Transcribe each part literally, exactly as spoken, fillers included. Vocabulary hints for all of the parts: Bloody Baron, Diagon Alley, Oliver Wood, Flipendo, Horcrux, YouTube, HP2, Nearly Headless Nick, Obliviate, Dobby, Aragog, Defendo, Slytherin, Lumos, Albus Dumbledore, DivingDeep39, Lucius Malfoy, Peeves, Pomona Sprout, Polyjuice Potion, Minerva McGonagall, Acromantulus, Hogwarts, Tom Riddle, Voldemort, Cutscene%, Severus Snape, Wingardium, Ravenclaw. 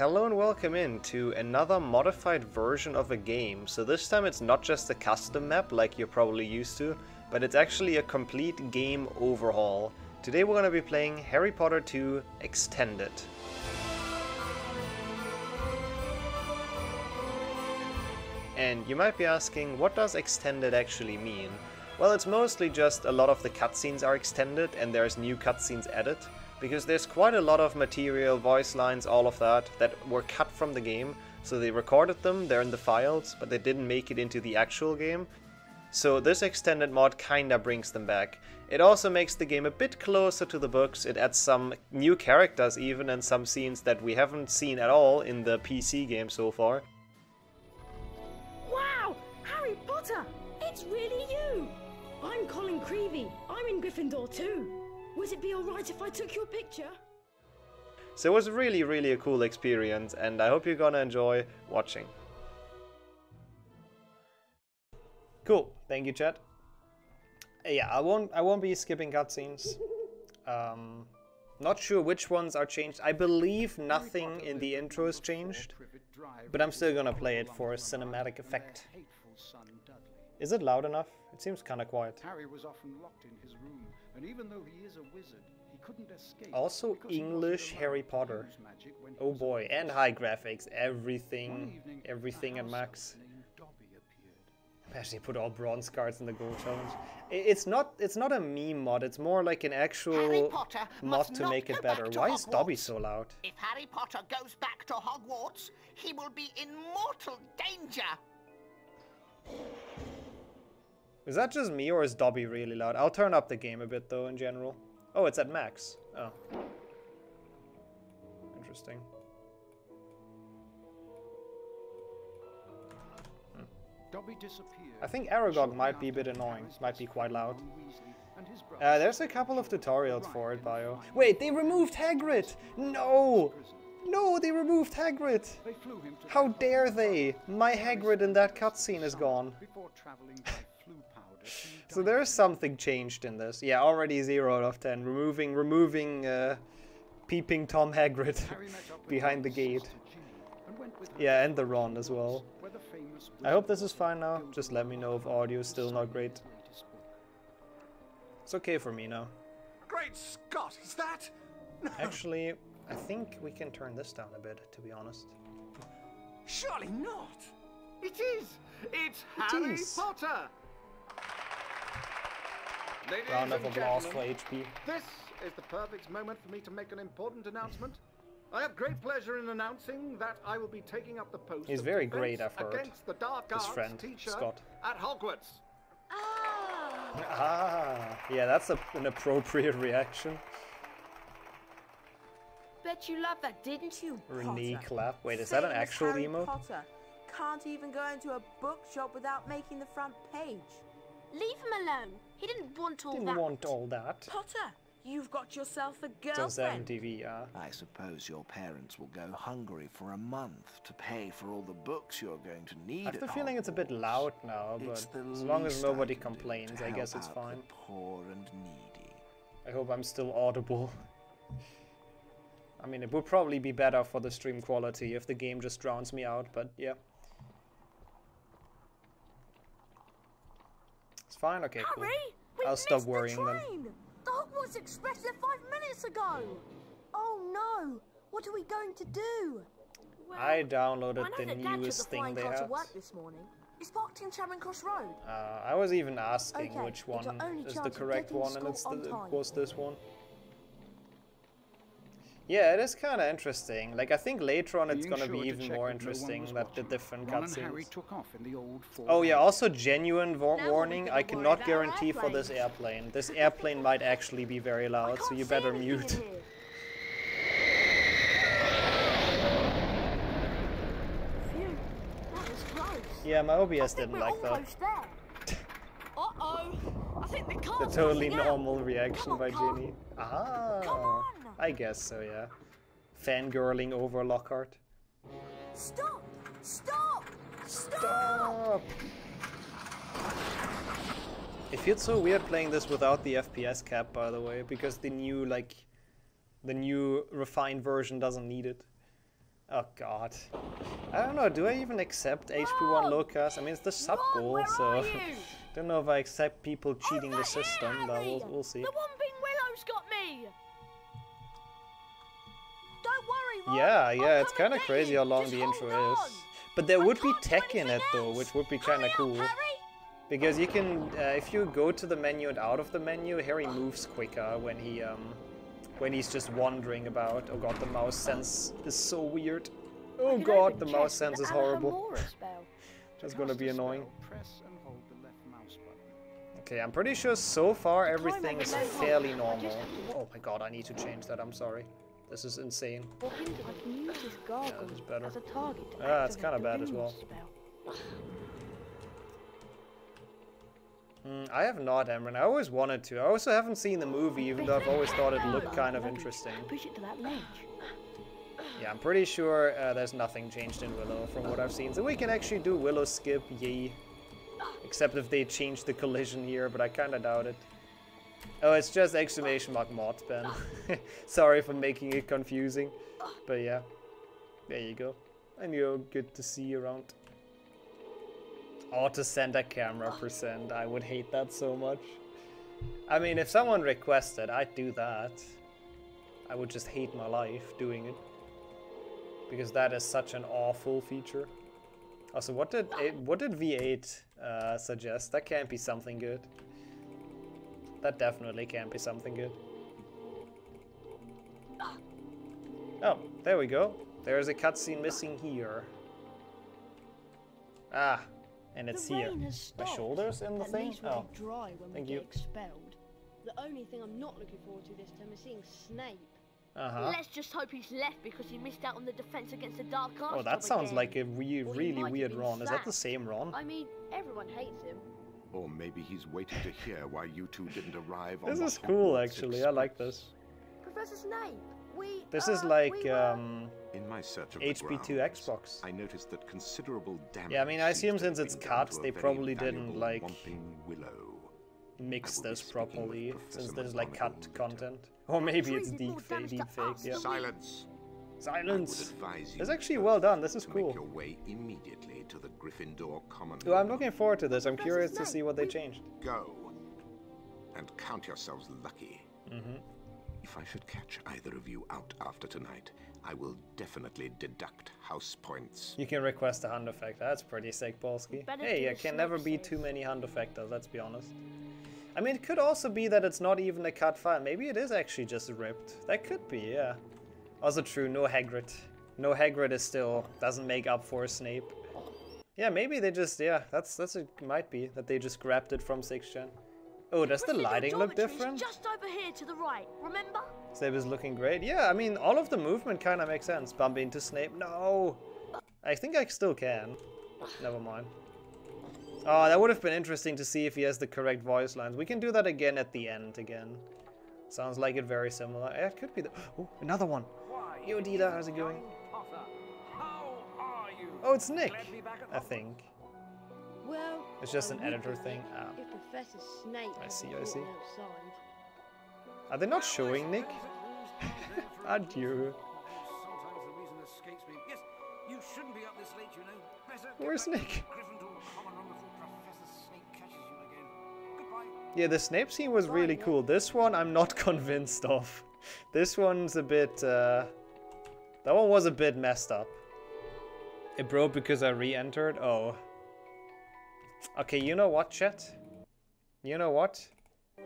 Hello and welcome in to another modified version of a game. So this time it's not just a custom map like you're probably used to, but it's actually a complete game overhaul. Today we're going to be playing Harry Potter two Extended. And you might be asking, what does extended actually mean? Well, it's mostly just a lot of the cutscenes are extended and there's new cutscenes added. Because there's quite a lot of material, voice lines, all of that, that were cut from the game. So they recorded them, they're in the files, but they didn't make it into the actual game. So this extended mod kinda brings them back. It also makes the game a bit closer to the books, it adds some new characters even and some scenes that we haven't seen at all in the P C game so far. Wow! Harry Potter! It's really you! I'm Colin Creevey, I'm in Gryffindor too! Would it be alright if I took your picture? So it was really, really a cool experience, and I hope you're gonna enjoy watching. Cool, thank you, chat. Yeah, I won't, I won't be skipping cutscenes. Um, not sure which ones are changed. I believe nothing in the intro is changed, but I'm still gonna play it for a cinematic effect. Is it loud enough? It seems kind of quiet. Harry was often locked in his room, and even though he is a wizard, he couldn't escape. Also English Harry Potter. Oh boy, and high graphics, everything, everything at max. Actually, put all bronze cards in the gold challenge. It's not, it's not a meme mod. It's more like an actual mod to make it better. Why is Dobby so loud? If Harry Potter goes back to Hogwarts, he will be in mortal danger. Is that just me or is Dobby really loud? I'll turn up the game a bit though in general. Oh, it's at max. Oh. Interesting. Hmm. Dobby disappeared. I think Aragog might be a bit annoying. Might be quite loud. Uh, there's a couple of tutorials for it, Bio. Wait, they removed Hagrid! No! No, they removed Hagrid! How dare they! My Hagrid in that cutscene is gone. So there is something changed in this. Yeah, already zero out of ten. Removing, removing uh, peeping Tom Hagrid behind the gate. Yeah, and the Ron as well. I hope this is fine now. Just let me know if audio is still not great. It's okay for me now. Great Scott, is that? Actually, I think we can turn this down a bit, to be honest. Surely not! It is! It's Harry Potter! Round of applause for H P. This is the perfect moment for me to make an important announcement. I have great pleasure in announcing that I will be taking up the post. He's very great, I've heard. Against the Dark Arts teacher Scott. At Hogwarts. Ah. ah, yeah, that's a, an appropriate reaction. Bet you loved that, didn't you? Renee clap. Wait, is that an actual emote? Potter can't even go into a bookshop without making the front page. Leave him alone. He didn't want all didn't that. Didn't want all that. Potter, you've got yourself a girlfriend. M T V, yeah. I suppose your parents will go hungry for a month to pay for all the books you're going to need. I have the feeling it's a bit loud now, but as long as nobody complains, I guess it's fine. Poor and needy. I hope I'm still audible. I mean, it would probably be better for the stream quality if the game just drowns me out, but yeah. It's fine, okay, cool. I'll stop worrying then. The Hogwarts Express left five minutes ago! Oh no! What are we going to do? Well, I downloaded I the newest the thing they had. This morning. It's parked in Charing Cross Road. Uh, I was even asking okay, which one is the correct one, and it's the, it was this one. Yeah, it is kind of interesting. Like, I think later on it's going to be even more interesting that the different cutscenes. Oh yeah, also genuine warning, I cannot guarantee for this airplane. This airplane might actually be very loud, so you better mute. Yeah, my O B S didn't like that. Uh-oh. I think the car's the totally normal out. Reaction on, by Ginny. Ah, I guess so, yeah. Fangirling over Lockhart. Stop! Stop! Stop! Stop! It feels so weird playing this without the F P S cap, by the way, because the new, like, the new refined version doesn't need it. Oh god. I don't know, do I even accept H P one low cast? I mean, it's the sub goal, Ron, so... don't know if I accept people cheating the system, here, but we'll, we'll see. The Whomping Willow's got me! Don't worry, Ron. Yeah, yeah, I'll it's kind of crazy how long the intro on. is. But there I would be tech in it, though, which would be kind of cool. Harry? Because you can, uh, if you go to the menu and out of the menu, Harry moves quicker when he, um... when he's just wandering about. Oh god, the mouse sense is so weird. Oh god, the mouse sense is horrible. That's gonna be annoying. Okay, I'm pretty sure so far everything is fairly normal. Oh my god, I need to change that, I'm sorry. This is insane. Yeah, that's better. Ah, it's kinda bad as well. Mm, I have not, Emran. I always wanted to. I also haven't seen the movie, even though I've always thought it looked kind of interesting. Yeah, I'm pretty sure uh, there's nothing changed in Willow from what I've seen. So we can actually do Willow skip, yay. Except if they change the collision here, but I kind of doubt it. Oh, it's just exclamation mark mod, Ben. Sorry for making it confusing. But yeah, there you go. And you're good to see around. Auto center camera percent. I would hate that so much. I mean, if someone requested, I'd do that. I would just hate my life doing it. Because that is such an awful feature. Also, what did it, what did V eight uh, suggest? That can't be something good. That definitely can't be something good. Oh, there we go. There is a cutscene missing here. Ah. And it's the here. My shoulders in the At thing? Oh, dry when thank we you. Expelled. The only thing I'm not looking forward to this time is seeing Snape. Uh-huh. Let's just hope he's left because he missed out on the defense against the Dark Arts. Oh, that sounds again. like a re really weird Ron. Sacked. Is that the same Ron? I mean, everyone hates him. Or maybe he's waiting to hear why you two didn't arrive on This is cool, actually. Express. I like this. Professor Snape, we... This uh, is like... We were... um. In my search of H P two the grounds, Xbox. I noticed that considerable damage. Yeah, I mean, I assume since it's cards, they probably didn't like mix this properly, since there's like cut content, or maybe it's deep fake. Deep fake. Yeah. Silence. Silence. It's actually well done. This is cool. Make your way immediately to the Gryffindor common. Oh, I'm looking forward to this. I'm curious to see what they changed. Go and count yourselves lucky. Mm-hmm. If I should catch either of you out after tonight, I will definitely deduct house points. You can request a Hunt Effector. That's pretty sick, Polsky. Hey, there can never be too many Hunt Effectors, let's be honest. I mean, it could also be that it's not even a cut file. Maybe it is actually just ripped. That could be, yeah. Also true, no Hagrid. No Hagrid is still, doesn't make up for Snape. Yeah, maybe they just, yeah, that's, that's it might be, that they just grabbed it from sixth gen. Oh, does the lighting look different? Just over here to the right, remember? Snape is looking great. Yeah, I mean, all of the movement kind of makes sense. Bump into Snape. No! I think I still can. Never mind. Oh, that would have been interesting to see if he has the correct voice lines. We can do that again at the end again. Sounds like it very similar. It could be the... Oh, another one. Yo, Dida, how's it going? Oh, it's Nick, I think. Well, it's just an editor thing. Ah. If Professor Snape I see, I see. Outside. Are they not showing Nick? Adieu. Where's Nick? Yeah, the Snape scene was really cool. This one I'm not convinced of. This one's a bit... Uh, that one was a bit messed up. It broke because I re-entered? Oh. Okay, you know what, chat? You know what?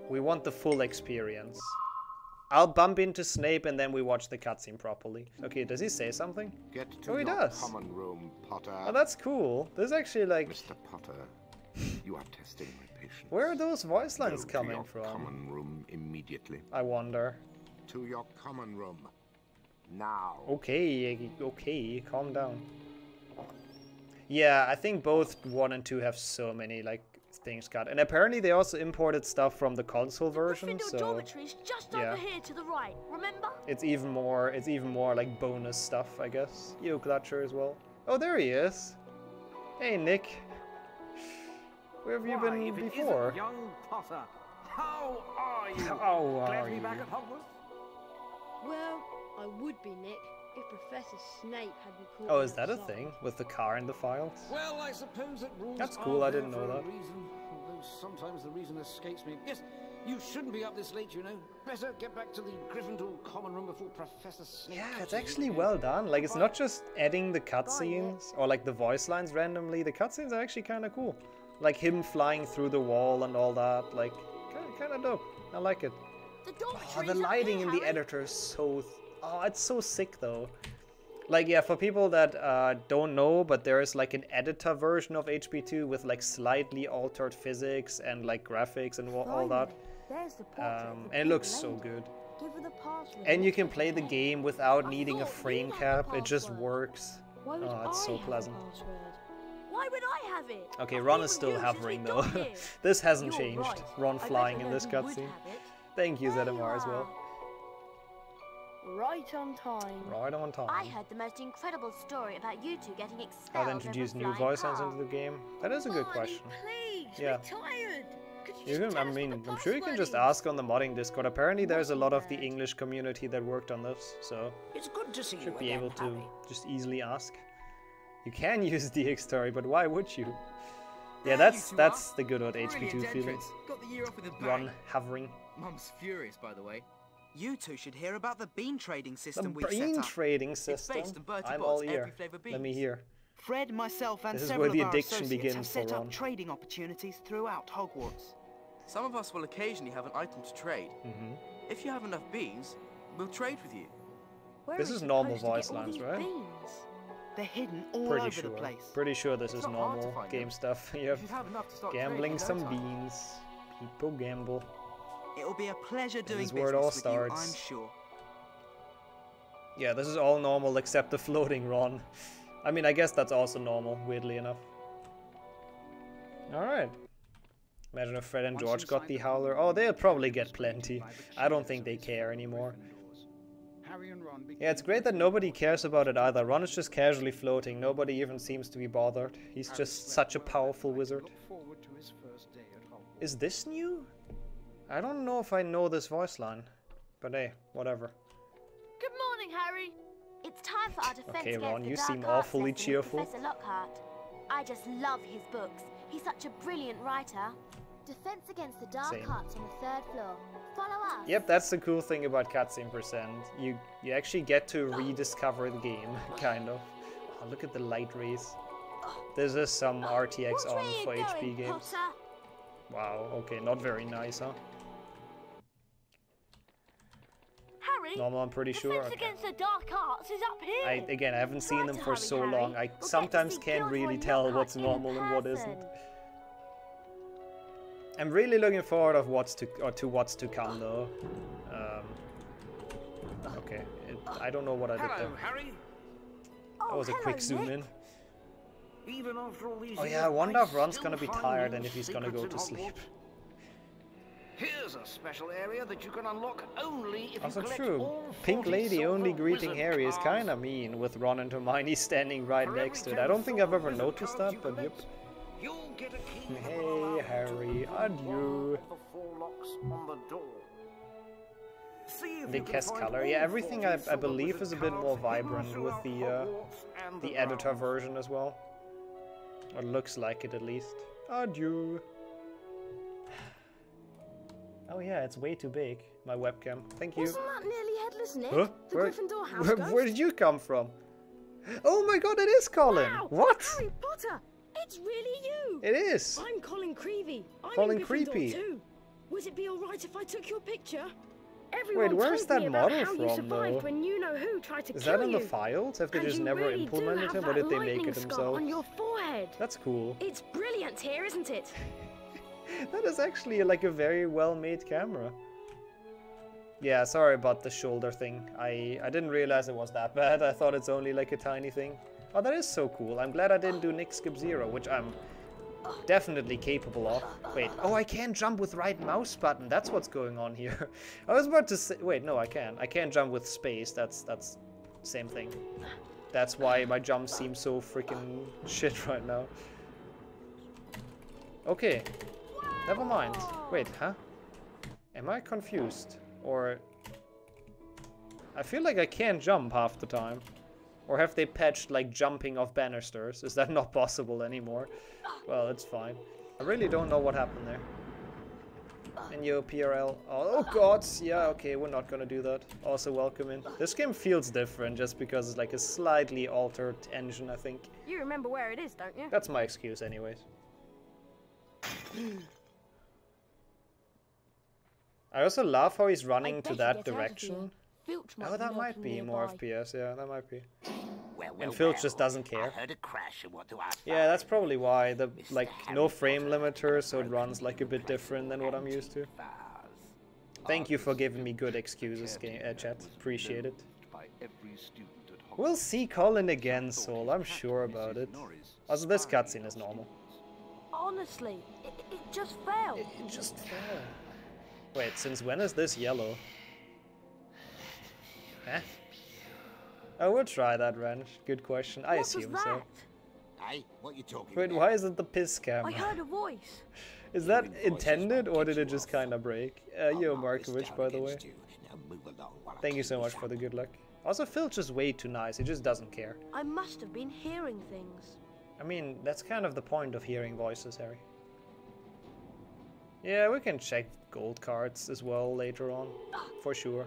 We want the full experience. I'll bump into Snape and then we watch the cutscene properly. Okay, does he say something? Get to oh, he does. Common room, Potter. Oh, that's cool. There's actually like... Mister Potter, you are testing my patience. Where are those voice lines Go coming to your from? Common room immediately. I wonder. To your common room. Now. Okay, okay, calm down. Yeah, I think both one and two have so many, like, things cut. And apparently they also imported stuff from the console version, the so... dormitory's just yeah. over here to the right, remember? It's even more, it's even more, like, bonus stuff, I guess. Yo, Clutcher as well. Oh, there he is. Hey, Nick. Where have you Why, been before? Young Potter, how are you? How are Glad you? Back at Hogwarts? Well, I would be, Nick. If Professor Snape hadn't called Oh, is that outside. a thing? With the car in the files? Well, I suppose it rules That's cool, I didn't know that. Reason, although sometimes the reason escapes me. Yes, you shouldn't be up this late, you know. Better get back to the Gryffindor common room before Professor Snape... Yeah, it's actually well done. Like, it's not just adding the cutscenes or, like, the voice lines randomly. The cutscenes are actually kind of cool. Like, him flying through the wall and all that. Like, kind of dope. I like it. The, oh, the lighting in the editor is so... Th Oh, it's so sick though. Like, yeah, for people that uh, don't know, but there is like an editor version of H P two with like slightly altered physics and like graphics and all that. Um, and it looks so good. And you can play the game without needing a frame cap. It just works. Oh, it's so pleasant. Why would I have it? Okay, Ron is still hovering though. This hasn't changed. Ron flying in this cutscene. Thank you, Z M R, as well. Right on time. Right on time. I heard the most incredible story about you two getting expelled. I'll introduce new voice lines into the game. That is a good question. Please, yeah. Tired. Could you you can, I mean, I'm sure you can just ask on the modding Discord. Apparently, there's a lot of the English community that worked on this, so it's good to see you should be able to just easily ask. You can use D X story, but why would you? Yeah, that's that's the good old H P two feeling. Ron hovering. Mum's furious, by the way. You two should hear about the bean trading system we've set up. The bean trading system? I'm all ear. Let me hear. Fred, myself, and several of our associates have set up trading opportunities throughout Hogwarts. Some of us will occasionally have an item to trade. Mm-hmm. If you have enough beans, we'll trade with you. This is normal voice lines, right? They're hidden all over the place. Pretty sure this is normal game stuff. You have gambling some beans. People gamble. It'll be a pleasure doing business with you, I'm sure. Yeah, this is all normal except the floating Ron. I mean, I guess that's also normal, weirdly enough. Alright. Imagine if Fred and George got the Howler. Oh, they'll probably get plenty. I don't think they care anymore. Yeah, it's great that nobody cares about it either. Ron is just casually floating. Nobody even seems to be bothered. He's just such a powerful wizard. Is this new? I don't know if I know this voice line, but hey, whatever. Good morning, Harry. It's time for our defense. Okay, Ron, you seem awfully cheerful. Professor Lockhart. I just love his books. He's such a brilliant writer. Defense against the dark arts on the third floor. Follow us. Yep, that's the cool thing about cutscene percent. You you actually get to rediscover the game, kind of. Oh, look at the light rays. This is some R T X on for H P games. Wow. Okay, not very nice, huh? Normal, I'm pretty sure. Okay. Against the dark arts is up here. I, again, I haven't seen them for so long. I sometimes can't really tell what's normal and what isn't. I'm really looking forward of what's to or to what's to come, though. Um, okay, it, I don't know what I did there. That was a quick zoom in. Oh yeah, I wonder if Ron's gonna be tired and if he's gonna go to sleep. Here's a special area that you can unlock only if also you collect true. All Pink Lady only greeting Harry is kind of mean, with Ron and Hermione standing right next to it. I don't think I've ever noticed that, but yep. Hey Harry, adieu. They cast color. Yeah, everything I, I believe is a bit more vibrant with the uh, the editor version as well. Or looks like it at least. Adieu. Oh yeah, it's way too big, my webcam. Thank you. Isn't that Nearly Headless Nick? Huh? The where, Gryffindor house where, where did you come from? Oh my god, it is Colin! Wow, what? Harry Potter! It's really you! It is! I'm Colin Creevey. I'm Colin Creevey too. Would it be alright if I took your picture? Everyone Wait, where's that model from, though? When you know who tried to is that in the files? Have they and just never really implemented him, or did they make it themselves? On your forehead. That's cool. It's brilliant here, isn't it? That is actually like a very well-made camera. Yeah, sorry about the shoulder thing. I, I didn't realize it was that bad. I thought it's only like a tiny thing. Oh, that is so cool. I'm glad I didn't do Nick Skip Zero, which I'm definitely capable of. Wait, oh, I can't jump with right mouse button. That's what's going on here. I was about to say... Wait, no, I can. I can't jump with space. That's, that's same thing. That's why my jump seems so freaking shit right now. Okay. Never mind. Wait, huh? Am I confused? Or... I feel like I can't jump half the time. Or have they patched, like, jumping off banisters? Is that not possible anymore? Well, it's fine. I really don't know what happened there. And your P R L. Oh, oh god, yeah, okay, we're not gonna do that. Also, welcome in. This game feels different just because it's like a slightly altered engine, I think. You remember where it is, don't you? That's my excuse anyways. I also love how he's running to that direction. Oh, that might be more F P S, yeah, that might be. Well, well, and Filch well, just doesn't care. I heard a crash, and what do I find? Yeah, that's probably why. The Mister like Harry no frame limiter, so it runs like a bit different than what I'm used to. Thank you for giving me good excuses, game, uh, chat. Appreciate it. We'll see Colin again, Sol. I'm sure about it. Also, this cutscene is normal. Honestly, it, it just fell. It, it just fell. Wait, since when is this yellow? Huh? I will try that wrench. Good question. I what assume was that? So. Hey, what you talking Wait, about? Why is it the piss camera? I heard a voice. Is that intended or did it just kind of break? Uh, yo, Markovich, by the way. Thank you so much for the good luck. Also, Filch is way too nice. He just doesn't care. I must have been hearing things. I mean, that's kind of the point of hearing voices, Harry. Yeah, we can check gold cards as well later on, for sure.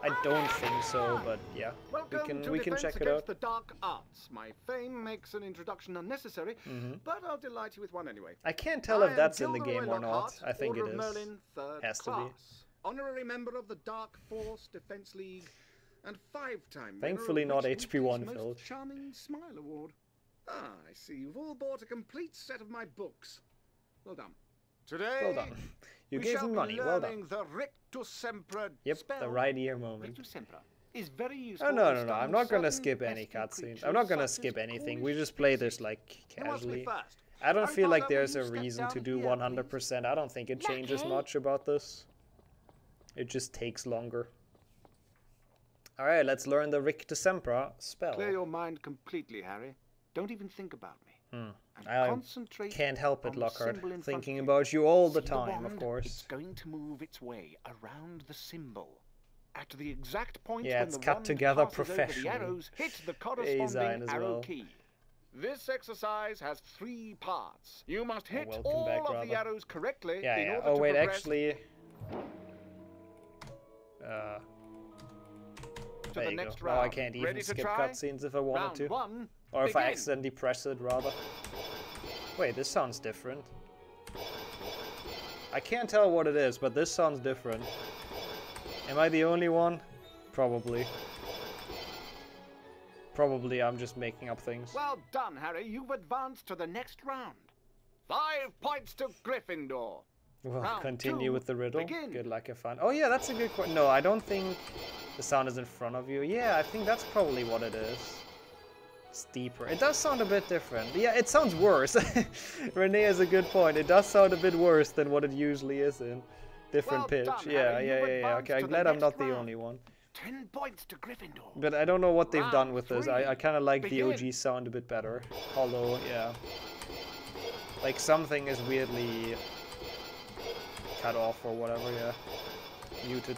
I don't think so, but yeah, Welcome we can we can check it out. The dark arts. My fame makes an introduction unnecessary, mm-hmm. but I'll delight you with one anyway. I can't tell I if that's in the Gilderoy game or Lockhart, not. I think it is. Merlin, Has to class. Be. Honorary member of the Dark Force Defense League, and five-time. Thankfully, not H P one filled. Charming Smile Award. Ah, I see you've all bought a complete set of my books. Well done. Today, well done. You we gave him money. Well done. The Rictusempra yep, the right ear moment. Is very useful oh no no no! I'm not gonna skip any cutscenes. I'm not gonna skip anything. We just play this like casually. I don't feel like there's a reason to do one hundred percent. I don't think it changes much about this. It just takes longer. All right, let's learn the Rictusempra spell. Clear your mind completely, Harry. Don't even think about me. Hmm. I can't help it, Lockhart. Thinking about you all the time, of course. It's going to move its way around the symbol. At the exact point yeah, when it's the cut together professionally. The arrows hit the corresponding arrow well. Key. This exercise has three parts. You must hit oh, all back, of rather. The arrows correctly. Yeah, in yeah. Order oh to wait, progress. Actually. Uh. There the you next go. Round. Oh, I can't even Ready skip cutscenes if I wanted round to. One, or if begin. I accidentally press it, rather. Wait, this sounds different. I can't tell what it is, but this sounds different. Am I the only one? Probably. Probably I'm just making up things. Well done, Harry. You've advanced to the next round. Five points to Gryffindor. We'll round continue two, with the riddle. Begin. Good luck and fun. Oh yeah, that's a good question. No, I don't think the sound is in front of you. Yeah, I think that's probably what it is. It's deeper. It does sound a bit different. Yeah, it sounds worse. Renee has a good point. It does sound a bit worse than what it usually is in. Different well pitch. Done, yeah, yeah, yeah, yeah. Okay, I'm glad I'm not round. The only one. Ten points to Gryffindor. But I don't know what they've round done with three. This. I, I kind of like begin. The O G sound a bit better. Hollow, yeah. Like something is weirdly cut off or whatever, yeah. Muted.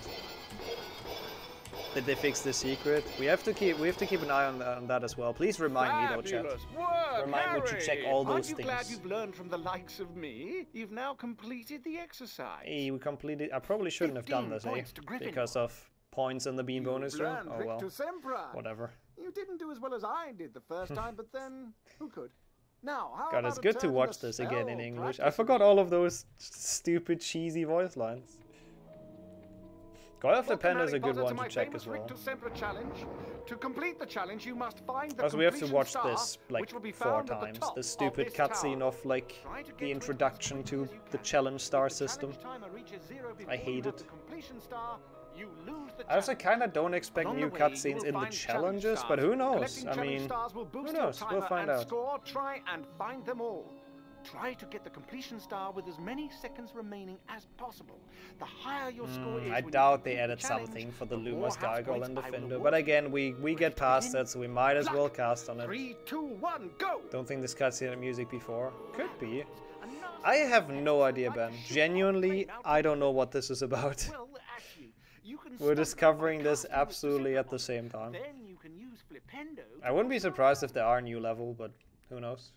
Did they fix the secret? We have to keep we have to keep an eye on, on that as well. Please remind Fabulous me though, chat. Work, remind Harry. Me to check all those Aren't you things. Glad you've learned from the likes of me? You've now completed the exercise. Hey, we completed. I probably shouldn't have done this, eh? Because of points in the bean you've bonus room. Oh well. Whatever. You didn't do as well as I did the first time, but then who could? Now, how God, it's good to watch this again in English. Practice. I forgot all of those stupid cheesy voice lines. God of the Panda is a good one to check as well. To complete the challenge, you must find the also, we have to watch this like four times. The stupid cutscene of like the introduction to the challenge star system. I hate it. I also kind of don't expect new cutscenes in the challenges, but who knows? I mean, who knows? We'll find out. Try and find them all. Try to get the completion star with as many seconds remaining as possible. The higher your score mm, is... I doubt they added something for the Lumos, Gargoyle and Defender. But again, we, we get past that, so we might as well cast on it. Three, two, one, go! Don't think this cutscene music before. Could be. I have no idea, Ben. Genuinely, I don't know what this is about. You can We're discovering this absolutely at the same time. Then you can use Flipendo. I wouldn't be surprised if there are a new level, but who knows?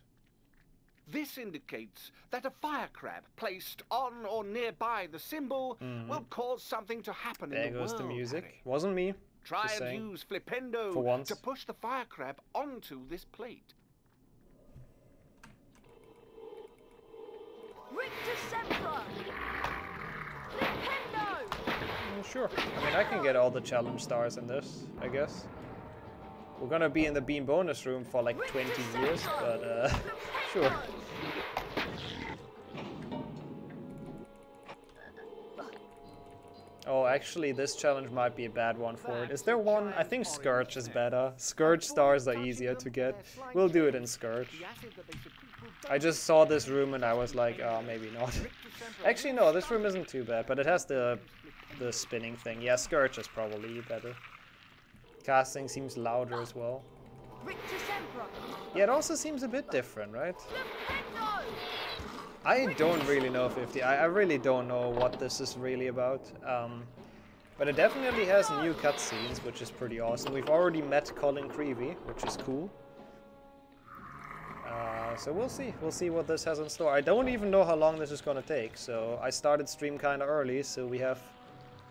This indicates that a fire crab placed on or nearby the symbol mm. will cause something to happen there in the world. There goes the music. Harry. Wasn't me. Try Just and saying. use Flipendo For once. to push the fire crab onto this plate. Rictusempra! Flipendo! Mm, sure. I mean, I can get all the challenge stars in this, I guess. We're gonna be in the bean bonus room for like twenty years, but uh, sure. Oh, actually, this challenge might be a bad one for it. Is there one? I think Scourge is better. Scourge stars are easier to get. We'll do it in Scourge. I just saw this room and I was like, oh, maybe not. Actually, no, this room isn't too bad, but it has the, the spinning thing. Yeah, Scourge is probably better. Casting seems louder as well. Yeah, it also seems a bit different, right? I don't really know fifty. I, I really don't know what this is really about. Um, but it definitely has new cutscenes, which is pretty awesome. We've already met Colin Creevey, which is cool. Uh, so we'll see. We'll see what this has in store. I don't even know how long this is going to take. So I started stream kind of early, so we have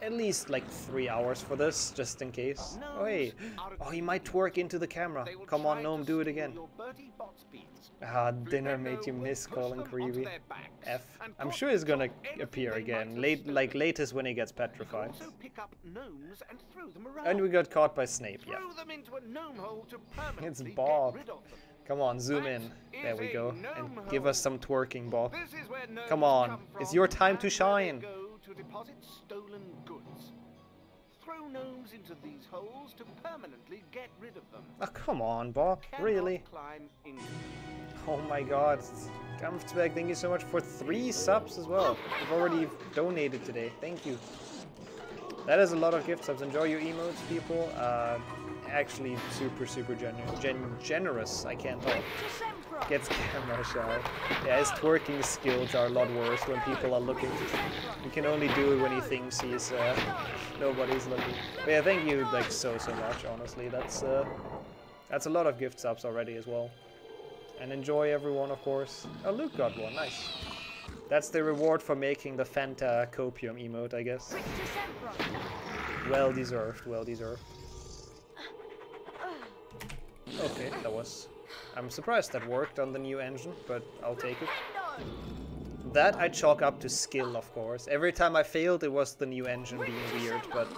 at least like three hours for this, just in case. Oh, hey. Oh, he might twerk into the camera. Come on, Gnome, do it again. Ah, dinner made you miss Colin Creevey. F. I'm sure he's gonna appear again. Late, like latest when he gets petrified. And we got caught by Snape. Yeah. It's Bob. Come on, zoom in. There we go. And give us some twerking, Bob. Come on, it's your time to shine. To deposit stolen goods. Throw gnomes into these holes to permanently get rid of them. Oh, come on, Bob. Really? Oh my god. Kampfzwerg, thank you so much for three subs as well. You've already donated today. Thank you. That is a lot of gift subs. Enjoy your emotes, people. Uh, actually, super, super generous. Gen generous. I can't talk. Gets camera shy. Yeah, his twerking skills are a lot worse when people are looking. You can only do it when he thinks he's uh, nobody's looking. But yeah, thank you like so so much. Honestly, that's uh, that's a lot of gift subs already as well. And enjoy everyone, of course. Oh, Luke got one. Nice. That's the reward for making the Fanta copium emote, I guess. Well deserved. Well deserved. Okay, that was. I'm surprised that worked on the new engine, but I'll take it. That I chalk up to skill, of course. Every time I failed, it was the new engine being weird, but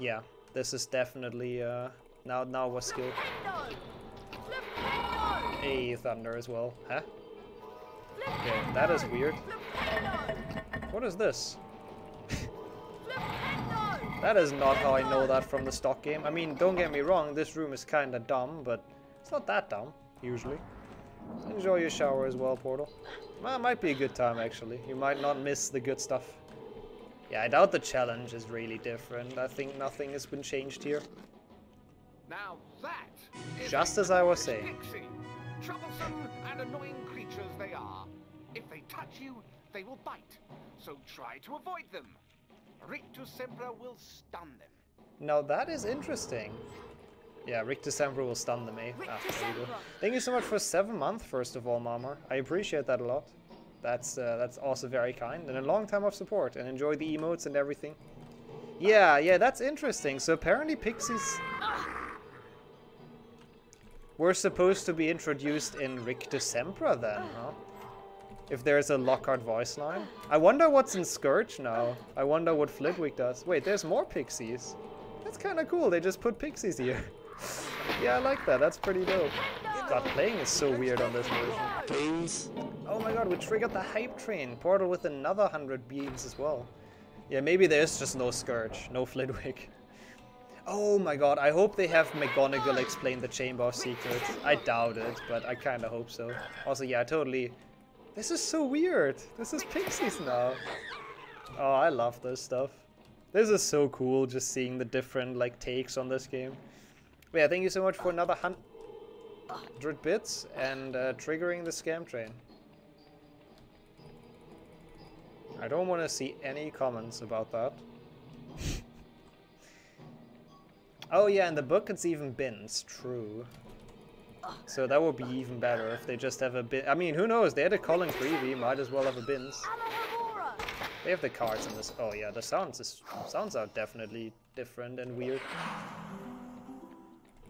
yeah, this is definitely uh, now now was skill. Hey, thunder as well, huh? Okay, that is weird. What is this? That is not how I know that from the stock game. I mean, don't get me wrong, this room is kind of dumb, but it's not that dumb. Usually. Enjoy your shower as well, Portal. Well, it might be a good time, actually. You might not miss the good stuff. Yeah, I doubt the challenge is really different. I think nothing has been changed here. Now that is just as I was saying. Pixie. Troublesome and annoying creatures they are. If they touch you, they will bite. So try to avoid them. Rictusempra will stun them. Now that is interesting. Yeah, Rictusempra will stun them, eh? Ah, there you go. Thank you so much for seven months, first of all, Mama. I appreciate that a lot. That's uh, that's also very kind and a long time of support. And enjoy the emotes and everything. Yeah, yeah, that's interesting. So apparently pixies were supposed to be introduced in Rictusempra then, huh? If there's a Lockhart voice line. I wonder what's in Scourge now. I wonder what Flitwick does. Wait, there's more pixies. That's kind of cool. They just put pixies here. Yeah, I like that. That's pretty dope. God, playing is so weird on this version. Oh my god, we triggered the hype train. Portal with another one hundred beans as well. Yeah, maybe there's just no Scourge, no Flitwick. Oh my god, I hope they have McGonagall explain the Chamber of Secrets. I doubt it, but I kind of hope so. Also, yeah, totally. This is so weird. This is pixies now. Oh, I love this stuff. This is so cool, just seeing the different like takes on this game. But yeah, thank you so much for another hundred bits and uh, triggering the scam train. I don't want to see any comments about that. Oh yeah, in the book it's even bins, true. So that would be even better if they just have a bin. I mean, who knows? They had a Colin Creevey, might as well have a bins. They have the cards in this. Oh yeah, the sounds is, sounds are definitely different and weird.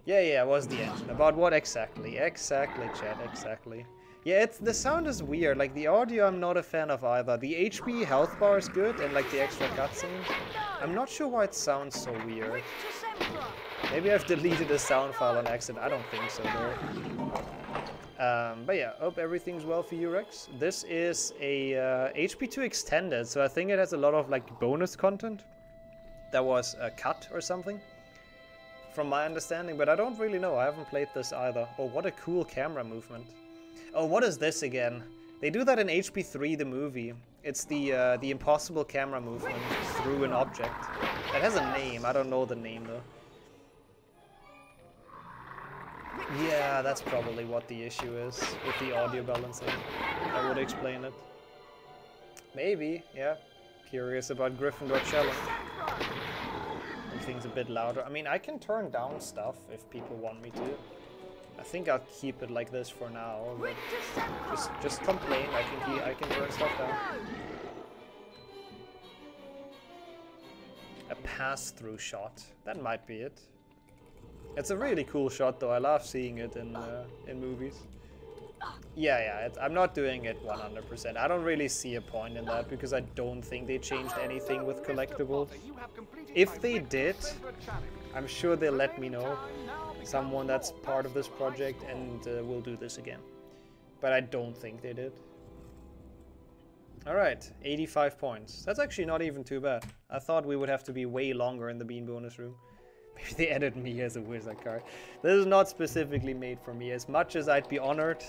Yeah, yeah, it was the engine. About what exactly? Exactly, chat, exactly. Yeah, it's the sound is weird. Like the audio, I'm not a fan of either. The H P health bar is good, and like the extra cutscene. I'm not sure why it sounds so weird. Maybe I've deleted a sound file on accident. I don't think so, though. Um, but yeah, hope everything's well for you, Rex. This is a uh, H P two extended, so I think it has a lot of like bonus content that was uh, cut or something, from my understanding. But I don't really know. I haven't played this either. Oh, what a cool camera movement. Oh, what is this again? They do that in H P three, the movie. It's the uh, the impossible camera movement through an object. It has a name. I don't know the name, though. Yeah, that's probably what the issue is with the audio balancing. I would explain it. Maybe, yeah. Curious about Gryffindor challenge. Everything's a bit louder. I mean, I can turn down stuff if people want me to. I think I'll keep it like this for now. But just, just complain. I can, I can turn stuff down. A pass-through shot. That might be it. It's a really cool shot, though. I love seeing it in uh, in movies. Yeah, yeah. It, I'm not doing it one hundred percent. I don't really see a point in that because I don't think they changed anything with collectibles. If they did, I'm sure they'll let me know. Someone that's part of this project and uh, will do this again. But I don't think they did. Alright, eighty-five points. That's actually not even too bad. I thought we would have to be way longer in the bean bonus room. Maybe they added me as a wizard card. This is not specifically made for me. As much as I'd be honored,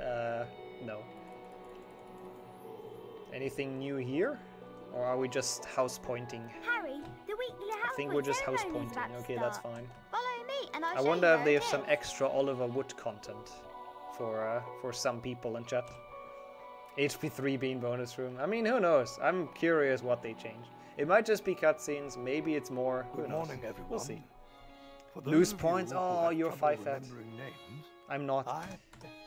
uh, no. Anything new here? Or are we just house pointing? Harry, the weekly house I think we're just house pointing. Okay, that's fine. Follow me and I'll I wonder if they have some extra Oliver Wood content for uh, for some people in chat. H P three bean bonus room. I mean, who knows? I'm curious what they changed. It might just be cutscenes. Maybe it's more. Who Good knows? Morning, everyone. We'll see. Lose points. Oh, you're five fat. Names, I'm not. I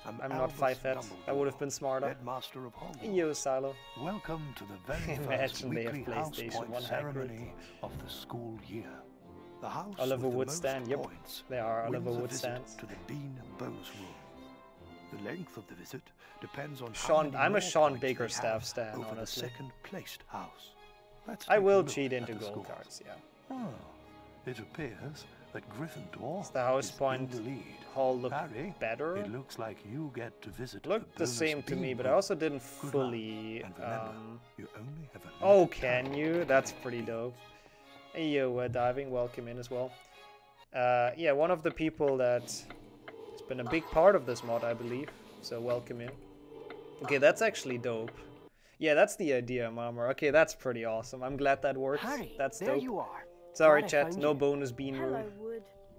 I'm, I'm not five fat. I would have been smarter. Of Yo, Silo. Welcome to the very first weekly PlayStation one ceremony of the school year. The house Oliver Wood the stand. Yep, they are Oliver Wood stands. To the bean bonus room. The length of the visit depends on. Sean, I'm a Sean Baker staff stand. Over honestly. The second placed house. Let's I will cheat into gold scores. Cards, yeah. Oh, it appears that Gryffindor is the house is point in the lead. Hall look Harry, better. It looks like you get to visit. Looked the, the same to me, but I also didn't fully. And remember, um, you only have a oh, can you? That's pretty dope. Hey, yo, uh, diving, welcome in as well. Uh, yeah, one of the people that's been a big part of this mod, I believe. So welcome in. Okay, that's actually dope. Yeah, that's the idea, Mama. Okay, that's pretty awesome. I'm glad that works. Harry, that's dope. There you are. Sorry, chat. No bonus bean room.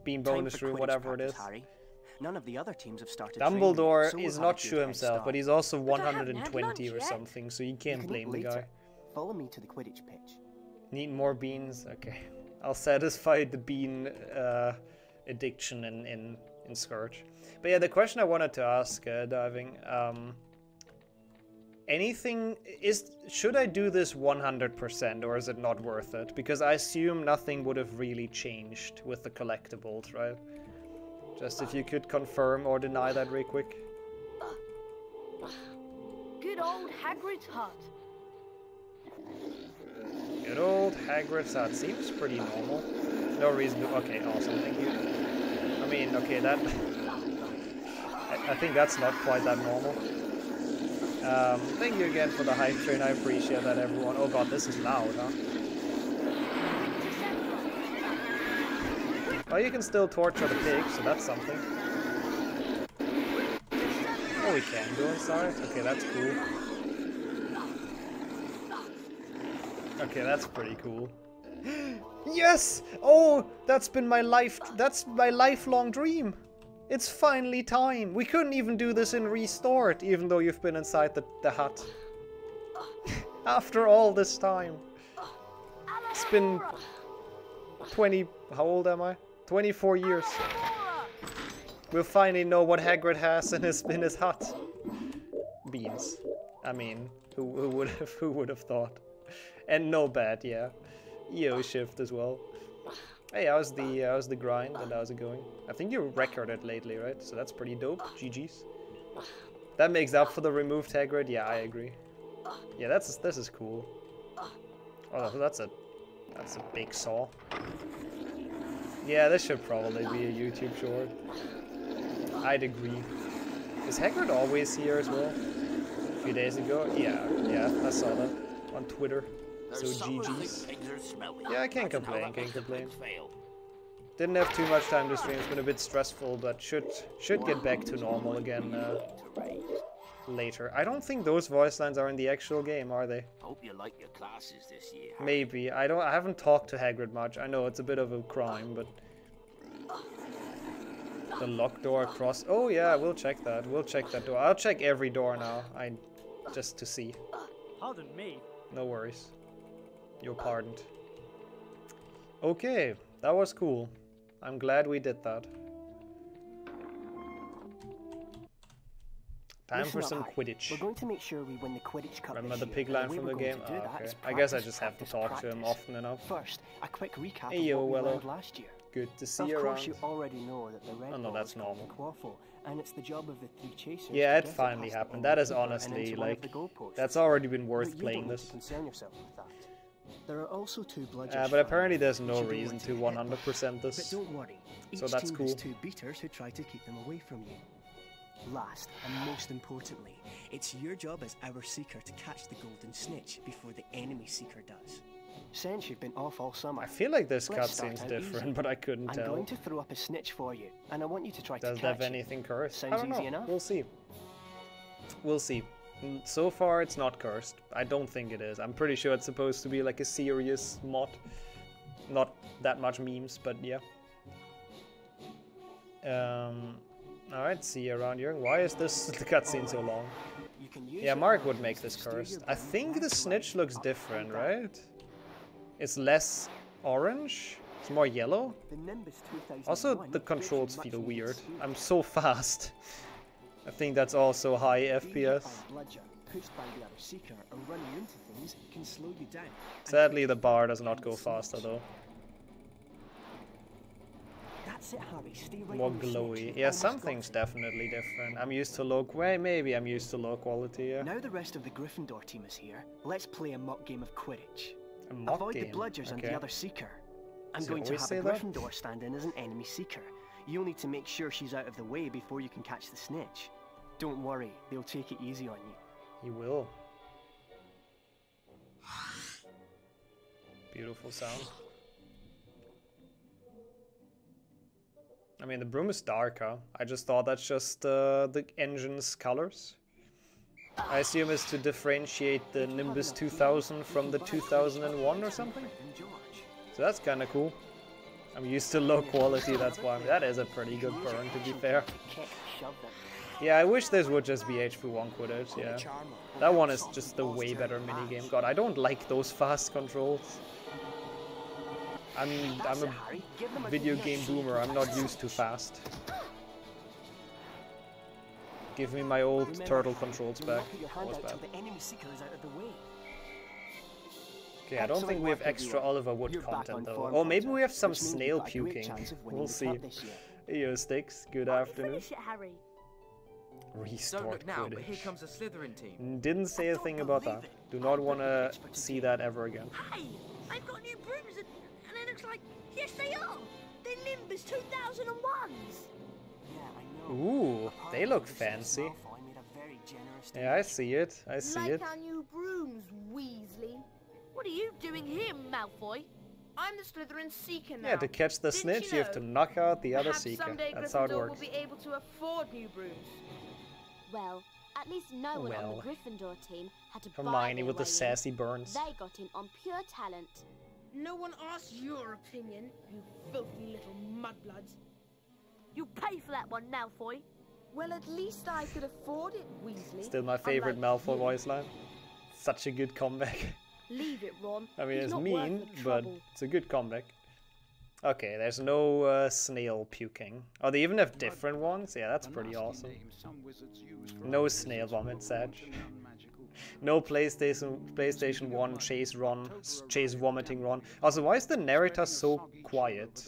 Bean bonus room, whatever it is. None of the other teams have started. Dumbledore is not sure himself, but he's also one hundred twenty or something, so you can't blame the guy. Follow me to the Quidditch pitch. Need more beans? Okay. I'll satisfy the bean uh, addiction in, in, in Scourge. But yeah, the question I wanted to ask, uh, Diving... Um, Anything is should I do this one hundred percent or is it not worth it? Because I assume nothing would have really changed with the collectibles, right? Just if you could confirm or deny that real quick. Good old Hagrid's hut. Good old Hagrid's hut seems pretty normal. No reason to. Okay, awesome, thank you. I mean, okay, that. I, I think that's not quite that normal. Um, thank you again for the hype train, I appreciate that everyone. Oh god, this is loud, huh? Oh, you can still torture the pig, so that's something. Oh, we can do it, sorry. Okay, that's cool. Okay, that's pretty cool. Yes! Oh, that's been my life, that's my lifelong dream. It's finally time! We couldn't even do this in Restored, even though you've been inside the, the hut. After all this time. It's been... twenty... how old am I? twenty-four years. We'll finally know what Hagrid has in his in his hut. Beans. I mean, who who would have who would have thought? And no bad, yeah. E O shift as well. Hey, how's the how's the grind and how's it going? I think you recorded lately, right? So that's pretty dope. G Gs. That makes up for the removed Hagrid. Yeah, I agree. Yeah, that's this is cool. Oh, that's a that's a big saw. Yeah, this should probably be a YouTube short. I'd agree. Is Hagrid always here as well? A few days ago? Yeah, yeah, I saw that on Twitter. So G Gs. Yeah, I can't complain, can't complain. Didn't have too much time to stream, it's been a bit stressful, but should should get back to normal again uh, later. I don't think those voice lines are in the actual game, are they? Hope you like your classes this year. Maybe. I don't I haven't talked to Hagrid much. I know it's a bit of a crime, but the locked door across. Oh yeah, we'll check that. We'll check that door. I'll check every door now. I just to see. Pardon me. No worries. You're pardoned. Okay, that was cool. I'm glad we did that. Time Listen for some up, Quidditch. We're going to make sure we win the Quidditch Cup. Remember the pig line the from the game? Oh, okay. I guess I just have to talk practice. to him often enough. First, a quick recap hey, of what we learned last year. Good to see you around. You already know that the red oh no, that's normal. Quaffle, and it's the job of the three chasers. Yeah, it finally happened. That is honestly like that's already been worth playing this. Concern yourself with that. There are also two bludgeons. Yeah, uh, but apparently there's no reason to one hundred percent this. But don't worry. Each so that's team cool. Has two beaters who try to keep them away from you. Last, and most importantly, it's your job as our seeker to catch the golden snitch before the enemy seeker does. Since you've been off all summer, I feel like this cutscene's different, easy. but I couldn't I'm tell. I'm going to throw up a snitch for you, and I want you to try Does to catch it. Does that have anything cursed? Sounds I don't easy know. Enough. We'll see. We'll see. So far, it's not cursed. I don't think it is. I'm pretty sure it's supposed to be like a serious mod. Not that much memes, but yeah. Um... Alright, see you around, Jürgen. Why is this the cutscene so long? Yeah, Mark would make this cursed. I think the snitch looks different, right? It's less orange? It's more yellow? Also, the controls feel weird. I'm so fast. I think that's also high F P S. Sadly, the bar does not go faster, though. More glowy. Yeah, something's definitely different. I'm used to low quality. Maybe I'm used to low quality. Yeah. Now the rest of the Gryffindor team is here. Let's play a mock game of Quidditch. A mock Avoid game? the bludgers okay. and the other seeker. I'm Does going to have a Gryffindor that? stand in as an enemy seeker. You'll need to make sure she's out of the way before you can catch the snitch. Don't worry, they'll take it easy on you. You will. Beautiful sound. I mean, the broom is darker. I just thought that's just uh, the engine's colors. I assume it's to differentiate the Nimbus two thousand from the two thousand one or something. So that's kind of cool. I'm used to low quality, that's why. That is a pretty good burn, to be fair. Yeah, I wish this would just be H P one Quidditch, yeah. That one is just a way better minigame. God, I don't like those fast controls. I'm, I'm a video game boomer, I'm not used to fast. Give me my old turtle controls back. That was bad. Okay, I don't think we have extra Oliver Wood content though. Oh, maybe we have some snail puking. We'll see. Yo, Sticks, good afternoon. Restored Quidditch. Didn't say a thing about that. Do not want to see that ever again. Hey, I've got new brooms in here. Looks like, yes they are! They're Nimbus two thousand ones! Ooh, they look fancy. Yeah, I see it, I see it. Like our new brooms, Weasley. What are you doing here, Malfoy? I'm the Slytherin seeker now. Yeah, to catch the snitch you have to knock out the other seeker. That's how it works. Perhaps someday Gryffindor will be able to afford new brooms. Well, at least no one on the Gryffindor team had to buy their way in. Hermione with the sassy burns. They got in on pure talent. No one asks your opinion, you filthy little mudbloods. You pay for that one, Malfoy. Well, at least I could afford it, Weasley. Still my favorite Unlike Malfoy you. voice line. Such a good comeback. Leave it, Ron. I mean, He's it's mean, but it's a good comeback. Okay, there's no uh, snail puking. Oh, they even have different ones? Yeah, that's pretty awesome. No snail vomit, Sag. No PlayStation PlayStation one chase Ron, chase vomiting Ron. Also, why is the narrator so quiet?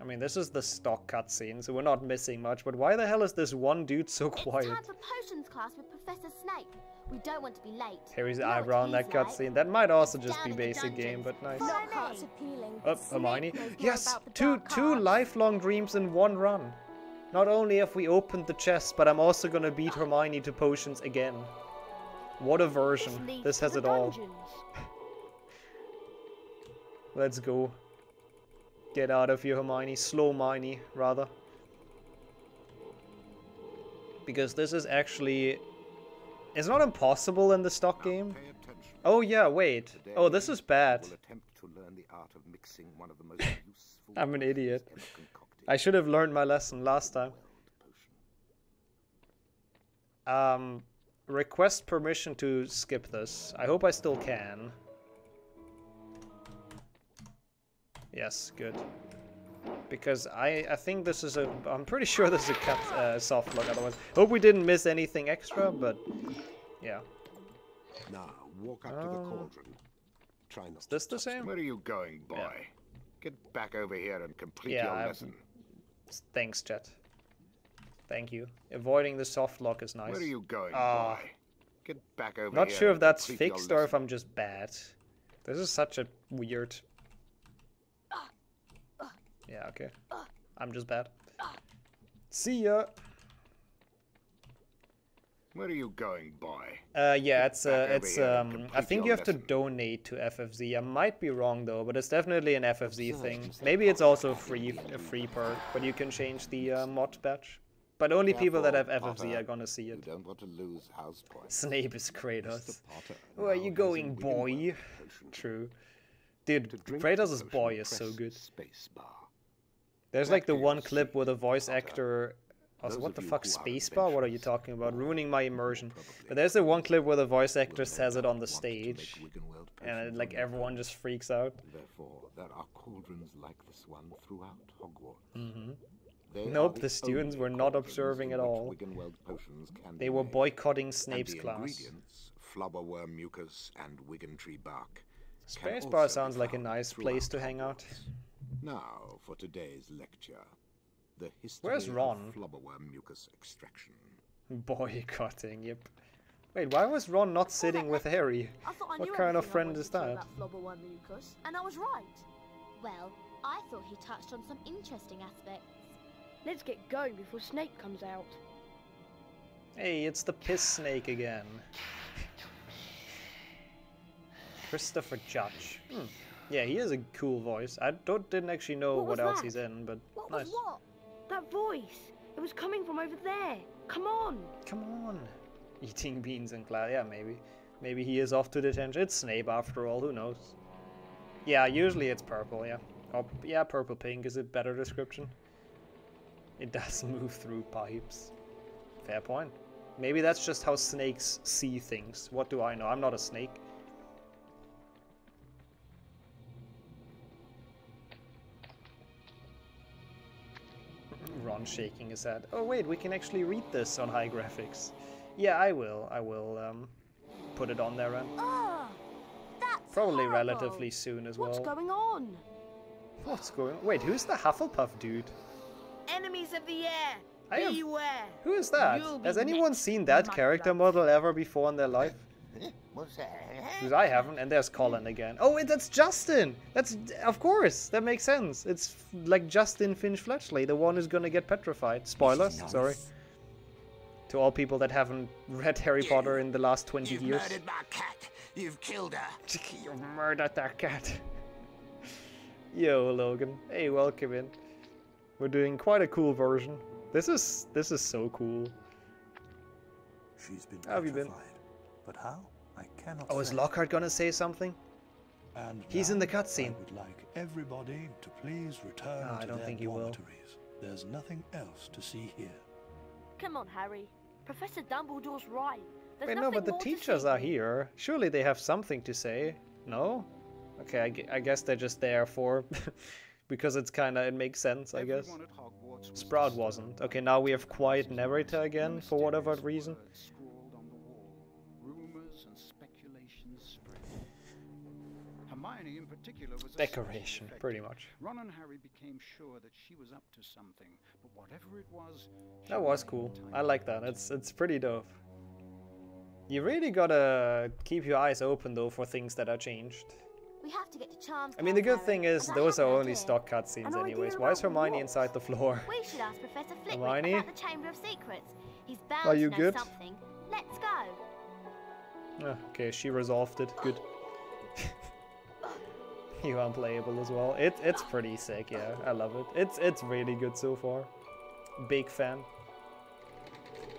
I mean, this is the stock cutscene, so we're not missing much, but why the hell is this one dude so quiet? It's time for potions class with Professor Snape. We don't want to be late. Harry's eyebrow on that cutscene. That might also just be basic game, but nice. Up, Hermione. Yes, two two lifelong dreams in one run. Not only have we opened the chest, but I'm also gonna beat Hermione to potions again. What a version! This has it all. Let's go. Get out of here, Hermione. Slow Miney, rather. Because this is actually... It's not impossible in the stock game. Oh yeah, wait. Oh, this is bad. I'm an idiot. I should have learned my lesson last time. Um, request permission to skip this. I hope I still can. Yes, good. Because I I think this is a I'm pretty sure this is a cut uh, soft lock. Otherwise, hope we didn't miss anything extra. But yeah. Now walk up uh, to the cauldron. Try not. Is this the same? Where are you going, boy? Yeah. Get back over here and complete yeah, your I've, lesson. Thanks, chat. Thank you. Avoiding the soft lock is nice. Where are you going, uh, boy? Get back over. Not here sure if that's fixed or if I'm just bad. This is such a weird. Yeah, okay. I'm just bad. See ya! Where are you going, boy? Uh, yeah, it's, uh, it's, um, I think you have to donate to F F Z. I might be wrong, though, but it's definitely an F F Z thing. Maybe it's also free, a free perk, but you can change the uh, mod badge. But only people that have F F Z are gonna see it. Don't want to lose house points. Snape is Kratos. Where are you going, boy? True. Dude, Kratos' boy is so good. There's like the one clip with a voice actor... Also, what the fuck, spacebar? What are you talking about? Ruining my immersion. But there's the one clip where the voice actor says it on the stage. And like everyone just freaks out. Mm-hmm. Nope, the students were not observing at all. They were boycotting Snape's class. Flowerworm mucus and Wigan tree bark. Spacebar sounds like a nice place to hang out. Now for today's lecture, the history Where's Ron? Of flubberworm mucus extraction. Boycotting, yep. Wait, why was Ron not sitting with Harry? I thought I knew what kind of friend is that? Flubberworm mucus, and I was right. Well, I thought he touched on some interesting aspects. Let's get going before Snape comes out. Hey, it's the piss snake again. Christopher Judge. Hmm. Yeah, he has a cool voice. I don't didn't actually know what, what else that? he's in, but what nice. Was what? That voice. It was coming from over there. Come on. Come on. Eating beans in class. Yeah, maybe. Maybe he is off to detention. It's Snape after all. Who knows? Yeah, usually it's purple. Yeah. Oh, yeah, purple pink is a better description. It does move through pipes. Fair point. Maybe that's just how snakes see things. What do I know? I'm not a snake. Ron shaking his head. Oh wait, we can actually read this on high graphics. Yeah, I will. I will um, put it on there. And oh, that's probably horrible. Relatively soon as What's well. What's going on? What's going on? Wait, who's the Hufflepuff dude? Enemies of the air. I am... Beware. Who is that? You'll Has anyone seen that character life. model ever before in their life? Because I haven't. And there's Colin again. Oh, that's Justin. That's of course. That makes sense. It's like Justin Finch-Fletchley, the one who's gonna get petrified. Spoilers. Nice. Sorry. To all people that haven't read Harry you, Potter in the last twenty you've years. You've murdered my cat. You've killed her. You murdered that cat. Yo, Logan. Hey, welcome in. We're doing quite a cool version. This is this is so cool. She's been How have you been? But how? I cannot Oh, is Lockhart gonna say something? And he's in the cutscene. I would like everybody to please return no, to I don't their think he will. There's nothing else to see here. Come on, Harry. Professor Dumbledore's right. Wait, no, but the teachers are here. Surely they have something to say. No? Okay, I, gu I guess they're just there for... because it's kind of... it makes sense, I guess. Sprout wasn't. Okay, now we have quiet narrator again, for whatever reason. Hermione in particular was decoration, pretty much. Ron and Harry became sure that she was up to something, but whatever it was... That was cool. I like that. It's, it's pretty dope. You really gotta keep your eyes open, though, for things that are changed. We have to get to Charms. I mean, the good thing is, those are only stock cutscenes anyways. Why is Hermione inside the floor? We should ask Professor Flitwick Hermione? About the Chamber of Secrets. He's bound are you to know good? Something. Let's go. Ah, okay, she resolved it. Good. You unplayable as well. It it's pretty sick, yeah. I love it. It's it's really good so far. Big fan.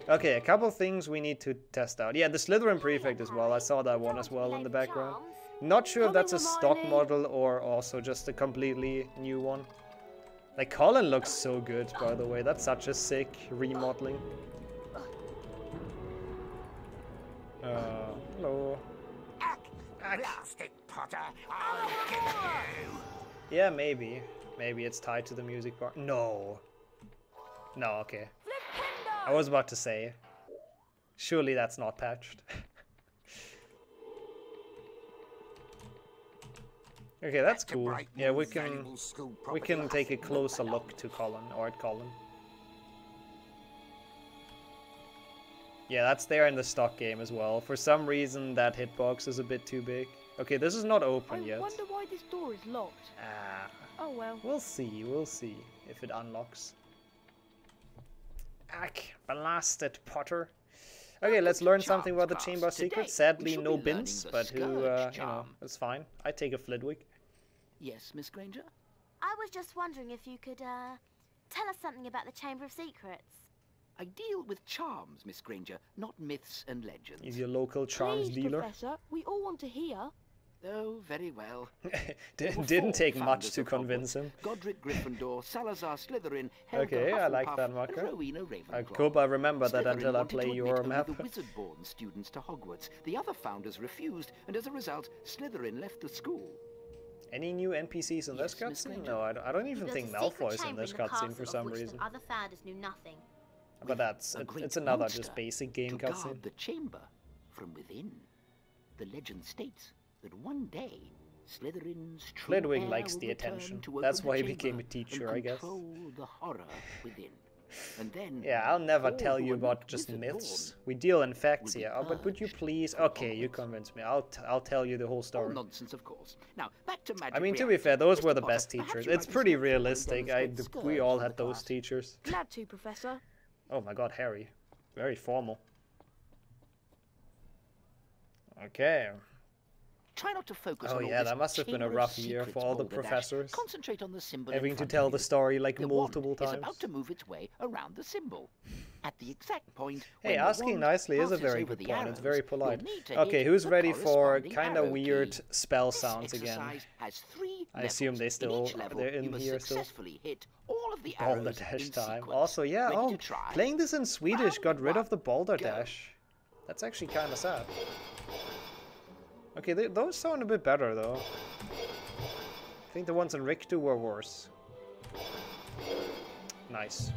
Okay, a couple things we need to test out. Yeah, the Slytherin prefect as well. I saw that one as well in the background. Not sure if that's a stock model or also just a completely new one. Like, Colin looks so good, by the way. That's such a sick remodeling. Uh, hello. Plastic Potter, I'll kill you. Yeah, maybe. Maybe it's tied to the music part. No. No, okay. I was about to say, surely that's not patched. Okay, that's cool. Yeah, we can we can take a closer look to Colin or at Colin. Yeah, that's there in the stock game as well. For some reason, that hitbox is a bit too big. Okay, this is not open yet. I wonder why this door is locked. Ah. Oh well. We'll see. We'll see if it unlocks. Ack, blasted Potter. Okay, let's learn something about the Chamber of Secrets. Sadly, no bins, but who, uh, you know, it's fine. I take a Flitwick. Yes, Miss Granger? I was just wondering if you could, uh, tell us something about the Chamber of Secrets. I deal with charms, Miss Granger, not myths and legends. He's your local charms Please, dealer. Professor, we all want to hear. Oh, very well. Didn't, didn't take much to convince him. Godric Gryffindor, Salazar Slytherin, Helga okay, Hufflepuff, I like that marker. I hope I remember that Slytherin until I play your map. The wizard-born students to Hogwarts. The other founders refused, and as a result, Slytherin left the school. Any new N P Cs in this yes, cutscene? No, I don't, I don't even think Malfoy's in this cutscene for some reason. Other founders knew nothing. But that's it, it's another just basic game cutscene. The chamber from within. The legend states. That one day, Slytherin's true Flitwick likes the attention. That's why he became a teacher, I guess. The horror within. And then yeah, I'll never tell you about just myths. We deal in facts here. Oh, but would you please? Okay, you convinced me. I'll t I'll tell you the whole story. Nonsense, of course. Now back to magic. I mean, to be fair, those were the best teachers. It's pretty realistic. I we all had those teachers. Glad to, Professor. Oh my God, Harry, very formal. Okay. Try not to focus oh on yeah, that must have been a rough year for all the professors. Concentrate on the symbol. Having to tell the story like the multiple times. Is about to move its way around the symbol. At the exact point. Hey, asking nicely is a very good point. It's very polite. Okay, who's ready for kind of weird spell sounds again? I assume they still they're in here still. Balderdash time. Also, yeah. Oh, playing this in Swedish got rid of the balderdash. That's actually kind of sad. Okay, they, those sound a bit better, though. I think the ones in Rictu were worse. Nice.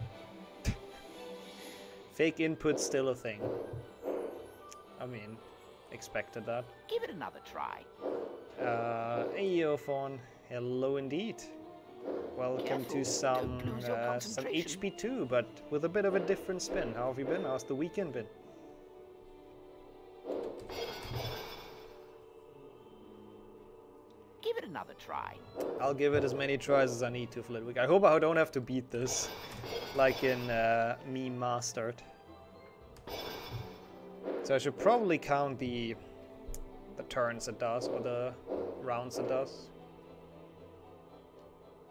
Fake input still a thing. I mean, expected that. Give it another try. Uh, Eophon, hello indeed. Welcome Careful. to some uh, some H P two, but with a bit of a different spin. How have you been? How's the weekend been? Another try. I'll give it as many tries as I need to, Flitwick. I hope I don't have to beat this, like in uh, Meme Mastered. So I should probably count the the turns it does or the rounds it does.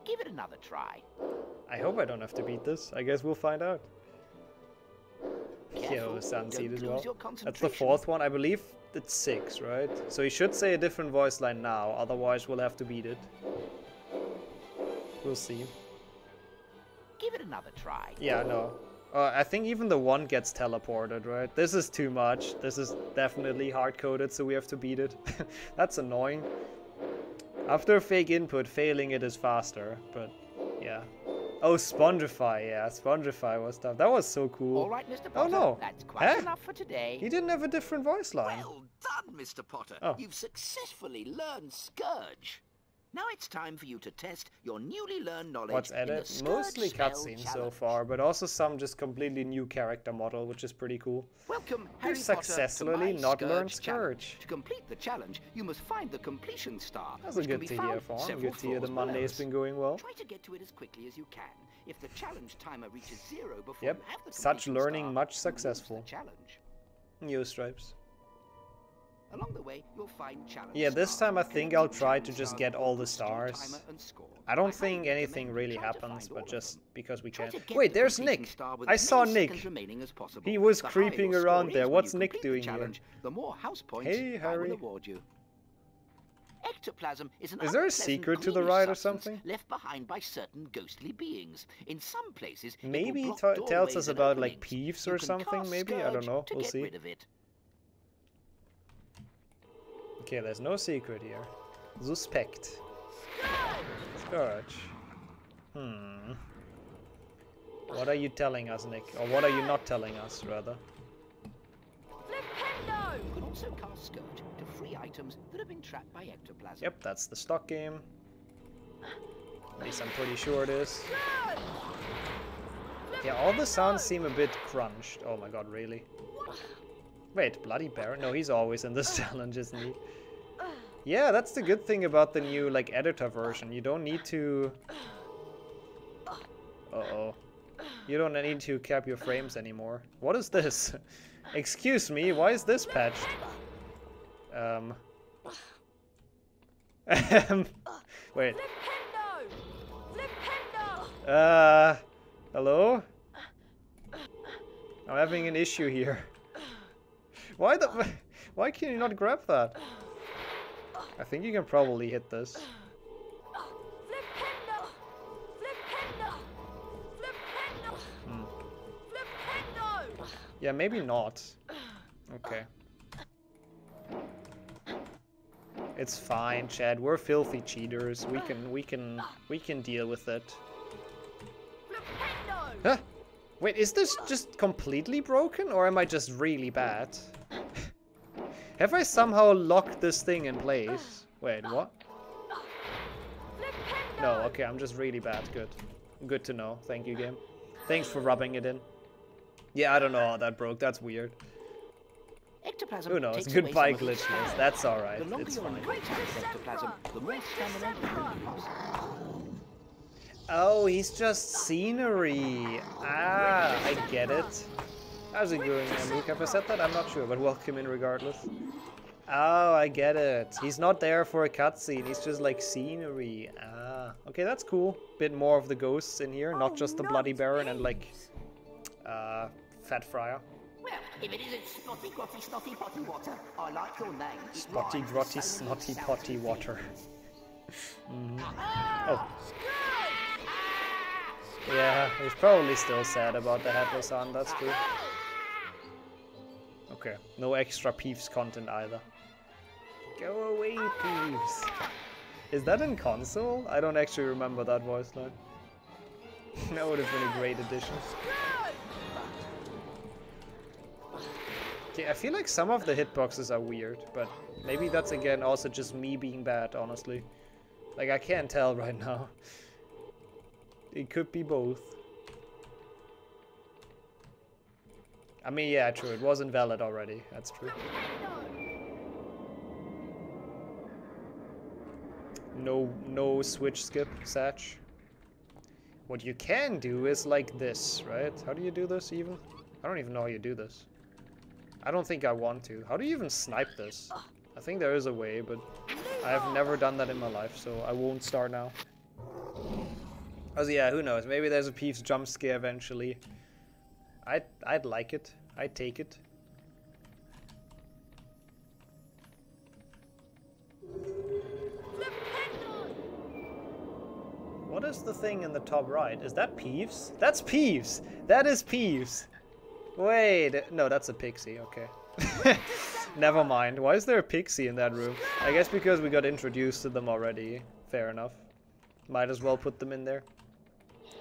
Give it another try. I hope I don't have to beat this. I guess we'll find out. Yo, Sunseed as well. That's the fourth one, I believe. It's six, right? So he should say a different voice line now, otherwise we'll have to beat it. We'll see. Give it another try. Yeah, no. Uh, I think even the one gets teleported, right? This is too much. This is definitely hard-coded, so we have to beat it. That's annoying. After fake input, failing it is faster, but yeah. Oh, Spongify, yeah, Spongify was tough. That was so cool. All right, Mister Potter, oh, no. That's quite huh? enough for today. He didn't have a different voice line. Well done, Mister Potter. Oh. You've successfully learned Scourge. Now it's time for you to test your newly learned knowledge. What's added? Mostly cutscenes so far, but also some just completely new character model, which is pretty cool. Welcome, Harry Potter, successfully not learned Scourge. To complete the challenge, you must find the completion star. That's a good T D R form. Good T D R. The Monday has been going well. Try to get to it as quickly as you can. If the challenge timer reaches zero before yep. you have the completion star, such learning much successful. Challenge. New stripes. Along the way, you'll find challenge. Yeah, this time I think I'll try to just get all the stars. I don't think anything really happens, but just because we can. Wait, there's Nick! I saw Nick! He was creeping around there. What's Nick doing here? Hey, Harry. Ectoplasm is an is there a secret to the right or something? Left behind by certain ghostly beings. In some places, maybe he tells us about like Peeves or something, maybe? I don't know. We'll see. Okay, there's no secret here. Suspect. Scourge. Hmm. What are you telling us, Nick? Or what are you not telling us, rather? Flipendo! You can also cast Scourge to free items that have been trapped by ectoplasm. Yep, that's the stock game. At least I'm pretty sure it is. Yeah, all the sounds seem a bit crunched. Oh my god, really? Wait, bloody Baron? No, he's always in this challenge, isn't he? Yeah, that's the good thing about the new, like, editor version. You don't need to... Uh-oh. You don't need to cap your frames anymore. What is this? Excuse me, why is this patched? Um... Wait. Uh... Hello? I'm having an issue here. Why the... Why can you not grab that? I think you can probably hit this. Flipendo! Flipendo! Flipendo! Hmm. Flipendo! Yeah, maybe not. Okay. It's fine, Chad. We're filthy cheaters. We can... We can... We can deal with it. Flipendo! Huh? Wait, is this just completely broken, or am I just really bad? Have I somehow locked this thing in place? Wait, what? No, okay, I'm just really bad. Good. Good to know. Thank you, game. Thanks for rubbing it in. Yeah, I don't know how that broke. That's weird. Ectoplasm Who knows? Goodbye, glitchness. That's alright. It's fine. Oh, he's just scenery. Ah, I get it. How's it going, Luke? Have I said that? I'm not sure, but welcome in regardless. Oh, I get it. He's not there for a cutscene. He's just like scenery. Ah, okay, that's cool. Bit more of the ghosts in here, not just the bloody Baron and like, uh, Fat Friar. Well, if it isn't snotty, grotty, snotty, potty water, I like your name. Spotty, grotty, snotty, potty water. Mm-hmm. Oh. Yeah, he's probably still sad about the Headless Aunt, that's true. Okay, no extra Peeves content either. Go away, Peeves! Is that in console? I don't actually remember that voice line. That would have been a great addition. Okay, I feel like some of the hitboxes are weird, but maybe that's again also just me being bad, honestly. Like, I can't tell right now. It could be both. I mean, yeah, true. It was invalid already. That's true. No, no switch skip, Satch. What you can do is like this, right? How do you do this even? I don't even know how you do this. I don't think I want to. How do you even snipe this? I think there is a way, but I have never done that in my life, so I won't start now. Oh yeah, who knows? Maybe there's a Peeves jump scare eventually. I'd I'd like it. I'd take it. What is What's the thing in the top right? Is that Peeves? That's Peeves! That is Peeves! Wait, no, that's a pixie, okay. Never mind. Why is there a pixie in that room? I guess because we got introduced to them already. Fair enough. Might as well put them in there.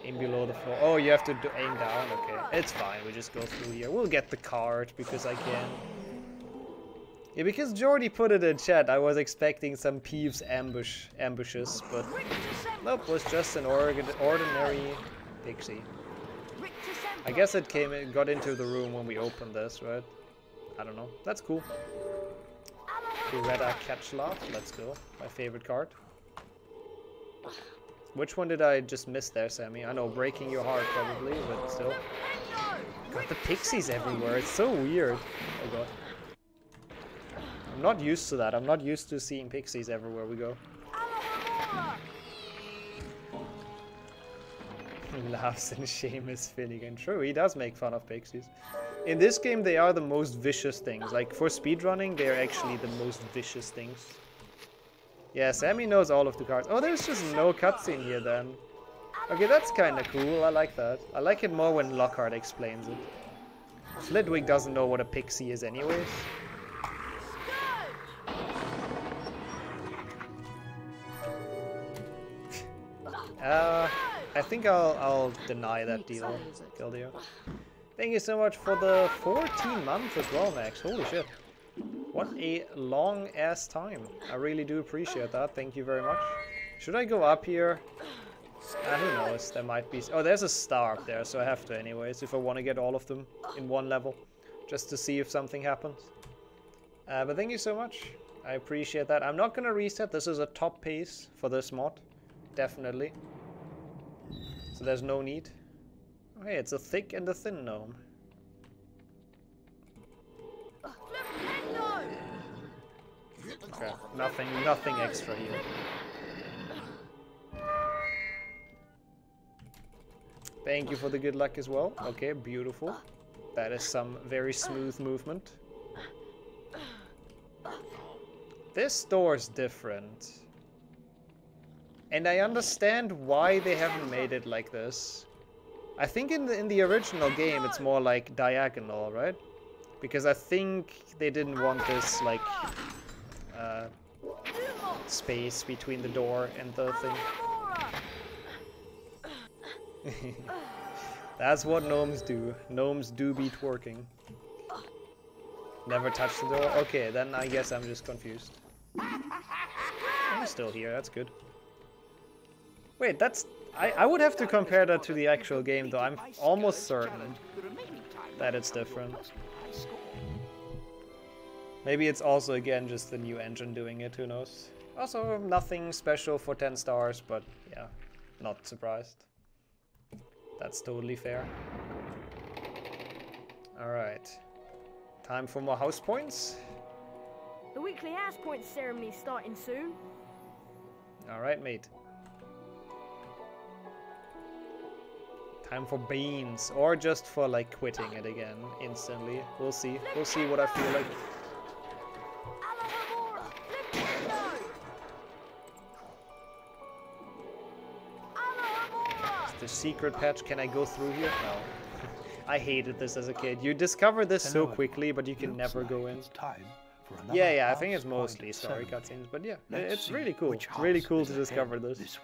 Aim below the floor. Oh, you have to do aim down? Okay. It's fine. We just go through here. We'll get the card because I can. Yeah, because Jordy put it in chat, I was expecting some Peeves ambush ambushes, but nope, it was just an ordinary pixie. I guess it came and got into the room when we opened this, right? I don't know. That's cool. Beretta catch lot. Let's go. My favorite card. Which one did I just miss there, Sammy? I know, breaking your heart probably, but still. God, the pixies everywhere. It's so weird. Oh god. I'm not used to that. I'm not used to seeing pixies everywhere we go. Laughs and Seamus Finnegan. True, he does make fun of pixies. In this game, they are the most vicious things. Like, for speedrunning, they are actually the most vicious things. Yeah, Sammy knows all of the cards. Oh, there's just no cutscene here then. Okay, that's kind of cool. I like that. I like it more when Lockhart explains it. Flitwick doesn't know what a pixie is anyways. uh... I think I'll, I'll deny that deal, Gilderoy. Thank you so much for the fourteen months as well, Max. Holy shit. What a long-ass time. I really do appreciate that. Thank you very much. Should I go up here? Ah, who knows? There might be... Oh, there's a star up there, so I have to anyways, if I want to get all of them in one level. Just to see if something happens. Uh, but thank you so much. I appreciate that. I'm not going to reset. This is a top pace for this mod. Definitely. So there's no need. Oh, hey, it's a thick and a thin gnome. Okay, nothing, nothing extra here. Thank you for the good luck as well. Okay, beautiful. That is some very smooth movement. This door's different. And I understand why they haven't made it like this. I think in the, in the original game it's more like diagonal, right? Because I think they didn't want this, like, uh, space between the door and the thing. That's what gnomes do. Gnomes do be twerking. Never touch the door? Okay, then I guess I'm just confused. I'm still here, that's good. Wait, that's... I, I would have to compare that to the actual game, though. I'm almost certain that it's different. Maybe it's also, again, just the new engine doing it. Who knows? Also, nothing special for ten stars, but yeah, not surprised. That's totally fair. Alright. Time for more house points. The weekly house points ceremony starting soon. Alright, mate. Time for beans, or just for like quitting it again instantly. We'll see. We'll see what I feel like. It's the secret patch. Can I go through here? No. I hated this as a kid. You discover this so quickly, but you can never go in. Yeah, yeah. I think it's mostly sorry cutscenes, but yeah, it's really cool. Really cool to discover this.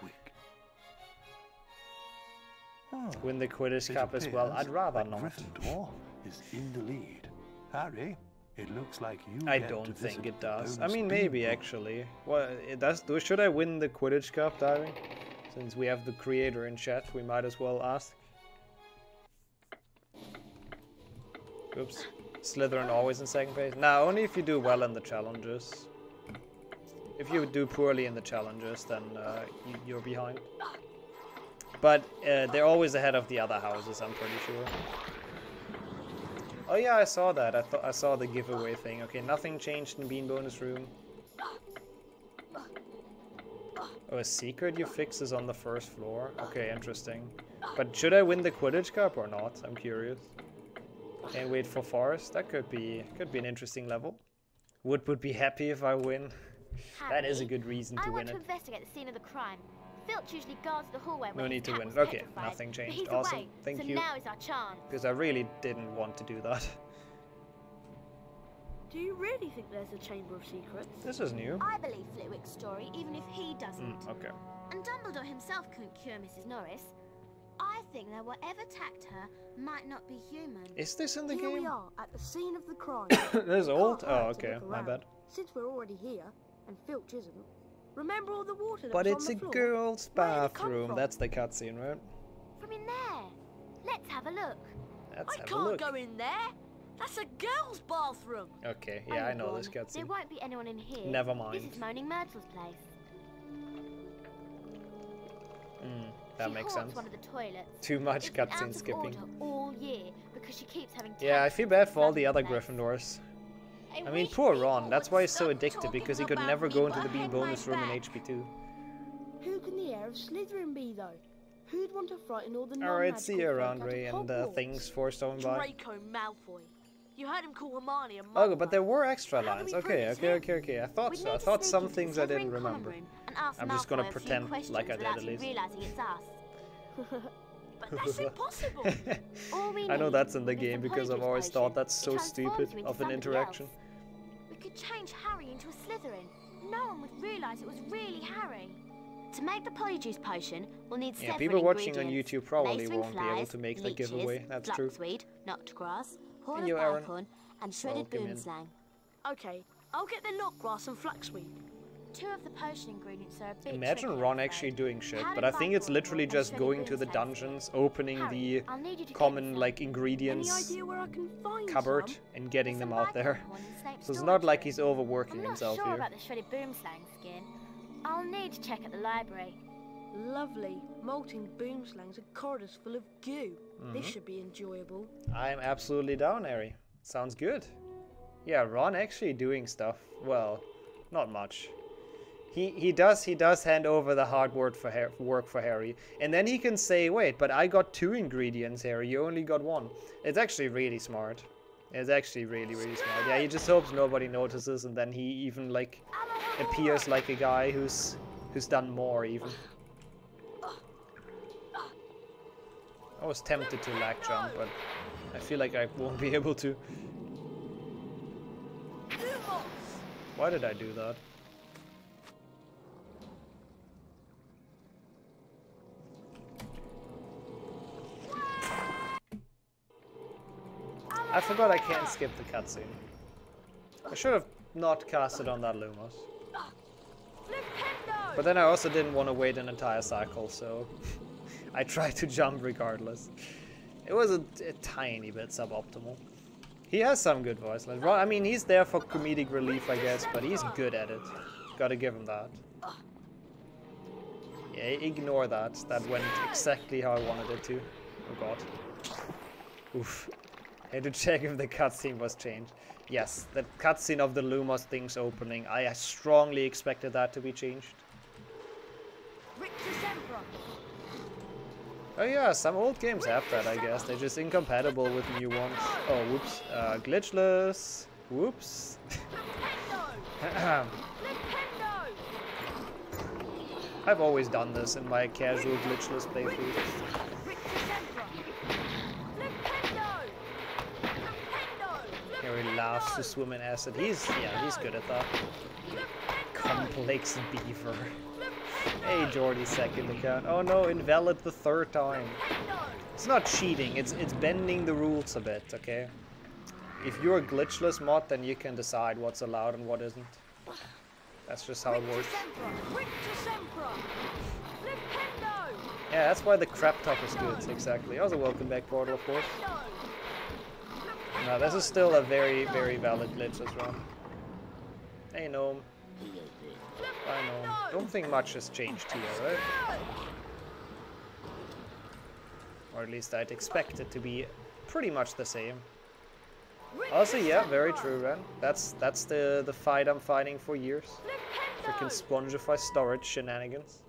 Win the Quidditch it Cup as well. I'd rather like not. Gryffindor is in the lead. Harry, it looks like you. I don't think it does. I mean, maybe people. Actually. Well, it does. Should I win the Quidditch Cup, Diary? Since we have the creator in chat, we might as well ask. Oops. Slytherin always in second place. Nah, only if you do well in the challenges. If you do poorly in the challenges, then uh, you're behind. But uh, they're always ahead of the other houses, I'm pretty sure. Oh yeah, I saw that. I thought I saw the giveaway thing. Okay, nothing changed in Bean Bonus Room. Oh, a secret you fix is on the first floor. Okay, interesting. But should I win the Quidditch Cup or not? I'm curious. Can't wait for Forest. That could be could be an interesting level. Wood would be happy if I win. Happy. That is a good reason to I win it. I want to investigate the scene of the crime. Filch usually guards the hallway when no need to win. Okay, petrified. Nothing changed. Awesome. Away, Thank so you. Now is our chance. Because I really didn't want to do that. Do you really think there's a Chamber of Secrets? This is new. I believe Flitwick's story, even if he doesn't. Mm, okay. And Dumbledore himself couldn't cure Missus Norris. I think that whatever attacked her might not be human. Is this in the here game? We are at the scene of the crime. This old? Oh, okay. My bad. Since we're already here, and Filch isn't. Remember all the water that's But it's on the a floor? girl's bathroom. That's the cutscene, right? From in there. Let's have a look. Let's I have can't a look. go in there. That's a girl's bathroom. Okay, yeah, oh, I know God. this cutscene. There won't be anyone in here. Never mind. This is Moaning Myrtle's place. Mm, that she makes sense. One of the toilets. Too much it's cutscene skipping. All year because she keeps having yeah, I feel bad for all the other Gryffindors. I mean, poor Ron, that's why he's so addicted, because he could never go into the Bean bonus room in H P two. Who can the heir of Slytherin be, though? Who'd want to frighten all the non-magical... Alright, see you around, Ray, and uh, thanks for stopping by. Draco Malfoy. You heard him call Hermione a murderer. Oh, but there were extra lines. Okay, okay, okay, okay. I thought so. I thought some things I didn't remember. I'm just gonna pretend like I did at least. But that's impossible. I know that's in the game because I've always thought that's so stupid of an interaction. Could change Harry into a Slytherin. No one would realise it was really Harry. To make the polyjuice potion, we'll need several ingredients. Yeah, people watching on YouTube probably won't be able to make the giveaway. That's true. Blacksweed, nutgrass, horn of Alcorn, and shredded boomslang. Okay, I'll get the nutgrass and flaxweed. Two of the potion ingredients are a bit Imagine Ron actually doing shit, but I think it's literally just going to the dungeons, opening the common like ingredients cupboard and getting them out there. So it's not like he's overworking himself here. I'm not sure about the shredded boomslang skin. I'll need to check at the library. Lovely. Molting boomslangs are corridors full of goo. Mm-hmm. This should be enjoyable. I'm absolutely down, Harry. Sounds good. Yeah, Ron actually doing stuff. Well, not much. He, he does he does hand over the hard work for, Har work for Harry, and then he can say, wait, but I got two ingredients, Harry, you only got one. It's actually really smart. It's actually really, really smart. Yeah, he just hopes nobody notices, and then he even, like, appears like a guy who's who's done more, even. I was tempted to lag jump, but I feel like I won't be able to. Why did I do that? I forgot I can't skip the cutscene. I should have not cast it on that Lumos. But then I also didn't want to wait an entire cycle, so I tried to jump regardless. It was a, a tiny bit suboptimal. He has some good voice lines. Well, I mean, he's there for comedic relief, I guess, but he's good at it. Gotta give him that. Yeah, ignore that. That went exactly how I wanted it to. Oh god. Oof. I had to check if the cutscene was changed. Yes, the cutscene of the Lumos things opening. I strongly expected that to be changed. Rictusempra. Oh yeah, some old games have that, I guess. They're just incompatible with new ones. Oh, whoops. Uh, glitchless. Whoops. I've always done this in my casual glitchless playthrough. He laughs to swim in acid. He's, yeah, he's good at that. Complex beaver. Hey, Geordie second account. Oh no, invalid the third time. It's not cheating, it's it's bending the rules a bit, okay? If you're a glitchless mod, then you can decide what's allowed and what isn't. That's just how it works. Yeah, that's why the crap talk is good, exactly. Also, welcome back, Portal, of course. No, this is still a very, very valid glitch as well. Hey, Gnome. Bye, Gnome. Don't think much has changed here, right? Or at least I'd expect it to be pretty much the same. Also, yeah, very true, Ren. That's that's the, the fight I'm fighting for years. Freaking Spongify storage shenanigans.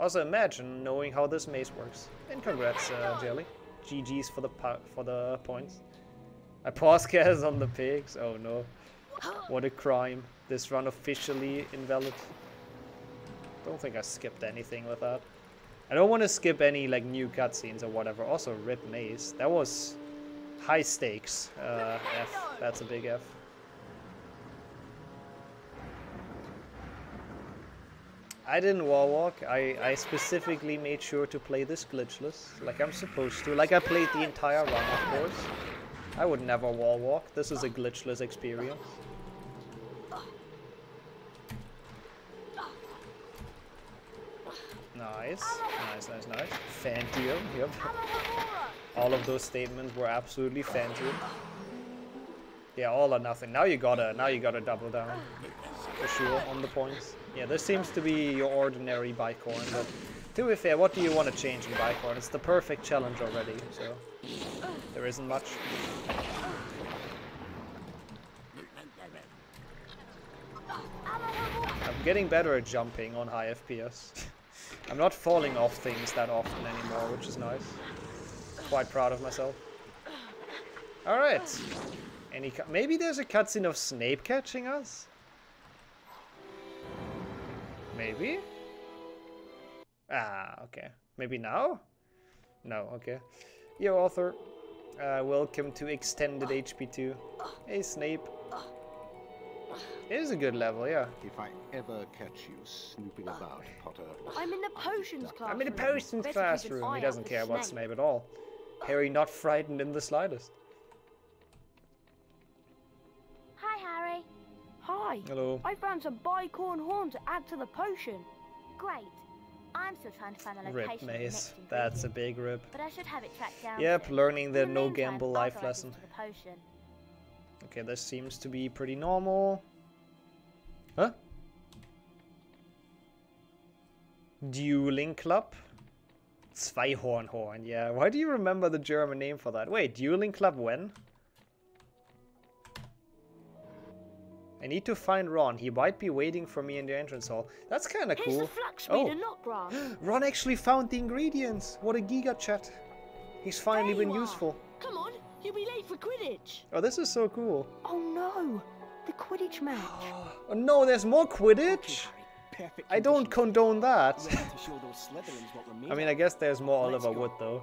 Also, imagine knowing how this maze works. And congrats, uh, Jelly. G G's for the, for the points. I paused cast on the pigs. Oh no. What a crime. This run officially invalid. don't think I skipped anything with that. I don't want to skip any like new cutscenes or whatever. Also, Rip Maze. That was high stakes. Uh, F. That's a big F. I didn't wall walk. I, I specifically made sure to play this glitchless, like I'm supposed to. Like I played the entire run, of course. I would never wall walk. This is a glitchless experience. Nice, nice, nice, nice. Fantium, yep. All of those statements were absolutely Fantium. Yeah, all or nothing. Now you gotta, now you gotta double down for sure on the points. Yeah, this seems to be your ordinary Bicorn, but to be fair, what do you want to change in Bicorn? It's the perfect challenge already, so there isn't much. I'm getting better at jumping on high F P S. I'm not falling off things that often anymore, which is nice. Quite proud of myself. Alright. Any cu- maybe there's a cutscene of Snape catching us? Maybe? Ah, okay. Maybe now? No, okay. Yo, author. Uh, welcome to Extended H P two. Hey, Snape. It is a good level, yeah. If I ever catch you snooping about, Potter. I'm in the potions classroom. I'm in the potions classroom. He doesn't care about Snape at all. Harry not frightened in the slightest. Hi, Harry. Hi. Hello. I found some bicorn horn to add to the potion. Great. I'm still trying to find a location. Rip Maze. That's a big rip. But I should have it tracked down. Yep, learning the no gamble life lesson. Okay, this seems to be pretty normal. Huh? Dueling Club? Zweihornhorn, yeah. Why do you remember the German name for that? Wait, Dueling Club when? I need to find Ron. He might be waiting for me in the entrance hall. That's kind of cool. Oh. Ron actually found the ingredients. What a giga chat. He's finally been useful. Come on. You'll be late for Quidditch! Oh, this is so cool. Oh no! The Quidditch match! Oh no, there's more Quidditch? Okay, I don't condone that. I mean, I guess there's more Let's Oliver Wood, though.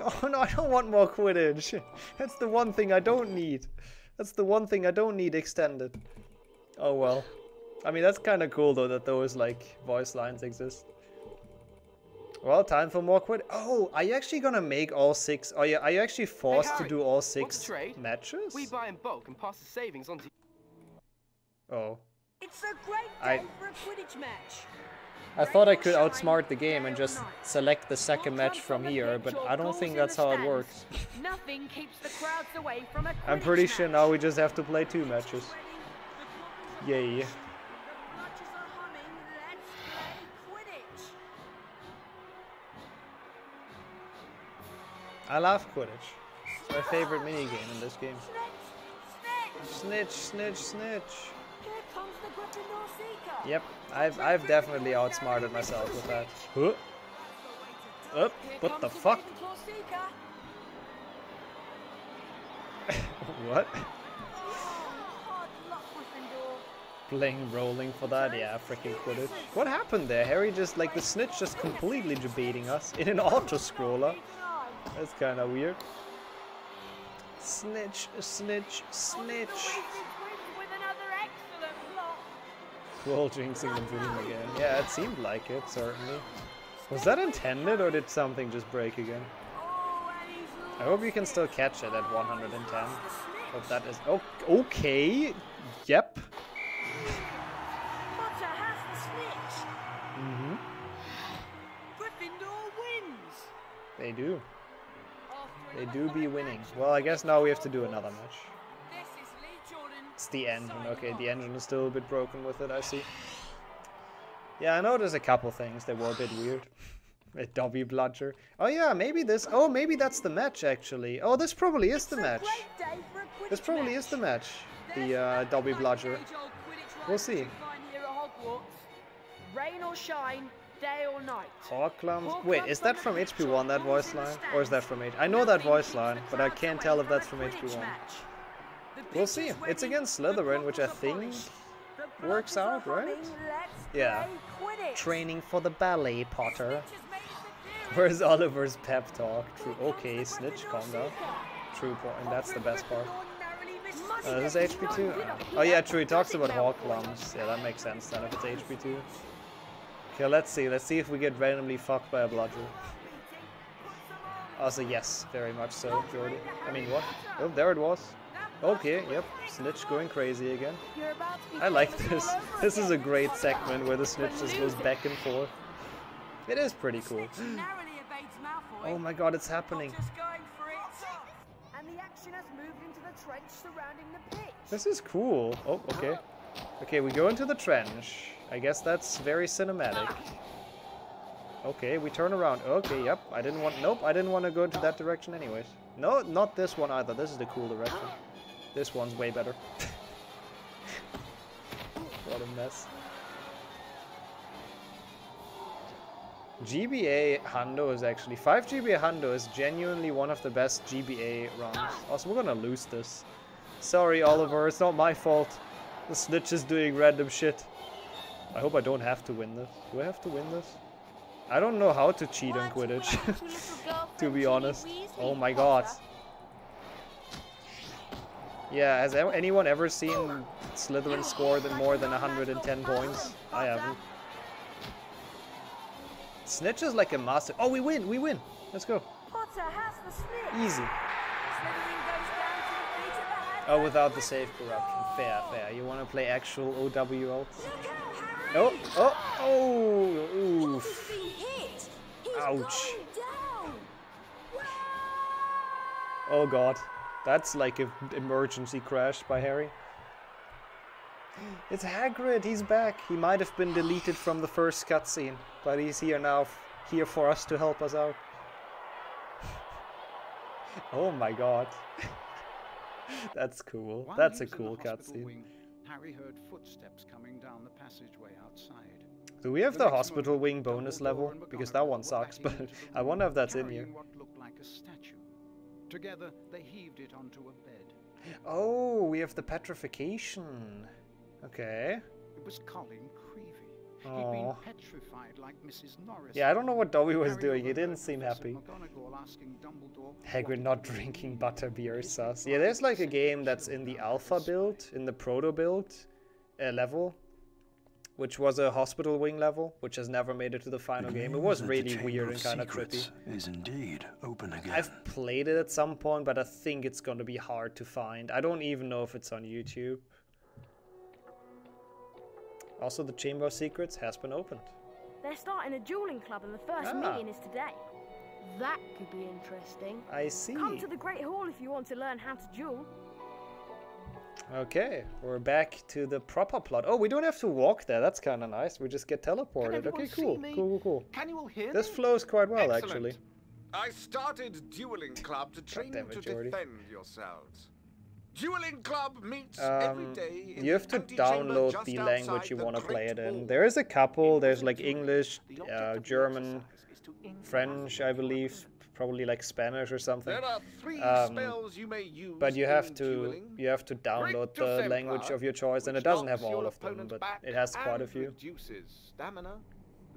Oh no, I don't want more Quidditch! That's the one thing I don't need. That's the one thing I don't need extended. Oh well. I mean, that's kind of cool, though, that those, like, voice lines exist. Well, time for more Quidditch. Oh, are you actually gonna make all six? Are you, are you actually forced hey, Harry, to do all six matches? We buy in bulk and pass the savings on to you. Oh. It's a great day I, for a Quidditch match. I thought I could outsmart the game and just select the second match from here, but I don't think that's how it works. Nothing keeps the crowds away from a Quidditch match. I'm pretty sure now we just have to play two matches. Yay. I love Quidditch. It's my favorite minigame in this game. Snitch, snitch, snitch, snitch. Here comes the Gryffindor Seeker. Yep, I've I've definitely outsmarted myself with that. Huh? Oh, what the fuck? What? Playing rolling for that, yeah, freaking Quidditch. What happened there? Harry just like the snitch just completely debating us in an auto scroller. That's kind of weird. Snitch, snitch, snitch. Cool, jinxing the boom again. Yeah, it seemed like it, certainly. Was that intended, or did something just break again? I hope you can still catch it at one hundred ten. Hope that is... Oh, okay. Yep. Mm-hmm. They do. They do be winning. Well, I guess now we have to do another match. It's the engine. Okay, the engine is still a bit broken with it, I see. Yeah, I know there's a couple things that were a bit weird. A Dobby bludger. Oh yeah, maybe this... Oh, maybe that's the match, actually. Oh, this probably is the match. This probably is the match. The uh, Dobby bludger. We'll see. Rain or shine. Day or night. Hawklump. Wait, is that from H P one, that voice line? Or is that from H P? I know that voice line, but I can't tell if that's from H P one. We'll see. It's against Slytherin, which I think Works out, right? Yeah. Training for the ballet, Potter. Where's Oliver's pep talk? True. Okay, Snitch, calm down. True point. And that's the best part. Uh, is this H P two? Oh yeah, true. He talks about hall clumps. Yeah, that makes sense then if it's H P two. Okay, let's see. Let's see if we get randomly fucked by a bludger. Also, yes, very much so, Jordy. I mean, what? Oh, there it was. Okay, yep. Snitch going crazy again. I like this. This is a great segment where the Snitch just goes back and forth. It is pretty cool. Oh my god, it's happening. This is cool. Oh, okay. Okay, we go into the trench. I guess that's very cinematic. Okay, we turn around. Okay, yep. I didn't want... Nope, I didn't want to go into that direction anyways. No, not this one either. This is the cool direction. This one's way better. What a mess. G B A Hundo is actually... five G B A Hundo is genuinely one of the best G B A runs. Also, we're gonna lose this. Sorry, Oliver. It's not my fault. The Snitch is doing random shit. I hope I don't have to win this. Do I have to win this? I don't know how to cheat on Quidditch, to be honest. Oh my god. Yeah, has anyone ever seen Slytherin score than more than one hundred ten points? I haven't. Snitch is like a master. Oh, we win, we win. Let's go. Easy. Oh, without the save corruption. Fair, fair. You want to play actual O W L? Oh, oh, oh, oof. Ouch. Oh god. That's like an emergency crash by Harry. It's Hagrid, he's back. He might have been deleted from the first cutscene, but he's here now, here for us to help us out. Oh my god. That's cool. That's a cool cutscene. Harry heard footsteps coming down the passageway outside. Do we have the hospital wing bonus level? Because that one sucks, but I wonder if that's in here. What looked like a statue. Together they heaved it onto a bed. Oh, we have the petrification. Okay. It was Colin Creevey. He'd been petrified like Missus Norris. Yeah, I don't know what Dobby was doing. He didn't seem happy. Hagrid not drinking butter beer sauce. Yeah, there's like a game that's in the alpha build, in the proto build uh, level, which was a hospital wing level, which has never made it to the final game. It was really weird and kind of trippy. Is indeed open again. I've played it at some point, but I think it's going to be hard to find. I don't even know if it's on YouTube. Also, the Chamber of Secrets has been opened. They're starting a dueling club, and the first ah. meeting is today. That could be interesting. I see. Come to the Great Hall if you want to learn how to duel. Okay, we're back to the proper plot. Oh, we don't have to walk there. That's kind of nice. We just get teleported. Okay, cool. Cool, cool, cool. Can you all hear me? This flows quite well, excellent. Actually. I started Dueling Club to train you to Jordy. Defend yourselves. Dueling Club meets um, every day. You have to download the language you want to play it in. There is a couple. There's like English, uh, German, French, I believe. Probably like Spanish or something. There are three um, spells you may use, but you have to dueling. you have to download the language of your choice, and it doesn't have all of them, but it has quite a few.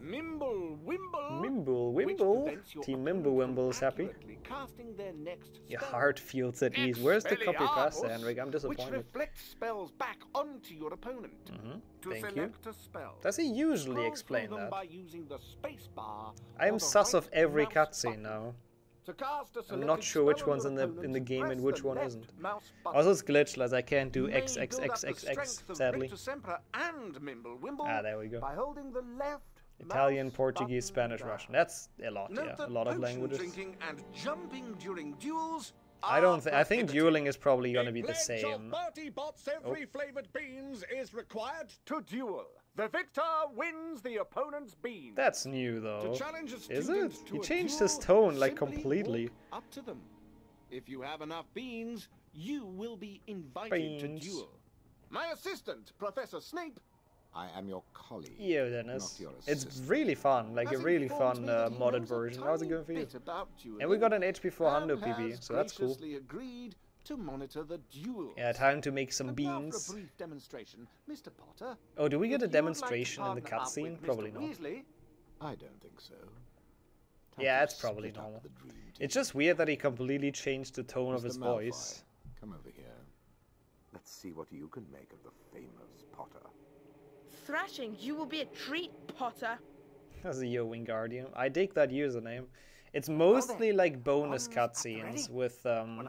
Mimble Wimble, Mimble Wimble. Team Mimble Wimble is happy. Their next your heart feels at ease. Where's the copy pasta, Henrik? I'm disappointed. Which reflects spells back onto your opponent. Mm-hmm. to Thank you. A spell. Does he usually explain that? I am sus right of every cutscene now. I'm not sure which one's in the in the game and which one isn't. Also, it's glitchless. I can't do X X X X X. Sadly. Ah, there we go. By holding the left. Italian, Portuguese, Spanish, Russian. That's a lot, yeah. A lot of languages. And jumping during duels I don't think I think dueling is probably going to be the same. Every flavored beans is required to duel. The victor wins the opponent's bean. That's new though. Is it? He changed his tone like completely. Up to them. If you have enough beans, you will be invited to duel. My assistant, Professor Snape, I am your colleague. Yeah, Dennis. Not your it's really fun, like as a really fun uh, modded version. How's it going for you? you and we got an H P four hundred P B, so that's cool. Agreed to to monitor the duel. Yeah, time to make some and beans. After a brief demonstration, Mister Potter. Oh, do we get a demonstration like in the cutscene? Probably not. Weasley? I don't think so. Time yeah, it's probably normal. It's just weird that he completely changed the tone Mister of his Malfoy, voice. Come over here. Let's see what you can make of the famous Potter. Thrashing, you will be a treat, Potter. That's a Yo Wingardium. I dig that username. It's mostly like bonus cutscenes with um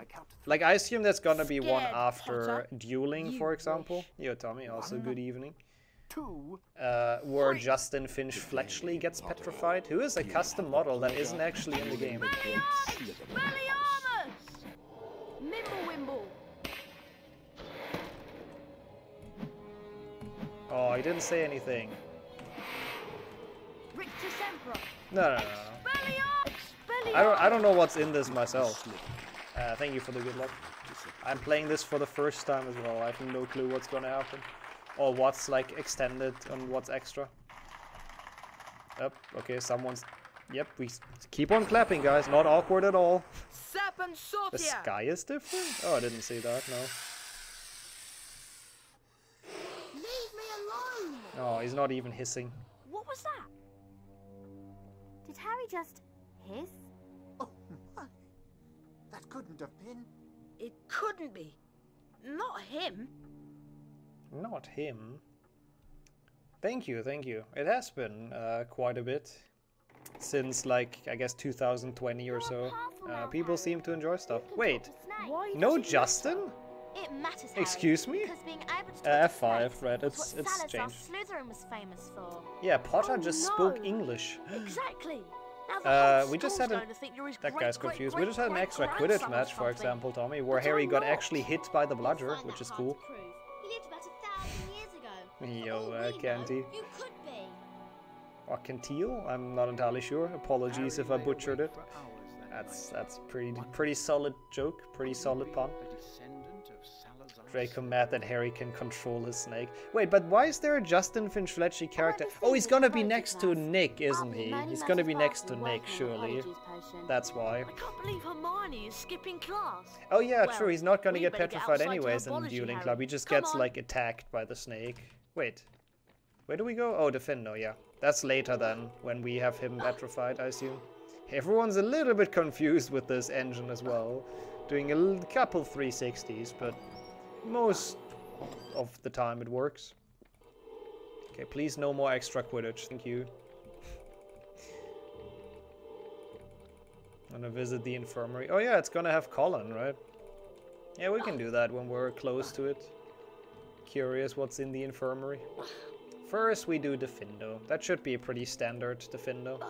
like I assume there's gonna be one after dueling, for example. Yo Tommy, also good evening. Uh, where Justin Finch-Fletchley gets petrified, who is a custom model that isn't actually in the game. Oh, he didn't say anything. No, no, no, no. I don't, I don't know what's in this myself. Uh, thank you for the good luck. I'm playing this for the first time as well. I have no clue what's gonna happen. Or what's like extended and what's extra. Yep, okay, someone's... Yep, we keep on clapping, guys. Not awkward at all. The sky is different? Oh, I didn't see that, no. Leave me alone! Oh, he's not even hissing. What was that? Did Harry just hiss? Oh, my. That couldn't have been. It couldn't be. Not him. Not him. Thank you, thank you. It has been uh, quite a bit since, like, I guess two thousand twenty or so. Uh, people seem to enjoy stuff. Wait, no Justin? Excuse me? Uh, F five, right? It's it's changed. Yeah, Potter just spoke English. Exactly. Uh, we just had a, that guy's confused. We just had an extra Quidditch match, for example, Tommy, where Harry got actually hit by the bludger, which is cool. Yo, uh, Canty. Or Canteel? I'm not entirely sure. Apologies if I butchered it. That's that's pretty pretty solid joke. Pretty solid pun. Draco mad that Harry can control his snake. Wait, but why is there a Justin Finch-Fletchley character? Oh, he's gonna be next to Nick, isn't he? He's gonna be next to Nick, surely. That's why. I can't believe Hermione is skipping class. Oh yeah, true. He's not gonna get petrified anyways in the dueling club. He just gets like attacked by the snake. Wait, where do we go? Oh, Defendo, yeah. That's later then, when we have him petrified, I assume. Everyone's a little bit confused with this engine as well. Doing a couple three sixties, but most of the time it works. Okay, please no more extra Quidditch, thank you. I'm gonna visit the infirmary. Oh yeah, it's gonna have Colin, right? Yeah, we can do that when we're close to it. Curious what's in the infirmary. First we do Defendo. That should be a pretty standard Defendo.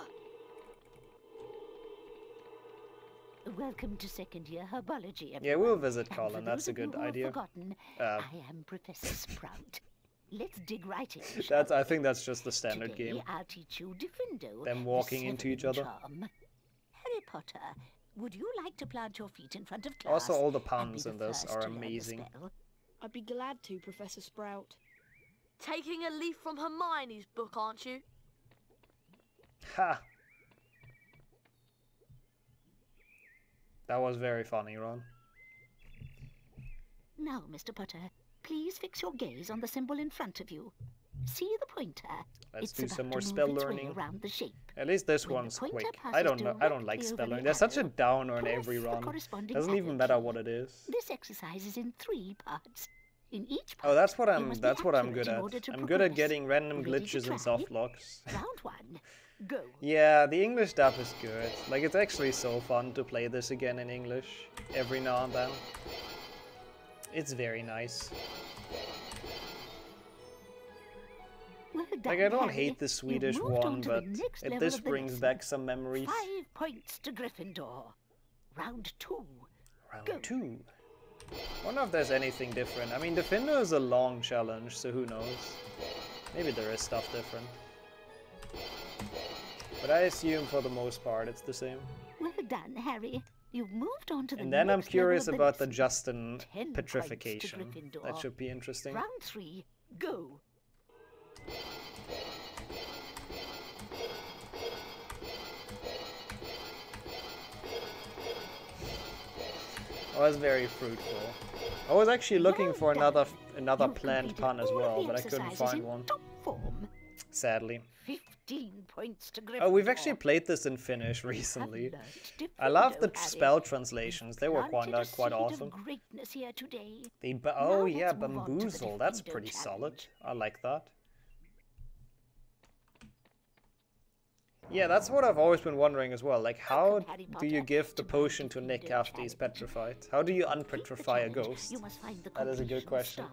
Welcome to second year herbology, everyone. Yeah, we'll visit Colin, that's a good idea. Forgotten, uh, I am Professor Sprout. Let's dig right in. That's I think that's just the standard Today, game. I'll teach you Defendo, them walking the into each other. Charm. Harry Potter, would you like to plant your feet in front of class? Also all the puns in this are amazing. I'd be glad to, Professor Sprout. Taking a leaf from Hermione's book, aren't you? Ha! That was very funny, Ron. Now, Mister Potter, please fix your gaze on the symbol in front of you. See the pointer. Let's it's do some more spell learning. Around the shape. At least this when one's quick. I don't know. I don't like spell learning. There's such a downer in every run. Doesn't even matter what it is. This exercise is in three parts. In each part, oh, that's what I'm. That's what I'm good at. I'm progress. good at getting random glitches and soft locks. Round one. Go. Yeah, the English stuff is good. Like, it's actually so fun to play this again in English every now and then. It's very nice. Well done, like, I don't Harry. hate the Swedish one, but it, this brings back some memories. Five points to Gryffindor. Round two. Round Go. two. I wonder if there's anything different. I mean, Defender is a long challenge, so who knows? Maybe there is stuff different. But I assume for the most part it's the same. Well done, Harry. You've moved on to the And then I'm curious the about the Justin petrification. That should be interesting. Round three, go. That was very fruitful. I was actually looking for another another plant pun as well, but I couldn't find one. Sadly. fifteen points to Gryffindor. Oh, we've actually played this in Finnish recently. I love the spell translations. They were quite, uh, quite awesome. The ba oh yeah, bamboozle. That's pretty solid. I like that. Yeah, that's what I've always been wondering as well. Like, how do you give the potion to Nick after he's petrified? How do you unpetrify a ghost? That is a good question.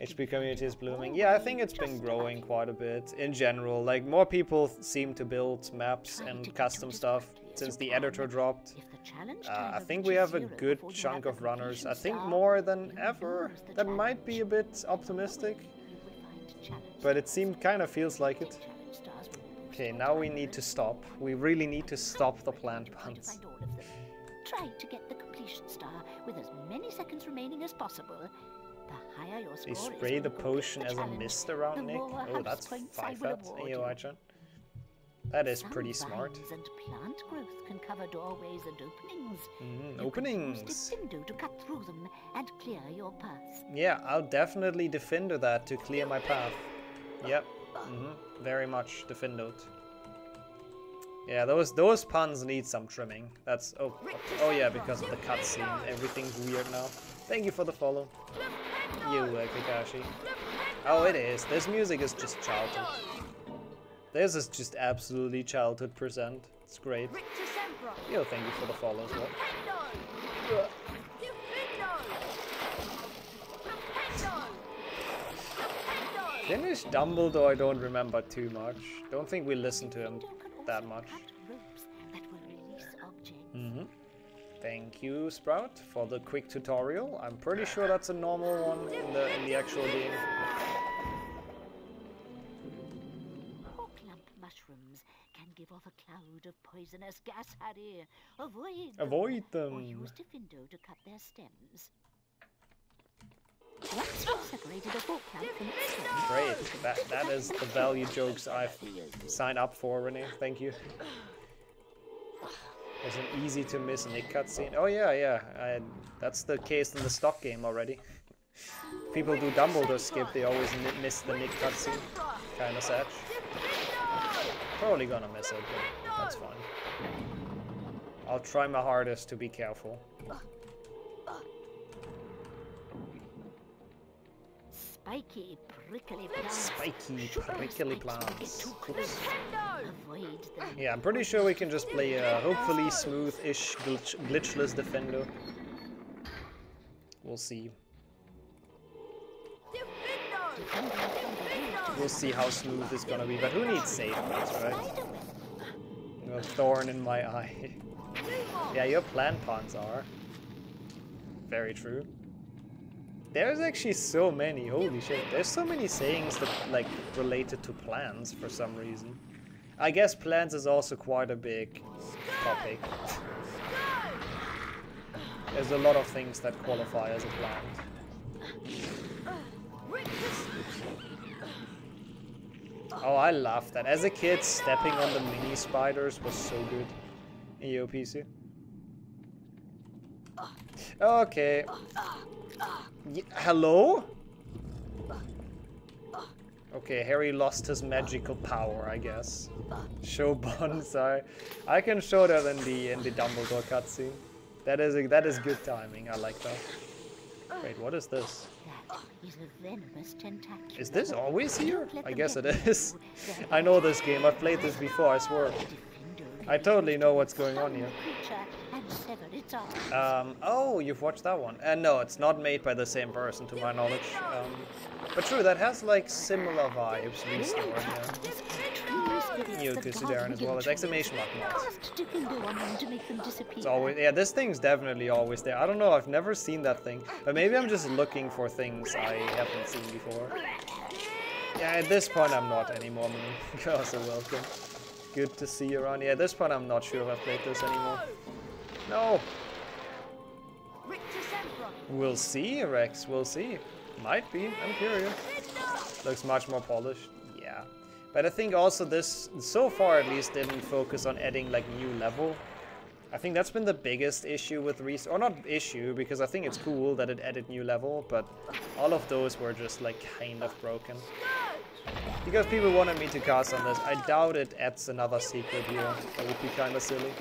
H P community is blooming. Yeah, I think it's been growing quite a bit in general. Like, more people seem to build maps and custom stuff since the editor dropped. Uh, I think we have a good chunk of runners. I think more than ever. That might be a bit optimistic, but it seemed kind of feels like it. Okay, now we need to stop. We really need to stop the plant puns. Try to get the completion star with as many seconds remaining as possible. They spray the potion as a mist around Nick. Oh, that's five at A O I Chan. That is pretty smart. And plant growth can cover doorways and openings. Mm, openings. Use Defendo to cut through them and clear your path. Yeah, I'll definitely Defendo that to clear my path. Yep. Mm-hmm. Very much Defendoed. Yeah, those those puns need some trimming. That's oh oh yeah, because of the cutscene, everything's weird now. Thank you for the follow. You, uh, Kakashi. Oh, it is. This music is just childhood. This is just absolutely childhood present. It's great. Yo, thank you for the follow as well. Finnish Dumbledore I don't remember too much. Don't think we listened to him that much. Mm-hmm. Thank you, Sprout, for the quick tutorial. I'm pretty sure that's a normal one in the in the actual game. Hawk lump mushrooms can give off a cloud of poisonous gas, Harry. Avoid them. Avoid them. Or use Defendo to cut their stems. Great. That that is the value jokes I've signed up for, Renee. Thank you. There's an easy to miss Nick cutscene. Oh yeah, yeah. I, that's the case in the stock game already. People do Dumbledore skip, they always miss the Nick cutscene. Kinda sad. Probably gonna miss it, but that's fine. I'll try my hardest to be careful. Spiky, prickly plants. Spiky, prickly plants. Oops. Yeah, I'm pretty sure we can just play a hopefully smooth-ish, glitch glitchless Defendo. We'll see. We'll see how smooth it's gonna be, but who needs save points, right? A thorn in my eye. Yeah, your plant puns are. Very true. There's actually so many, holy shit, there's so many sayings that like related to plants for some reason. I guess plants is also quite a big topic. There's a lot of things that qualify as a plant. Oh, I love that. As a kid, stepping on the mini spiders was so good. Yo, P C. Okay. Y Hello? Okay, Harry lost his magical power, I guess. Show bonsai. I can show that in the in the Dumbledore cutscene. That is a, that is good timing. I like that. Wait, what is this? Is this always here? I guess it is. I know this game. I've played this before. I swear. I totally know what's going on here. Um, oh, you've watched that one. And uh, no, it's not made by the same person to my knowledge. Um, but true, that has like similar vibes. Restore, yeah. You could see Darren as well as exclamation mark mods. It's always, yeah, this thing's definitely always there. I don't know, I've never seen that thing. But maybe I'm just looking for things I haven't seen before. Yeah, at this point I'm not anymore. You're so welcome. Good to see you around here. Yeah, at this point I'm not sure if I've played this anymore. No! We'll see, Rex, we'll see. Might be, I'm curious. Looks much more polished, yeah. But I think also this, so far at least, didn't focus on adding like new level. I think that's been the biggest issue with research, or not issue, because I think it's cool that it added new level, but all of those were just like kind of broken. Because people wanted me to cast on this, I doubt it adds another secret here. That would be kind of silly.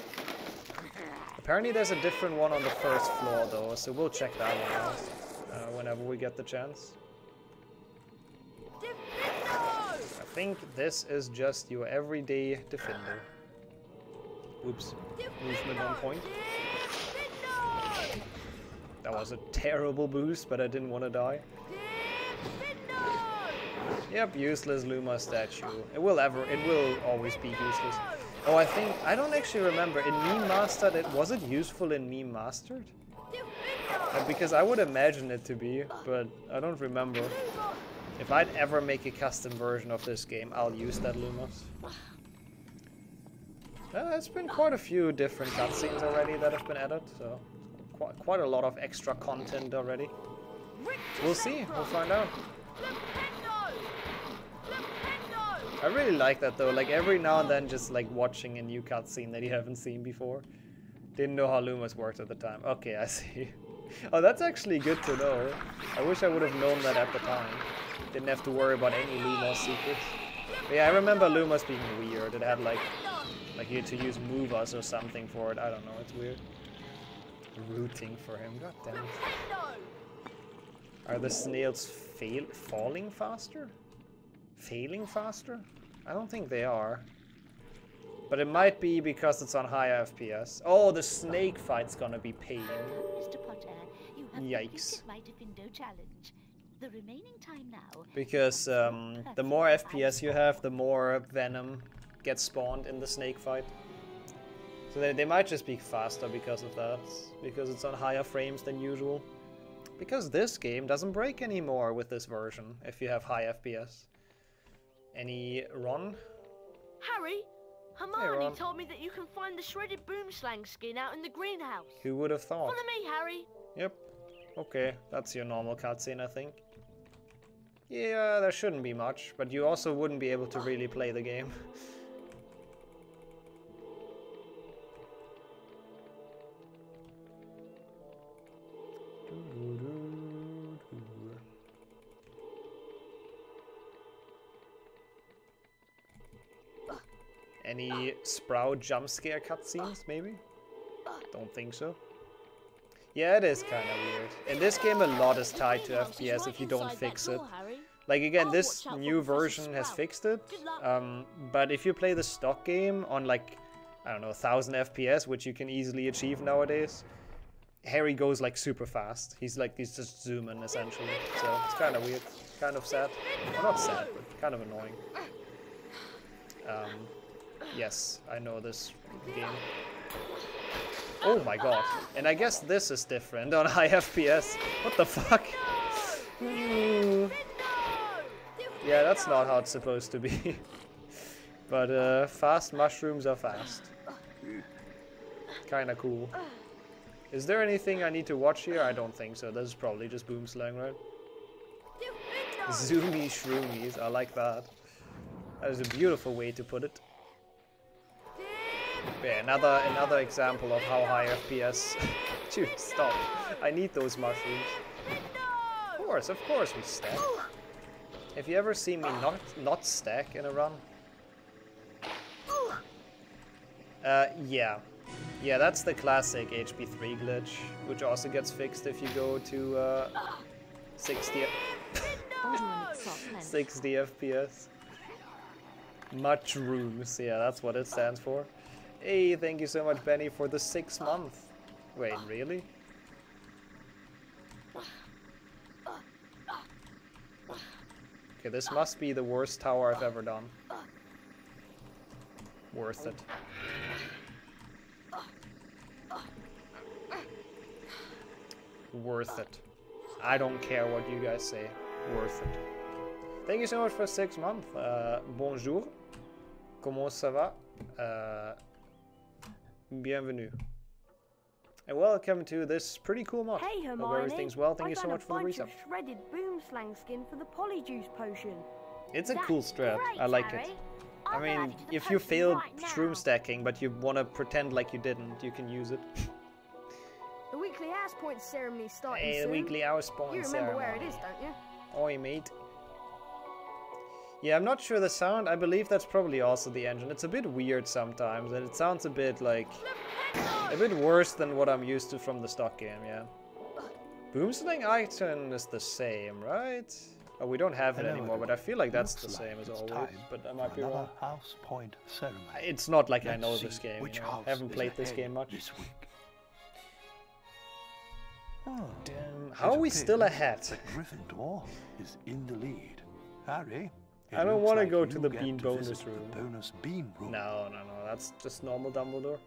Apparently there's a different one on the first floor though, so we'll check that one out uh, whenever we get the chance. I think this is just your everyday Defender. Oops, movement on point. That was a terrible boost, but I didn't want to die. Yep, useless Luma statue. It will ever, it will always be useless. Oh, I think, I don't actually remember, in Meme Mastered, it, was it useful in Meme Mastered? Uh, because I would imagine it to be, but I don't remember. If I'd ever make a custom version of this game, I'll use that Lumos. Uh, it's been quite a few different cutscenes already that have been added, so Qu quite a lot of extra content already. We'll see, we'll find out. I really like that though, like every now and then just like watching a new cutscene that you haven't seen before. Didn't know how Lumos worked at the time. Okay, I see. Oh, that's actually good to know. I wish I would have known that at the time. Didn't have to worry about any Lumos secrets. But yeah, I remember Lumos being weird. It had like... Like you had to use move us or something for it. I don't know, it's weird. Rooting for him, god damn it. Are the snails fail falling faster? Failing faster? I don't think they are. But it might be because it's on higher F P S. Oh, the snake fight's gonna be pain. Mister Potter, you have Yikes. My Defendo challenge. The remaining time now. Because um, the more F P S you have, the more venom get spawned in the snake fight. So they, they might just be faster because of that, because it's on higher frames than usual. Because this game doesn't break anymore with this version, if you have high F P S. Any Ron? Harry, Hermione hey, Ron. told me that you can find the shredded boomslang skin out in the greenhouse. Who would have thought? Follow me, Harry. Yep. Okay, that's your normal cutscene, I think. Yeah, there shouldn't be much, but you also wouldn't be able to really play the game. Any Sprout jump scare cutscenes, maybe? Don't think so. Yeah, it is kind of weird. In this game, a lot is tied to F P S if you don't fix it. Like, again, this new version has fixed it. Um, but if you play the stock game on, like, I don't know, one thousand F P S, which you can easily achieve nowadays, Harry goes, like, super fast. He's, like, he's just zooming, essentially. So it's kind of weird. Kind of sad. Well, not sad, but kind of annoying. Um... Yes, I know this game. Oh my god. And I guess this is different on high F P S. What the fuck? Mm. Yeah, that's not how it's supposed to be. But uh, fast mushrooms are fast. Kinda cool. Is there anything I need to watch here? I don't think so. This is probably just boomslang, right? Zoomy shroomies. I like that. That is a beautiful way to put it. Yeah, another another example of how high F P S. Dude, stop! I need those mushrooms. Of course, of course, we stack. Have you ever seen me not not stack in a run? Uh, yeah, yeah, that's the classic H P three glitch, which also gets fixed if you go to uh, sixty F P S. Mushrooms, yeah, that's what it stands for. Hey, thank you so much, Benny, for the six month. Wait, really? Okay, this must be the worst tower I've ever done. Worth it. Worth it. I don't care what you guys say. Worth it. Thank you so much for six months. Uh, bonjour. Comment ça va? Uh, bienvenue. And welcome to this pretty cool mod. Hey, Hermione. Hope everything's well. Thank I you so much for the resub. Shredded boomslang skin for the polyjuice potion. It's a That's cool strat. Great, I like Harry. It. I mean, if you failed shroom stacking, but you want to pretend like you didn't, you can use it. The weekly house point ceremony starting soon. Hey, the weekly house point ceremony. You remember where it is, don't you? Oi, mate. Yeah, I'm not sure the sound. I believe that's probably also the engine. It's a bit weird sometimes, and it sounds a bit like... a bit worse than what I'm used to from the stock game, yeah. Boomsling Icon is the same, right? Oh, we don't have it anymore, but I feel like that's the same as always, but I might be wrong. House point ceremony. It's not like I know this game, you know? I haven't played this game much. This week. Oh, damn. How are we still ahead? Gryffindor is in the lead. Harry, I don't want to go to the bean bonus room. Bonus bean room. No, no, no, that's just normal Dumbledore.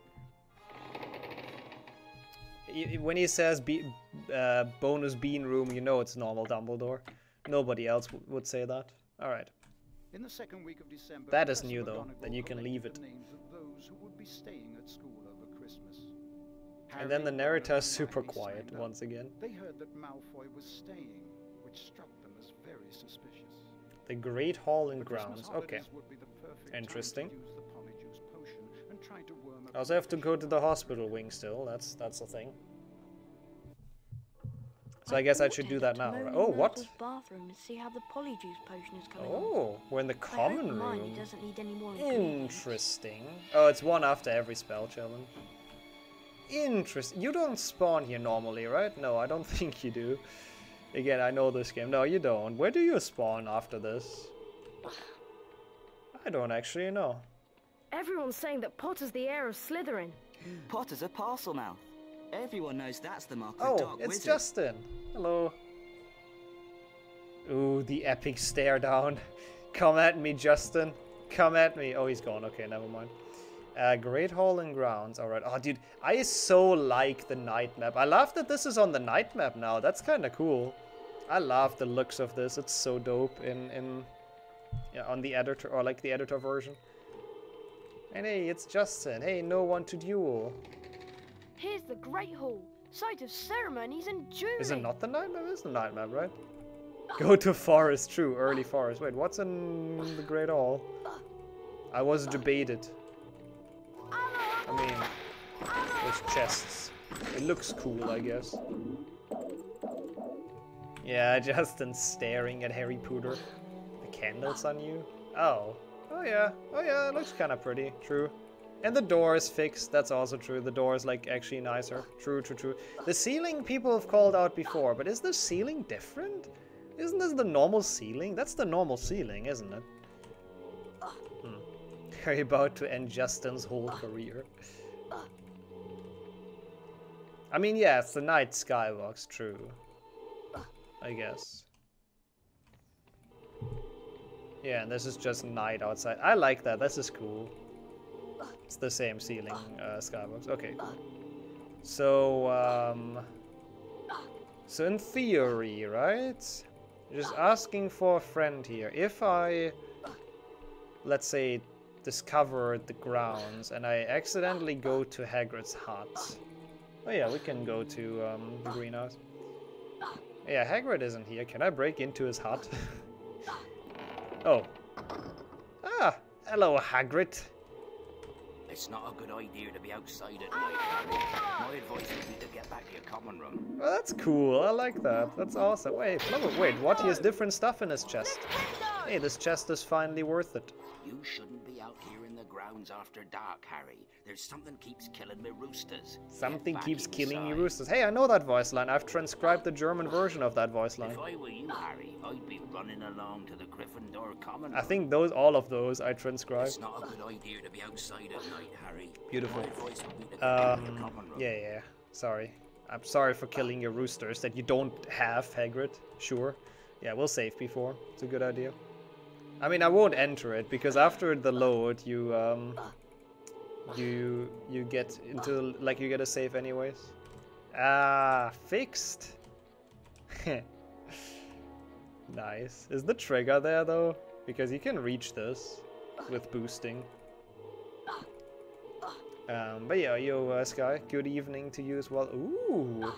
When he says be, uh, bonus bean room, you know it's normal Dumbledore. Nobody else w would say that. All right. In the second week of December, that is new though. Then you can leave it. And then the narrator is super quiet once again. They heard that Malfoy was staying, which struck them as very suspicious. The Great Hall and Grounds. Okay. Interesting. I also have to go to the hospital wing still. That's that's a thing. So I, I guess I should do that now. Right? Oh, what? Bathroom and see how the polyjuice potion is coming oh, we're in the common room. Hermione doesn't need any more interesting. Oh, it's one after every spell challenge. Interesting. You don't spawn here normally, right? No, I don't think you do. Again, I know this game. No, you don't. Where do you spawn after this? I don't actually know. Everyone's saying that Potter's the heir of Slytherin. Potter's a parcel now. Everyone knows that's the mark of the Dark Wizard. Oh, it's Justin. Hello. Ooh, the epic stare down. Come at me, Justin. Come at me. Oh, he's gone. Okay, never mind. Uh, Great Hall and Grounds. All right. Oh, dude, I so like the night map. I love that this is on the night map now. That's kind of cool. I love the looks of this. It's so dope in in yeah, on the editor or like the editor version. And hey, it's Justin. Hey, no one to duel. Here's the Great Hall, site of ceremonies and jury. Is it not the night map? It's the night map, right? Go to forest, true, early forest. Wait, what's in the Great Hall? I was debated. I mean, there's chests. It looks cool, I guess. Yeah, Justin staring at Harry Potter. The candles on you? Oh. Oh yeah. Oh yeah, it looks kind of pretty, true. And the door is fixed, that's also true. The door is like actually nicer. True, true, true. The ceiling people have called out before, but is the ceiling different? Isn't this the normal ceiling? That's the normal ceiling, isn't it? Hmm. You're about to end Justin's whole career. I mean, yeah, it's the night skywalks, true. I guess. Yeah, and this is just night outside. I like that, this is cool. It's the same ceiling, uh, skybox. Okay, cool. So, um... So in theory, right? Just asking for a friend here. If I, let's say, discover the grounds and I accidentally go to Hagrid's hut. Oh yeah, we can go to um, the greenhouse. Yeah, Hagrid isn't here. Can I break into his hut? Oh. Ah, hello, Hagrid. It's not a good idea to be outside at night. My advice would be to get back to your common room. Well, that's cool. I like that. That's awesome. Wait, no, wait. What? He has different stuff in his chest. Hey, this chest is finally worth it. You shouldn't be out here in the grounds after dark, Harry. There's something keeps killing me roosters. Something keeps killing me roosters. Hey, I know that voice line. I've transcribed the German version of that voice line. If I were you, Harry, I'd be running along to the Gryffindor common room. I think those, all of those, I transcribed. It's not a good idea to be outside at night, Harry. Beautiful. Um, yeah, yeah. Sorry. I'm sorry for killing your roosters that you don't have, Hagrid. Sure. Yeah, we'll save before. It's a good idea. I mean, I won't enter it because after the load, you um, you you get into like you get a save anyways. Ah, fixed. Nice. Is the trigger there though? Because you can reach this with boosting. Um, but yeah, yo, uh, Sky. Good evening to you as well. Ooh.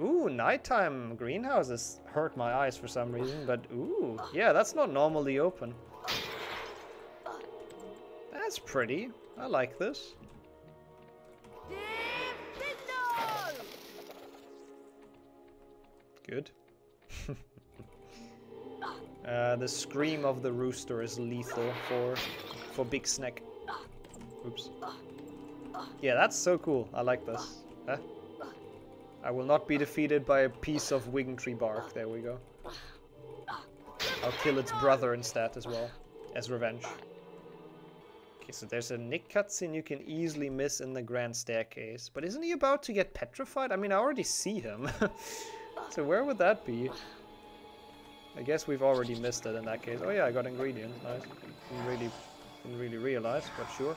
Ooh, nighttime greenhouses hurt my eyes for some reason, but ooh, yeah, that's not normally open. That's pretty. I like this. Good. uh, the scream of the rooster is lethal for for Big Snack. Oops. Yeah, that's so cool. I like this. Huh? I will not be defeated by a piece of Wingtree bark. There we go. I'll kill its brother instead as well, as revenge. Okay, so there's a Nick cutscene you can easily miss in the Grand Staircase. But isn't he about to get petrified? I mean, I already see him. So where would that be? I guess we've already missed it in that case. Oh yeah, I got ingredients. Nice. Didn't really, didn't really realize, but sure.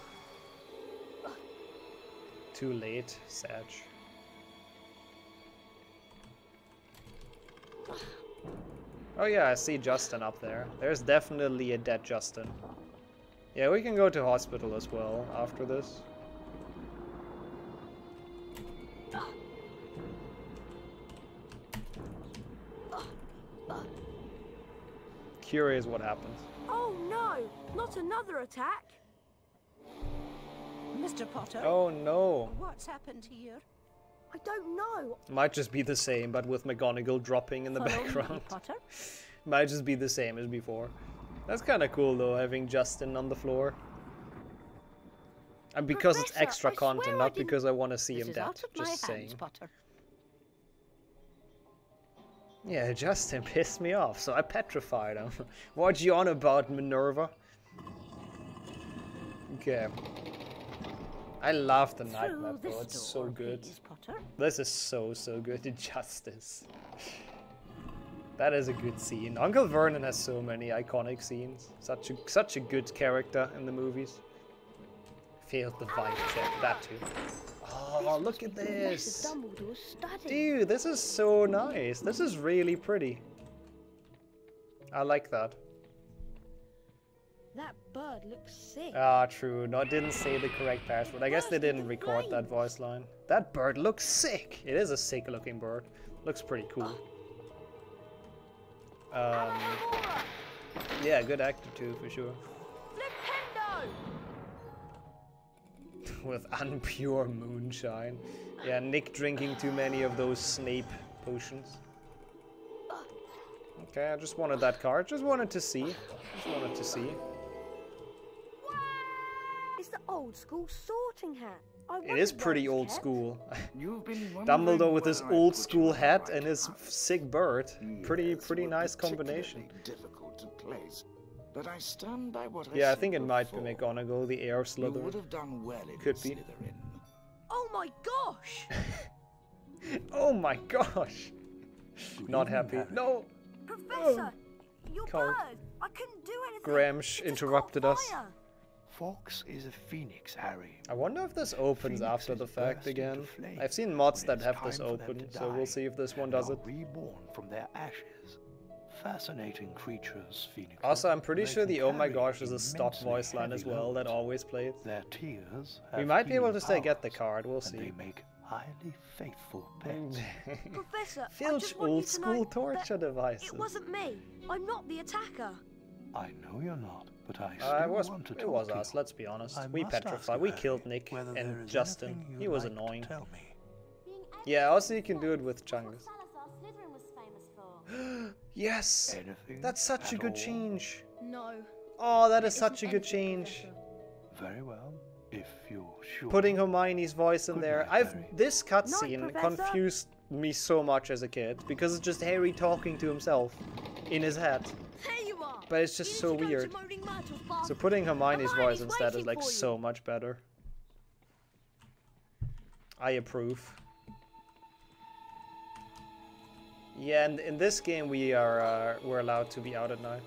Too late, Sag. Oh yeah, I see Justin up there. There's definitely a dead Justin. Yeah, we can go to hospital as well after this. Curious what happens. Oh no, not another attack. Mister Potter. Oh no. What's happened here? I don't know. Might just be the same, but with McGonagall dropping in the Hello, background. Mister Potter? Might just be the same as before. That's kind of cool though, having Justin on the floor. And because Professor, it's extra I content, not I because I want to see this him dead. Just saying. Hands, Potter. Yeah, Justin pissed me off, so I petrified him. What you on about, Minerva? Okay. I love the night map, though. It's so good. This is so, so good. Justice. That is a good scene. Uncle Vernon has so many iconic scenes. Such a, such a good character in the movies. Failed the vibe check, that too. Oh, look at this! Dude, this is so nice. This is really pretty. I like that. That bird looks sick. Ah, true. No, I didn't say the correct password. I guess they didn't record that voice line. That bird looks sick. It is a sick looking bird. Looks pretty cool. Um, yeah, good actor too, for sure. With unpure moonshine. Yeah, Nick drinking too many of those Snape potions. Okay, I just wanted that card. Just wanted to see. Just wanted to see. It's the old school sorting hat. I it is pretty old hat. School. You've been Dumbledore with his old school hat and his sick bird. Yes, pretty, pretty nice combination. Difficult to place. But I stand by what yeah, I, I think it might before. be McGonagall, the heir of Slytherin. Would have done well in Could be. Slytherin. Oh my gosh! Oh my gosh! Good Not happy. Harry. No! Professor! Oh. Your Cole. bird! I couldn't do anything! Gramsh interrupted us. Fox is a phoenix, Harry. I wonder if this opens phoenix after the fact again. I've seen mods that have this open, so we'll see if this one does it. Reborn from their ashes. Fascinating creatures, Phoenix. Also, I'm pretty sure the oh my gosh is a stock voice line as well that always plays. Their tears we might be able to say get the card, we'll see. They make highly faithful pets. Professor, Filch, old school torture devices. It wasn't me. I'm not the attacker. I know you're not, but I still uh, was, want to It was us, let's be honest. I we petrified, we killed Nick and Justin. He was like annoying. Yeah, also you can do it with Chungus. Yes! Anything That's such a good all. change. No. Oh, that is such a good change. Very well. If you're sure. Putting Hermione's voice in Couldn't there. I, I've this cutscene confused me so much as a kid because it's just Harry talking to himself in his head. There you are. But it's just so weird. So putting Hermione's, Hermione's voice instead is like so much better. I approve. Yeah, and in this game we are uh, we're allowed to be out at night.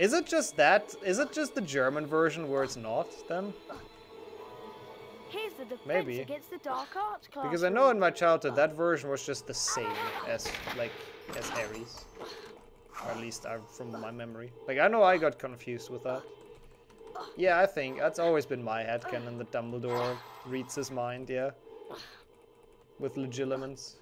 Is it just that? Is it just the German version where it's not then? Here's the defense Maybe. against the dark arts class. Because I know in my childhood that version was just the same as like as Harry's, or at least I, from my memory. Like I know I got confused with that. Yeah, I think that's always been my headcanon that Dumbledore reads his mind. Yeah, with legilimens.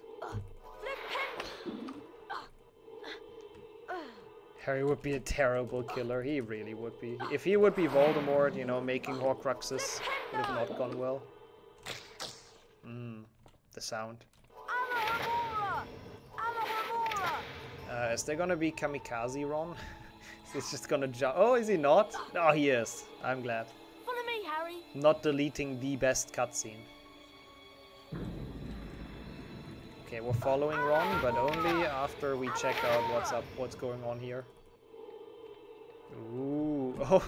Harry would be a terrible killer. He really would be. If he would be Voldemort, you know, making Horcruxes, it would have not gone well. Mmm, the sound. Uh, is there gonna be Kamikaze Ron? He's just gonna jump. Oh, is he not? Oh, he is. I'm glad. Follow me, Harry. Not deleting the best cutscene. Okay, we're following Ron, but only after we check out what's up, what's going on here. Ooh. Oh,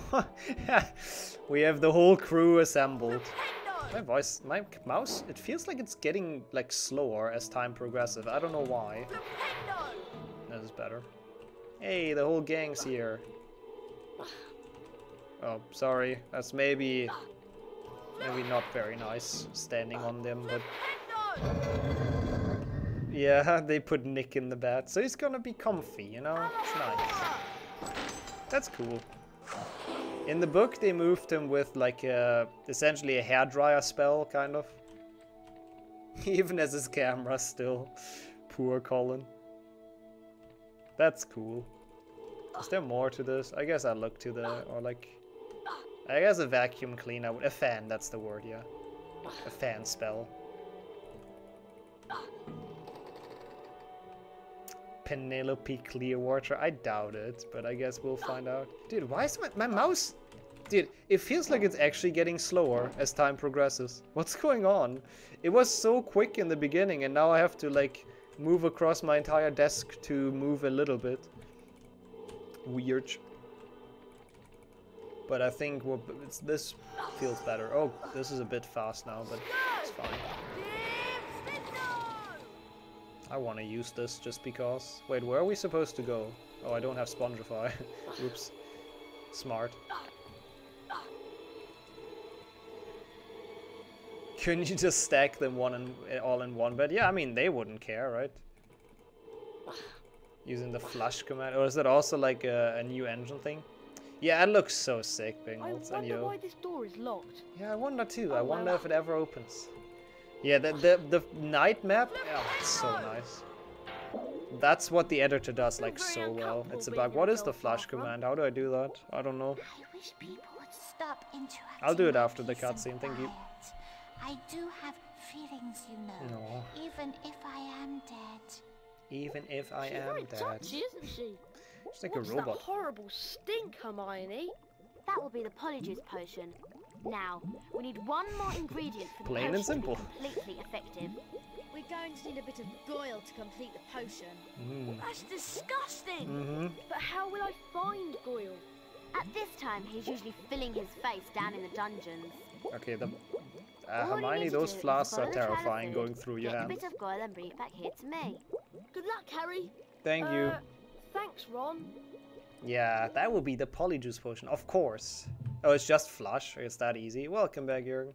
we have the whole crew assembled. My voice, my mouse, it feels like it's getting like slower as time progresses. I don't know why. That is better. Hey, the whole gang's here. Oh, sorry. That's maybe, maybe not very nice standing on them, but... Yeah, they put Nick in the bed, so he's gonna be comfy, you know? It's nice. That's cool. In the book, they moved him with, like, a, essentially a hairdryer spell, kind of. Even as his camera still. Poor Colin. That's cool. Is there more to this? I guess I look to the, or like, I guess a vacuum cleaner, a fan, that's the word, yeah. A fan spell. Penelope Clearwater, I doubt it, but I guess we'll find out. Dude, why is my, my mouse? Dude, it feels like it's actually getting slower as time progresses. What's going on? It was so quick in the beginning and now I have to like, move across my entire desk to move a little bit. Weird. But I think we're, it's, this feels better. Oh, this is a bit fast now, but it's fine. I want to use this just because. Wait, where are we supposed to go? Oh, I don't have Spongify. Oops. Smart. Couldn't you just stack them one and all in one bed? Yeah, I mean, they wouldn't care, right? Using the flush command. Or is that also like a, a new engine thing? Yeah, it looks so sick, Bingles. I wonder and why this door is locked. Yeah, I wonder too. Oh, I wonder well. if it ever opens. Yeah, the, the, the night map? Oh, it's so nice. That's what the editor does like so well. It's about, what is the flush command? How do I do that? I don't know. I wish people would stop interacting. I'll do it after the cutscene. Thank you. I do have feelings, you know, no. even if I am dead. Even if I She's am very dead. Touchy, isn't she? She's like What's a robot. That horrible stink, Hermione? That will be the Polyjuice potion. Now, we need one more ingredient for the Plain potion and simple. To be completely effective. We're going to need a bit of Goyle to complete the potion. Mm. That's disgusting! Mm-hmm. But how will I find Goyle? At this time, he's usually filling his face down in the dungeons. Okay, the... Uh, Hermione, those flasks are terrifying going through your hand. Get a bit of Goyle and bring it back here to me. Good luck, Harry. Thank you. Uh, thanks, Ron. Yeah, that will be the Polyjuice potion, of course. Oh, it's just flush. It's that easy. Welcome back, Jürgen.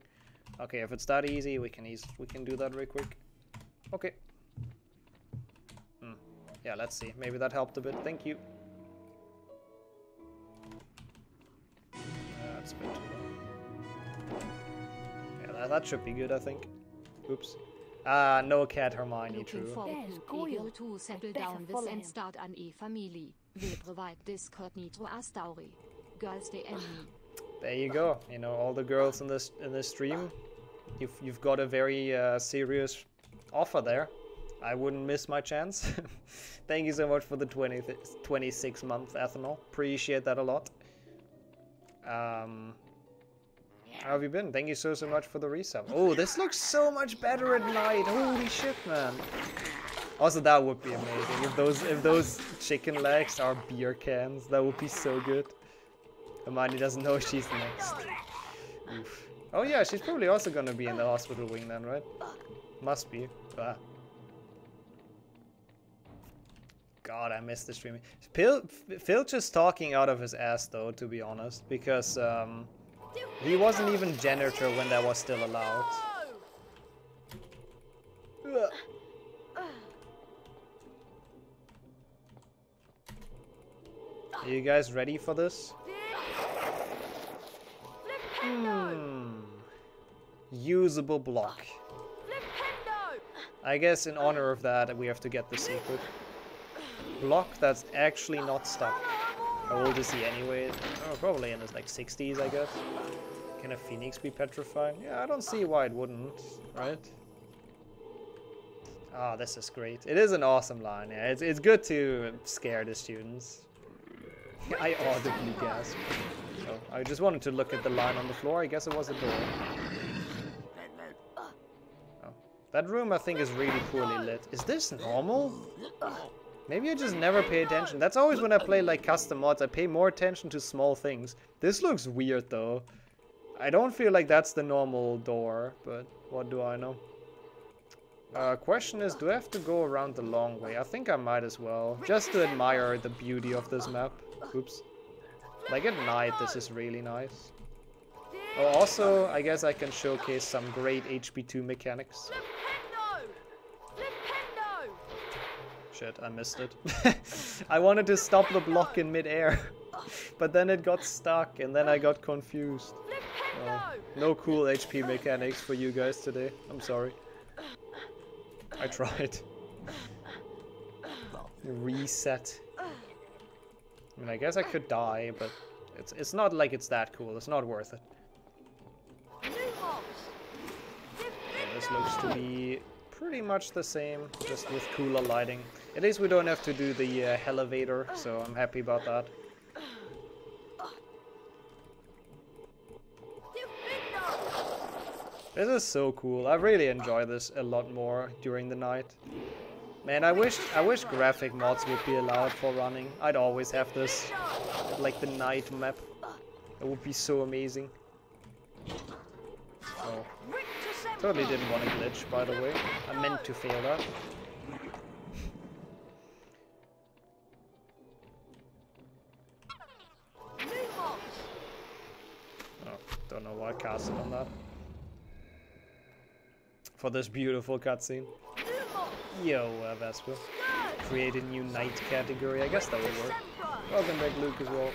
Okay, if it's that easy, we can easily we can do that real quick. Okay. Hmm. Yeah, let's see. Maybe that helped a bit. Thank you. Uh, that's a bit too That should be good, I think. Oops. Ah, uh, no cat Hermione, true. Goyle to settle down with and start an e-family. We provide Discognito Astauri. Girls the enemy. There you go. You know, all the girls in this in this stream. You've you've got a very uh, serious offer there. I wouldn't miss my chance. Thank you so much for the twenty-six month ethanol. Appreciate that a lot. Um. How have you been? Thank you so, so much for the resub. Oh, this looks so much better at night. Holy shit, man. Also, that would be amazing. If those if those chicken legs are beer cans, that would be so good. Hermione doesn't know she's next. Oof. Oh yeah, she's probably also gonna be in the hospital wing then, right? Must be. Ah. God, I missed the streaming. Pil- Filch is talking out of his ass, though, to be honest. Because, um... he wasn't even janitor when that was still allowed. Are you guys ready for this? Hmm. Usable block. I guess in honor of that, we have to get the secret. block that's actually not stuck? How old is he anyway? Oh, probably in his like sixties, I guess. Can a phoenix be petrified? Yeah, I don't see why it wouldn't, right? Ah, oh, this is great. It is an awesome line. Yeah, it's, it's good to scare the students. I audibly gasped. So I just wanted to look at the line on the floor. I guess it was a door. Oh. That room, I think, is really poorly lit. Is this normal? Maybe I just never pay attention. That's always when I play like custom mods. I pay more attention to small things. This looks weird, though. I don't feel like that's the normal door, but what do I know? Uh, question is, do I have to go around the long way? I think I might as well, just to admire the beauty of this map. Oops. Like at night, this is really nice. Oh, also, I guess I can showcase some great H P two mechanics. Shit, I missed it. I wanted to stop the block in mid-air, but then it got stuck and then I got confused. Oh, no cool H P mechanics for you guys today. I'm sorry. I tried. Reset. I mean, I guess I could die, but it's it's not like it's that cool. It's not worth it. Yeah, this looks to be pretty much the same, just with cooler lighting. At least we don't have to do the uh, elevator, so I'm happy about that. This is so cool. I really enjoy this a lot more during the night. Man, I wish I wish graphic mods would be allowed for running. I'd always have this, like the night map. It would be so amazing. Oh. Totally didn't want to glitch, by the way. I meant to fail that. Oh, don't know why I casted on that. For this beautiful cutscene. Yo, uh, Vespa. Create a new night category. I guess that would work. Welcome back, Luke, as well.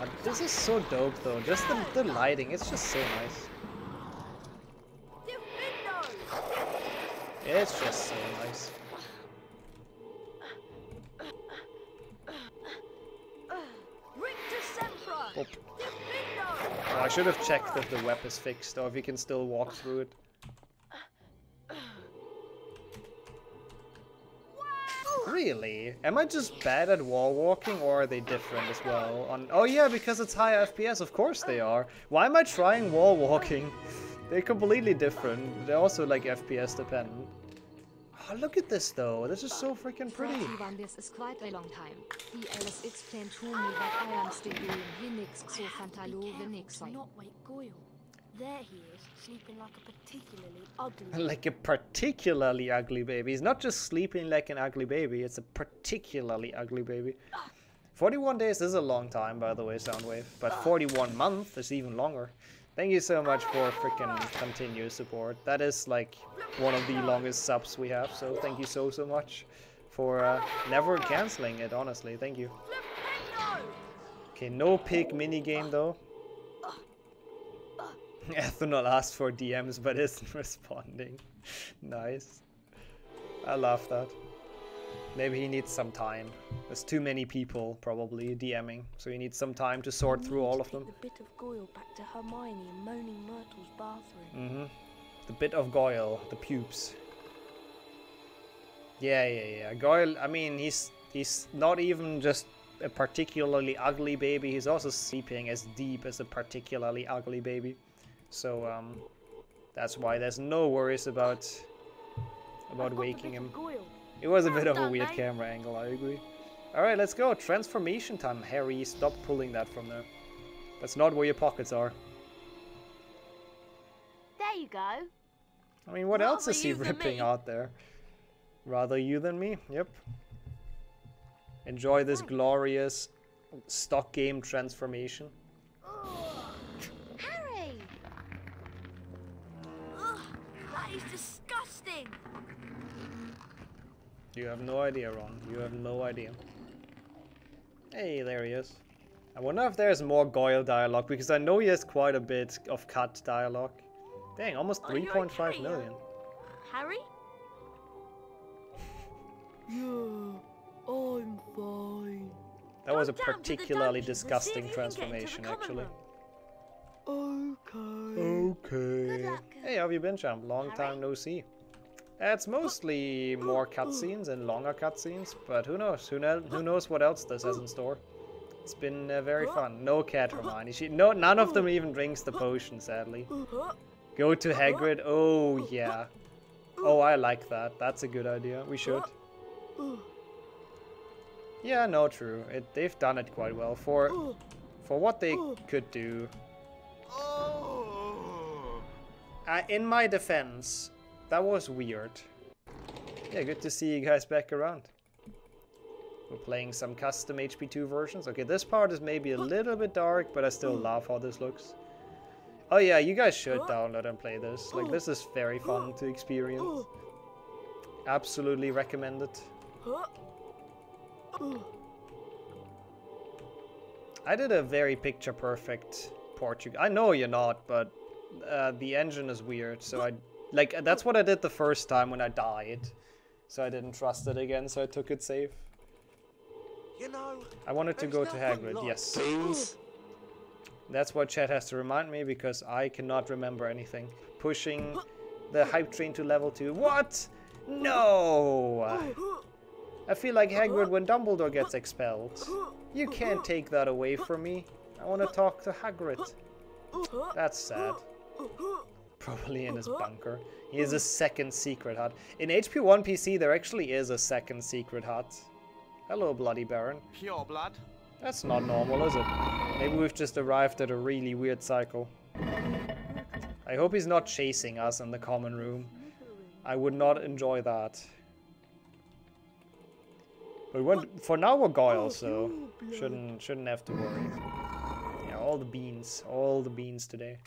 Uh, this is so dope, though. Just the, the lighting. It's just so nice. It's just so nice. Oh. Oh, I should have checked if the web is fixed or if you can still walk through it. Really? Am I just bad at wall walking, or are they different as well? On oh yeah, because it's high F P S, of course they are. Why am I trying wall walking? They're completely different. They're also like F P S dependent. Oh, look at this though. This is so freaking pretty. This is quite a long time. The L S X plan told me that I am still doing Linux, so Fantalo, not wait Goyle. There he is, sleeping like a particularly ugly baby. Like a particularly ugly baby. He's not just sleeping like an ugly baby, it's a particularly ugly baby. forty-one days is a long time, by the way, Soundwave. But forty-one months is even longer. Thank you so much for freaking continuous support. That is like one of the longest subs we have, so thank you so, so much for uh, never cancelling it, honestly. Thank you. Okay, no pig minigame though. Ethanol asked for D Ms but isn't responding. Nice. I love that. Maybe he needs some time. There's too many people probably DMing, so he needs some time to sort through all of them. The bit of Goyle back to Hermione in Moaning Myrtle's bathroom. Mm-hmm. The bit of Goyle, the pubes. Yeah, yeah, yeah. Goyle, I mean, he's he's not even just a particularly ugly baby. He's also sleeping as deep as a particularly ugly baby. So um, that's why there's no worries about about waking him. It was a bit of a weird camera angle, I agree. Alright, let's go. Transformation time, Harry. Stop pulling that from there. That's not where your pockets are. There you go. I mean, what else is he ripping out there? Rather you than me? Yep. Enjoy this glorious stock game transformation. He's disgusting. You have no idea, Ron. You have no idea. Hey, there he is. I wonder if there's more Goyle dialogue, because I know he has quite a bit of cut dialogue. Dang, almost three point five million. Harry? I'm fine. That was a particularly disgusting transformation, actually. Okay. Okay. Hey, how have you been, champ? Long time no see. It's mostly more cutscenes and longer cutscenes, but who knows? Who, know, who knows what else this has in store? It's been uh, very fun. No cat, Hermione. She, no, none of them even drinks the potion, sadly. Go to Hagrid. Oh, yeah. Oh, I like that. That's a good idea. We should. Yeah, no, true. It, they've done it quite well for, for what they could do. Uh, in my defense, that was weird. Yeah, good to see you guys back around. We're playing some custom H P two versions. Okay, this part is maybe a little bit dark, but I still love how this looks. Oh yeah, you guys should download and play this. Like, this is very fun to experience. Absolutely recommend it. I did a very picture-perfect Portuguese. I know you're not, but uh, the engine is weird, so I... Like, that's what I did the first time when I died. So I didn't trust it again, so I took it safe. You know, I wanted to go to Hagrid, like yes. Things. That's what chat has to remind me, because I cannot remember anything. Pushing the hype train to level two. What? No! I feel like Hagrid when Dumbledore gets expelled. You can't take that away from me. I want to talk to Hagrid. That's sad. Probably in his bunker. He has a second secret hut. In H P one P C there actually is a second secret hut. Hello, Bloody Baron. Pure blood. That's not normal, is it? Maybe we've just arrived at a really weird cycle. I hope he's not chasing us in the common room. I would not enjoy that. But when, for now we're Goyle, so shouldn't shouldn't have to worry. Yeah, all the beans. All the beans today.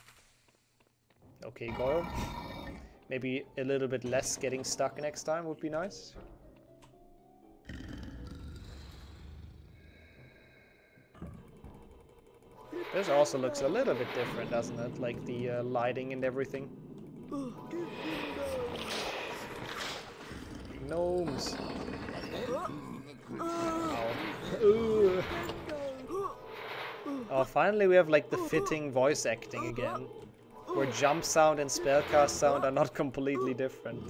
Okay, Goyle. Maybe a little bit less getting stuck next time would be nice. This also looks a little bit different, doesn't it? Like the uh, lighting and everything. Gnomes. Ow. Oh, finally we have like the fitting voice acting again. Where jump sound and spellcast sound are not completely different.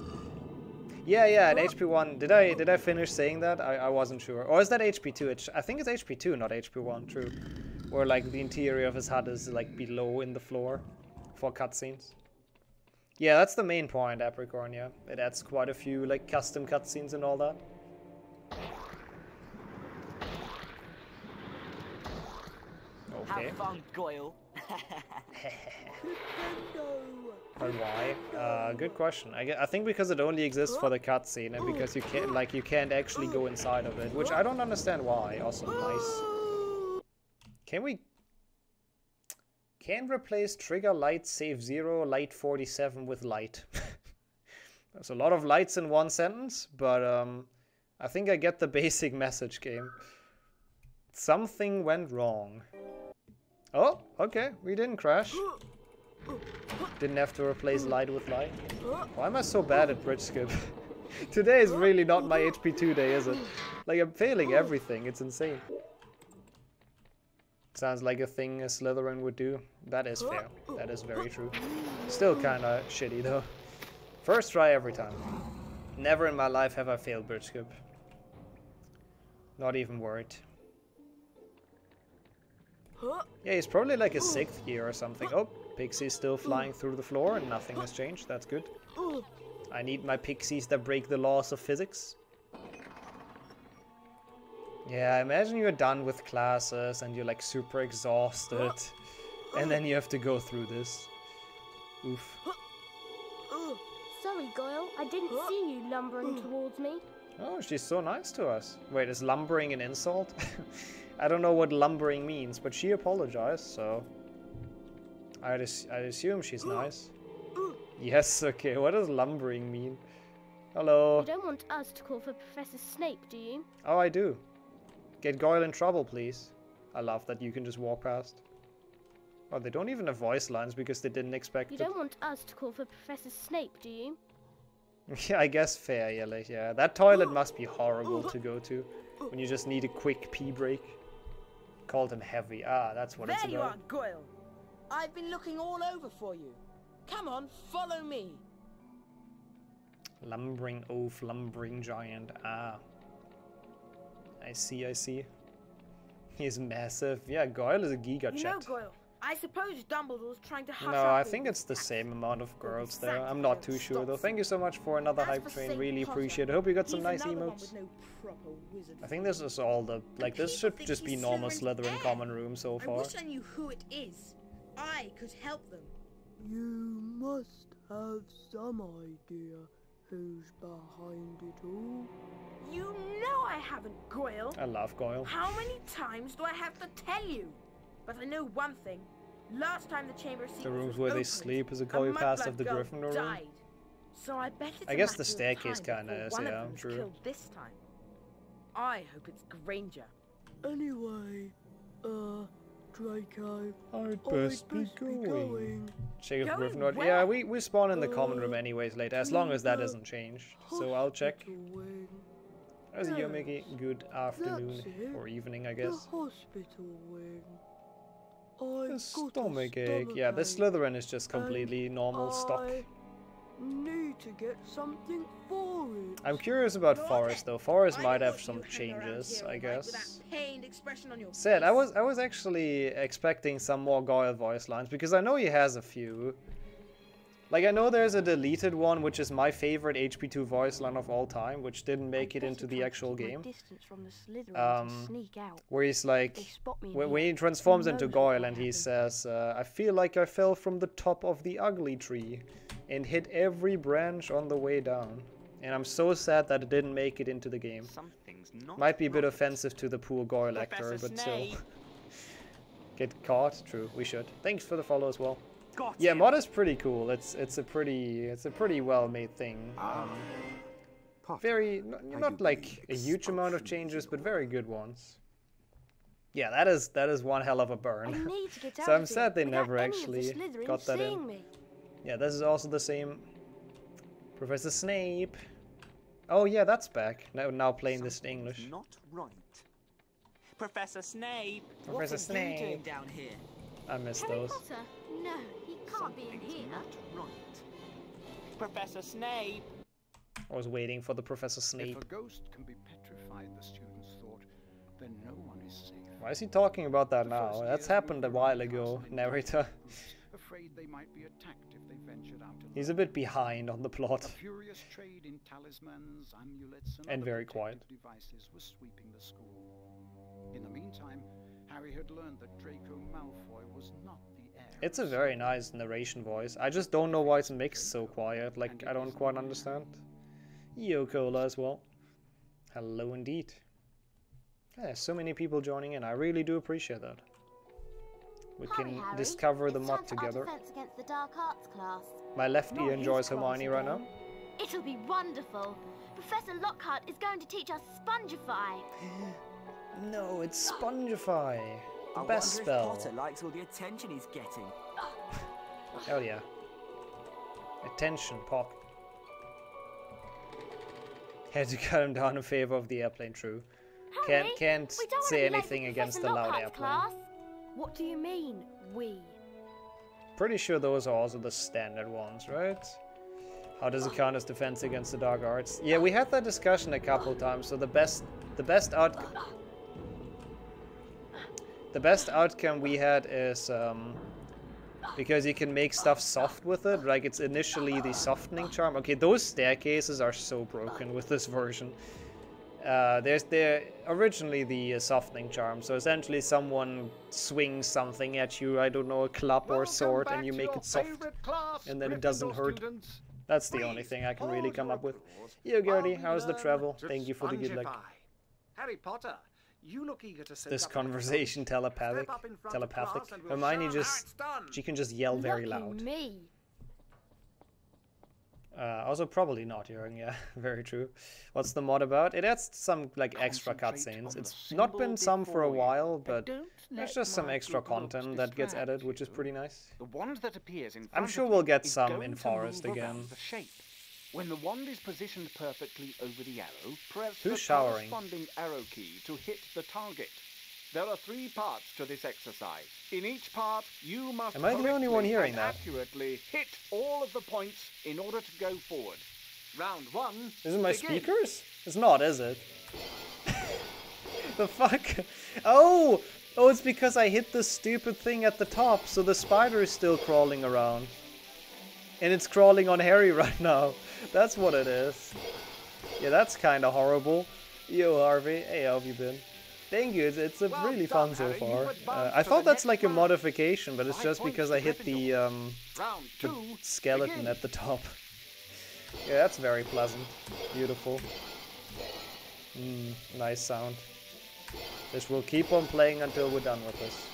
Yeah, yeah, at H P one, did I did I finish saying that? I, I wasn't sure. Or is that H P two? It, I think it's H P two, not H P one, true. Where like the interior of his hut is like below in the floor for cutscenes. Yeah, that's the main point, Apricorn, yeah. It adds quite a few like custom cutscenes and all that. Okay. Have fun, Goyle. But why? Uh, good question. I, I think because it only exists for the cutscene and because you can't like you can't actually go inside of it, which I don't understand why. Also nice. Can we can replace trigger light save zero light forty-seven with light? There's a lot of lights in one sentence, but um, I think I get the basic message. Game. Something went wrong. Oh, okay, we didn't crash. Didn't have to replace light with light. Why am I so bad at bridge skip? Today is really not my H P two day, is it? Like, I'm failing everything, it's insane. Sounds like a thing a Slytherin would do. That is fair, that is very true. Still kinda shitty though. First try every time. Never in my life have I failed bridge skip. Not even worried. Yeah, he's probably like a sixth year or something. Oh, Pixie's still flying through the floor and nothing has changed. That's good. I need my Pixies that break the laws of physics. Yeah, imagine you're done with classes and you're like super exhausted. And then you have to go through this. Oof. Sorry, Goyle. I didn't see you lumbering towards me. Oh, she's so nice to us. Wait, is lumbering an insult? I don't know what lumbering means, but she apologized, so... I'd, as I'd assume she's nice. Yes, okay, what does lumbering mean? Hello. You don't want us to call for Professor Snape, do you? Oh, I do. Get Goyle in trouble, please. I love that you can just walk past. Oh, they don't even have voice lines because they didn't expect it. You don't want us to call for Professor Snape, do you? Yeah, I guess fair, yeah, like, yeah. That toilet must be horrible to go to. when you just need a quick pee break. Called him heavy. Ah, that's what there it's about. There you are, Goyle. I've been looking all over for you. Come on, follow me. Lumbering oaf, lumbering giant. Ah. I see, I see. He's massive. Yeah, Goyle is a giga chat. You know, Goyle, I suppose Dumbledore's trying to hush No, up I think it's the same amount of girls there. I'm not too sure though. Thank you so much for another As hype train. Saint really Potter, appreciate it. Hope you got some nice emotes. No I think this is all the like. This should just be normal Slytherin air. common room so far. I wish I knew who it is. I could help them. You must have some idea who's behind it all. You know I haven't, Goyle. I love Goyle. How many times do I have to tell you? But I know one thing. Last time the Chamber of Secrets. The rooms where opened, they sleep is a copy past of the Gryffindor died. room. So I bet it's I guess the staircase kind of is, yeah, I'm true. This time. I hope it's Granger. Anyway, uh, Draco, I'd best, I'd best be, be going. going. Check if going Gryffindor. Where? Yeah, we we spawn in the uh, common room anyways later, as long as that isn't changed. So I'll check. Wing. How's yes, you, Mickey? Good afternoon or evening, I guess. The hospital wing. The stomach, stomach ache. Yeah, this Slytherin is just completely normal I stock. Need to get something for it. I'm curious about Forrest though. Forrest might have some changes, I guess. Said I was I was actually expecting some more Goyle voice lines because I know he has a few. Like I know there's a deleted one which is my favorite H P two voice line of all time, which didn't make it into the actual game. Um, where he's like, when he transforms into Goyle and he says, uh, "I feel like I fell from the top of the ugly tree, and hit every branch on the way down, and I'm so sad that it didn't make it into the game." Might be a bit offensive to the poor Goyle actor, but still. Get caught? True, we should. Thanks for the follow as well. Got yeah, him. Mod is pretty cool. It's it's a pretty it's a pretty well-made thing. Um, very not, not like a huge amount of changes, but very good ones. Yeah, that is that is one hell of a burn. So I'm sad they never actually got that in. Me. Yeah, this is also the same. Professor Snape. Oh yeah, that's back. Now now playing Something's this in English. Not right. Professor Snape. Professor what Snape. Are you doing down here? I miss Harry those. Potter? No. Can't be in here. Right. Professor Snape. I was waiting for the Professor Snape. If a ghost can be petrified, the students thought, then no one is safe. Why is he talking about that now? That's happened a while ago, narrator. Afraid they might be attacked if they ventured out. He's a bit behind on the plot. A furious trade in talismans, amulets, and, and very quiet. Devices were sweeping the school. In the meantime, Harry had learned that Draco Malfoy was not. It's a very nice narration voice. I just don't know why it's mixed so quiet. Like, I don't quite understand. Yo, Cola as well. Hello indeed. Yeah, so many people joining in. I really do appreciate that. We Hi, can Harry. discover it's the mod together. The dark arts class. My left Not ear enjoys Hermione again. right now. It'll be wonderful. Professor Lockhart is going to teach us Spongify. No, it's Spongify. The best spell. Potter likes all the attention he's getting. Hell yeah. Attention, Pop. Had to cut him down in favor of the airplane, true. Harry, can't can't say anything against the loud airplane. Class. What do you mean, we? Pretty sure those are also the standard ones, right? How does it count as defense against the dark arts? Yeah, we had that discussion a couple times, so the best the best outcome... The best outcome we had is um, because you can make stuff soft with it, like it's initially the softening charm. Okay, those staircases are so broken with this version. Uh, there's they're originally the uh, softening charm, so essentially someone swings something at you, I don't know, a club or a sword, and you make it soft, and then it doesn't hurt. That's the only thing I can really come up with. Yo, Gertie, how's the travel? Thank you for the good luck. Harry Potter. You look eager to set this up conversation telepathic, telepathic. We'll Hermione just, she can just yell very Lucky loud. Me. Uh, also, probably not, Jürgen. Yeah, very true. What's the mod about? It adds some like extra cutscenes. It's not been some for a while, but there's just some extra content that gets added, which is pretty nice. The wand that appears in I'm sure we'll get some in Forest again. When the wand is positioned perfectly over the arrow, press Who's the showering? corresponding arrow key to hit the target. There are three parts to this exercise. In each part, you must Am I the only one hearing that? accurately hit all of the points in order to go forward. Round one. Is it my begin. speakers? It's not, is it? The fuck? Oh! Oh, it's because I hit this stupid thing at the top, so the spider is still crawling around. And it's crawling on Harry right now. That's what it is. Yeah, that's kind of horrible. Yo, Harvey. Hey, how have you been? Thank you. It's, it's a well really done, fun so Harry. far. Uh, I thought that's like round. a modification, but it's just because I hit the, um, the skeleton begin. at the top. Yeah, that's very pleasant. Beautiful. Mm, nice sound. This will keep on playing until we're done with this.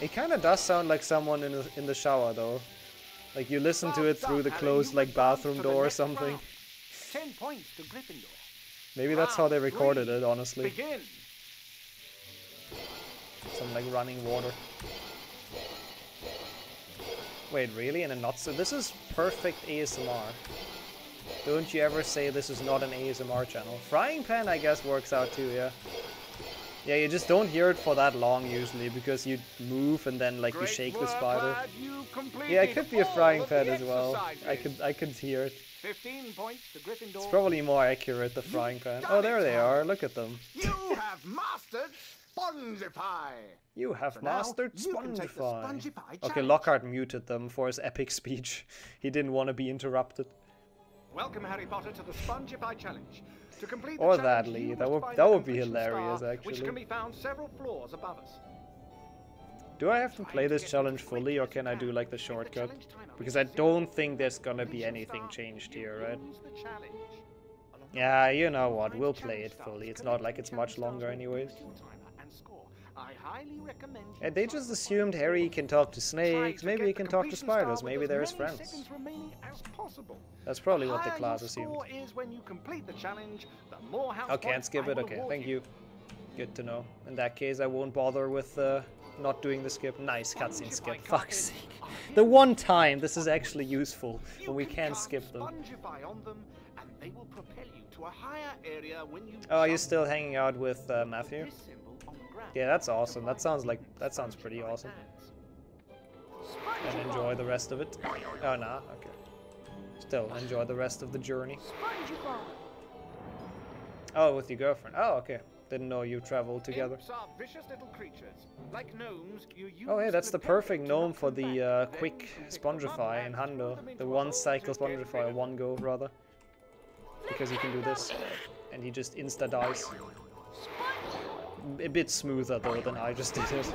It kind of does sound like someone in, a, in the shower, though. Like, you listen to it through the closed, like, bathroom door or something. Ten points to Gryffindor. Maybe that's how they recorded it, honestly. Some, like, running water. Wait, really? And a not so... This is perfect A S M R. Don't you ever say this is not an A S M R channel. Frying pan, I guess, works out too, yeah. Yeah, you just don't hear it for that long usually, because you move and then like Great you shake the spider. Yeah, it could be a frying pan as well. I could I could hear it. fifteen points to Gryffindor. It's probably more accurate, the frying pan. Oh, there they are. Look at them. You have mastered Spongify. You have so mastered Spongify. Spongify okay, Lockhart muted them for his epic speech. He didn't want to be interrupted. Welcome, Harry Potter, to the Spongify challenge. To complete the or that lead. That would that would be hilarious, star, actually. Which can be found several floors above us. Do I have to play this challenge fully, or can I do like the shortcut? Because I don't think there's gonna be anything changed here, right? Yeah, you know what? We'll play it fully. It's not like it's much longer, anyways. And they just assumed Harry can talk to snakes. Maybe he can talk to spiders. Maybe they're his friends. That's probably what the class assumed. Oh, can't skip it? Okay, thank you. Good to know. In that case, I won't bother with uh, not doing the skip. Nice cutscene skip. Fuck's sake. The one time this is actually useful when we can skip them. Oh, you're still hanging out with uh, Matthew? Yeah, that's awesome. That sounds like that sounds pretty awesome. And enjoy the rest of it. Oh nah, okay. Still enjoy the rest of the journey. Oh, with your girlfriend. Oh, okay. Didn't know you traveled together. Oh yeah, that's the perfect gnome for the uh, quick Spongify in Hundo. The one cycle Spongify, one go rather. Because you can do this, and he just insta dies. A bit smoother though than I just did it,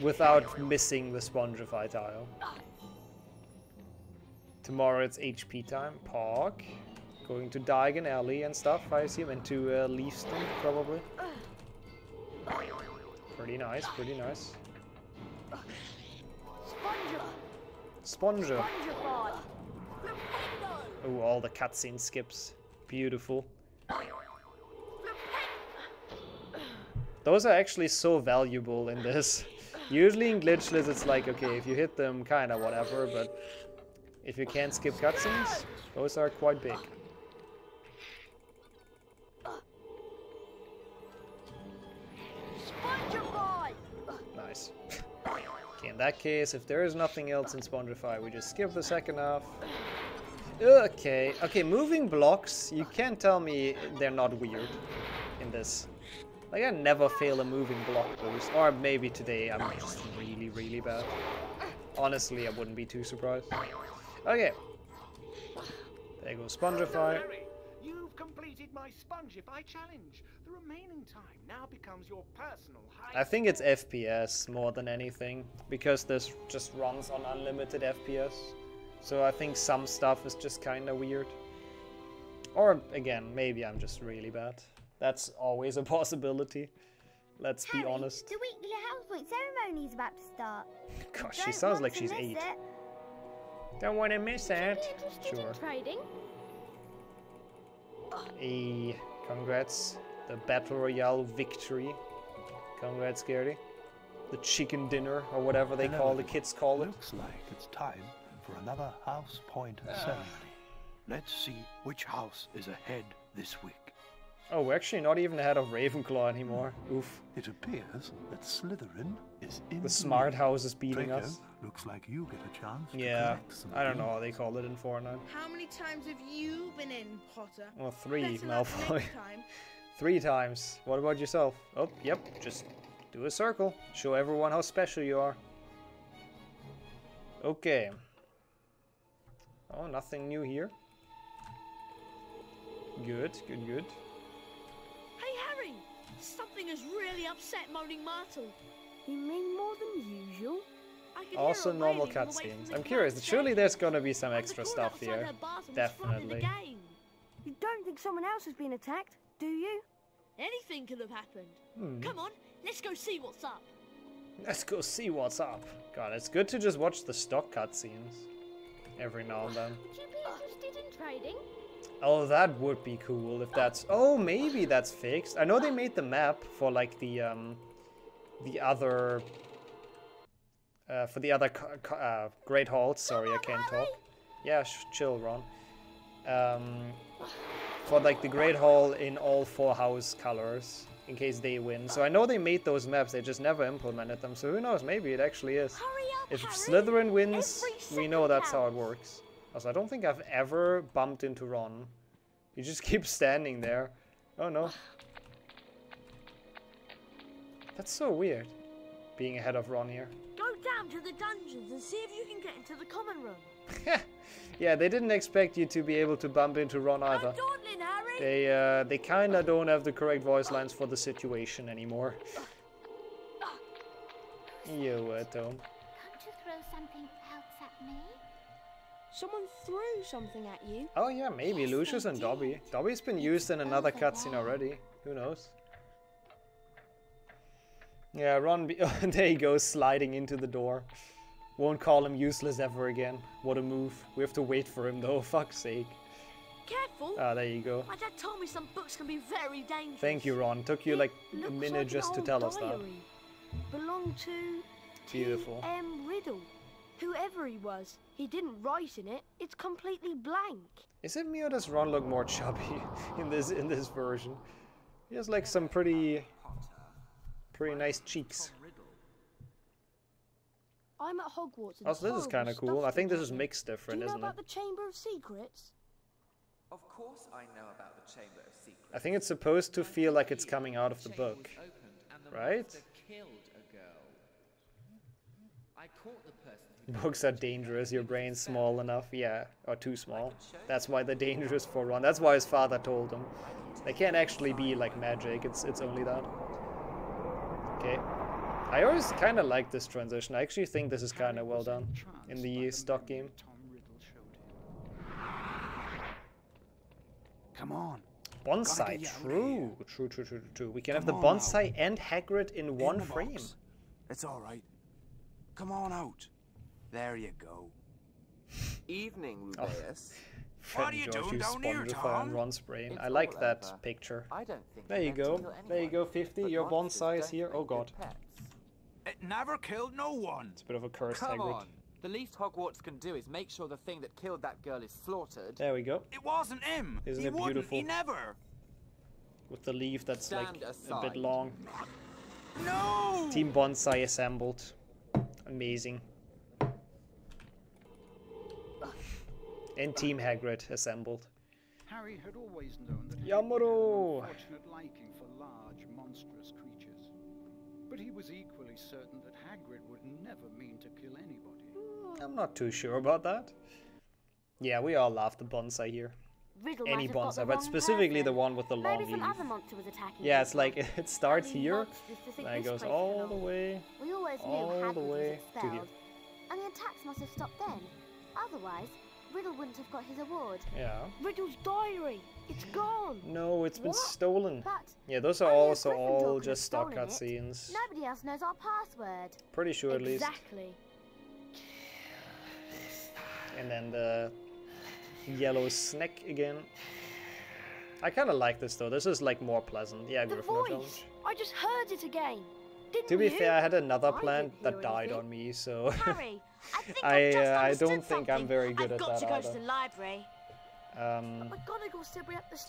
without missing the Spongify tile. Tomorrow it's H P time. Park, going to Diagon Alley and stuff, I assume, and to uh, Leafston probably. Pretty nice, pretty nice. Sponger. Oh, all the cutscene skips. Beautiful. Those are actually so valuable in this. Usually in glitchless it's like, okay, if you hit them, kinda whatever, but if you can't skip cutscenes, those are quite big. Nice. Okay, in that case, if there is nothing else in Spongify, we just skip the second half. Okay, okay, moving blocks, you can't tell me they're not weird in this. Like, I never fail a moving block boost, or maybe today I'm just really, really bad. Honestly, I wouldn't be too surprised. Okay. There goes Spongify. You've completed my Spongify challenge. The remaining time now becomes your personal high. I think it's F P S more than anything, because this just runs on unlimited F P S. So I think some stuff is just kinda weird. Or, again, maybe I'm just really bad. That's always a possibility. Let's Harry, be honest. The weekly housewarming ceremony is about to start. Gosh, Don't she sounds like she's eight. It. Don't want to miss it. Sure. Trading. Hey, congrats. The Battle Royale victory. Congrats, Gertie. the chicken dinner or whatever they call the kids call it. Looks like it's time for another house point uh. ceremony. Let's see which house is ahead this week. Oh, we're actually not even ahead of Ravenclaw anymore. Oof. It appears that Slytherin is in the smart house is beating Draco us. Looks like you get a chance. Yeah, to some I don't know how they call it in four nine. How many times have you been in, Potter? Well, three, Malfoy. Time. Three times. What about yourself? Oh, yep. Just do a circle. Show everyone how special you are. Okay. Oh, nothing new here. Good, good, good. Something has really upset Moaning Myrtle. You mean more than usual? Also normal cutscenes. I'm curious, surely there's gonna be some extra stuff here. Definitely. You don't think someone else has been attacked, do you? Anything could have happened. Hmm. Come on, let's go see what's up. Let's go see what's up. God, it's good to just watch the stock cutscenes every now and then. Would you be interested in trading? Oh, that would be cool if that's... Oh, maybe that's fixed. I know they made the map for, like, the, um... The other... Uh, for the other uh, Great Hall. Sorry, I can't talk. Yeah, sh chill, Ron. Um, for, like, the Great Hall in all four house colors, in case they win. So I know they made those maps, they just never implemented them. So who knows, maybe it actually is. If Slytherin wins, we know that's how it works. Also, I don't think I've ever bumped into Ron. He just keeps standing there. Oh no. That's so weird, being ahead of Ron here. Go down to the dungeons and see if you can get into the common room. Yeah, they didn't expect you to be able to bump into Ron either. Go dawdling, Harry. They, uh, they kinda don't have the correct voice lines for the situation anymore. Yo, uh, Tom. Can't you throw something else at me? Someone threw something at you. Oh yeah, maybe yes, Lucius and Dobby. Dobby's been used in another cutscene already. Who knows? Yeah, Ron. Be oh, there he goes, sliding into the door. Won't call him useless ever again. What a move. We have to wait for him though. Fuck's sake. Careful. Ah, there you go. My dad told me some books can be very dangerous. Thank you, Ron. Took you like it a minute like just to tell us that. Belonged to. Beautiful. M. Riddle. Whoever he was, he didn't write in it. It's completely blank. Is it me or does Ron look more chubby in this in this version? He has like some pretty, pretty nice cheeks. I'm at Hogwarts. Oh, so this is kind of cool. I think this is mixed different, isn't it? Do you know about the Chamber of Secrets? Of course, I know about the Chamber of Secrets. I think it's supposed to feel like it's coming out of the book, right? I caught the person. Books are dangerous, your brain's small enough, yeah, or too small. That's why they're dangerous for Ron. That's why his father told him. They can't actually be like magic, it's it's only that. Okay. I always kind of like this transition. I actually think this is kind of well done in the stock game. Come on. Bonsai, true. True, true, true, true. We can have the Bonsai and Hagrid in one frame. It's alright. Come on out. There you go. Evening, Rubeus. What are you doing down here, Tom? Ron's brain. I like that over. Picture. I don't think there you go. Anyone, there you go, fifty. Your bonsai is here. Oh god. It never killed no one. It's a bit of a curse, Come Hagrid. On. The least Hogwarts can do is make sure the thing that killed that girl is slaughtered. There we go. It wasn't him. Isn't he it beautiful? He never. With the leaf that's Stand like aside. A bit long. No. Team Bonsai assembled. Amazing. And Team Hagrid assembled. Harry had always known that he had an unfortunate liking for large, monstrous creatures. But he was equally certain that Hagrid would never mean to kill anybody. I'm not too sure about that. Yeah, we all laugh the bonsai here. Riddle Any bonsai, but specifically person. The one with the long Maybe leaf. Yeah, it's like it starts here, and it goes all the way, we always all knew the way to here. And the attacks must have stopped then. Otherwise, Riddle wouldn't have got his award. Yeah. Riddle's diary. It's gone. No, it's been what? Stolen. But yeah, those are also all just stock cutscenes. Nobody else knows our password. Pretty sure at least. Exactly. And then the yellow snake again. I kind of like this though. This is like more pleasant. Yeah, the Gryffindor voice. Challenge. I just heard it again. Didn't to be you? fair, I had another plant that died anything. on me, so Harry, I, think I, uh, I don't think something. I'm very good I've at got that. Got to go to the library. Um,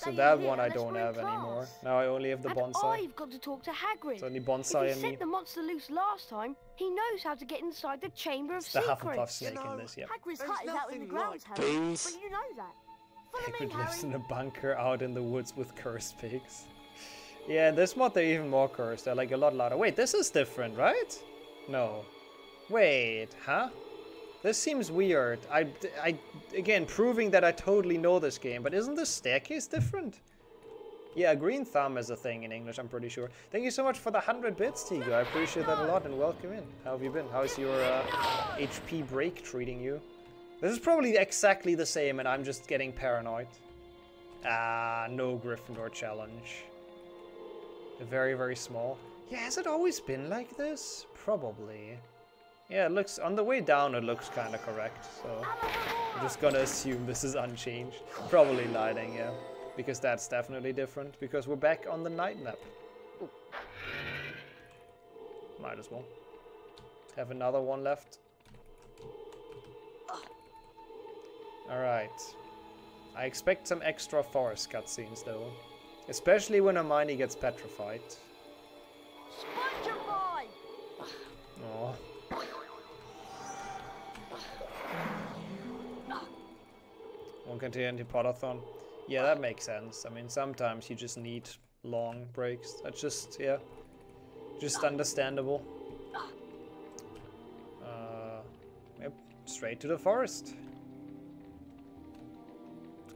so that one I don't have class. anymore. Now I only have the and bonsai. I've got to talk to Hagrid. It's only bonsai if he set me. the monster loose last time. He knows how to get inside the Chamber of Secrets. The Hufflepuff snake you know, in this, yeah. Hagrid's hut is out in the grounds, like Harry. But you know that. Follow Hagrid me, lives Harry. in a bunker out in the woods with cursed pigs. Yeah, in this mod they're even more cursed. They're like a lot louder. Wait, this is different, right? No. Wait, huh? This seems weird. I, I, again, proving that I totally know this game, but isn't the staircase different? Yeah, green thumb is a thing in English, I'm pretty sure. Thank you so much for the one hundred bits, Tigo. I appreciate that a lot, and welcome in. How have you been? How's your uh, H P break treating you? This is probably exactly the same, and I'm just getting paranoid. Ah, no Gryffindor challenge. They're very, very small. Yeah, has it always been like this? Probably. Yeah, it looks, on the way down it looks kind of correct, so I'm just gonna assume this is unchanged. Probably lighting, yeah, because that's definitely different, because we're back on the night map. Ooh. Might as well. Have another one left. Alright. I expect some extra forest cutscenes though, especially when Hermione gets petrified. Spongify! Oh. One continuity potathon. Yeah, that makes sense. I mean, sometimes you just need long breaks. That's just, yeah, just understandable. Uh, yep, straight to the forest.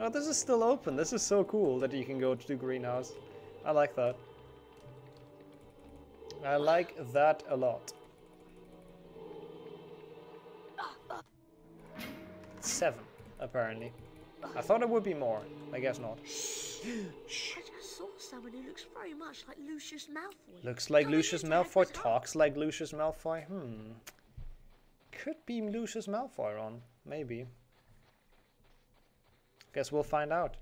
Oh, this is still open. This is so cool that you can go to the greenhouse. I like that. I like that a lot. Seven, apparently. I thought it would be more. I guess not. I just saw someone who looks very much like Lucius Malfoy. Looks like Don't Lucius Malfoy, talks up. like Lucius Malfoy. Hmm. Could be Lucius Malfoy on, maybe. Guess we'll find out.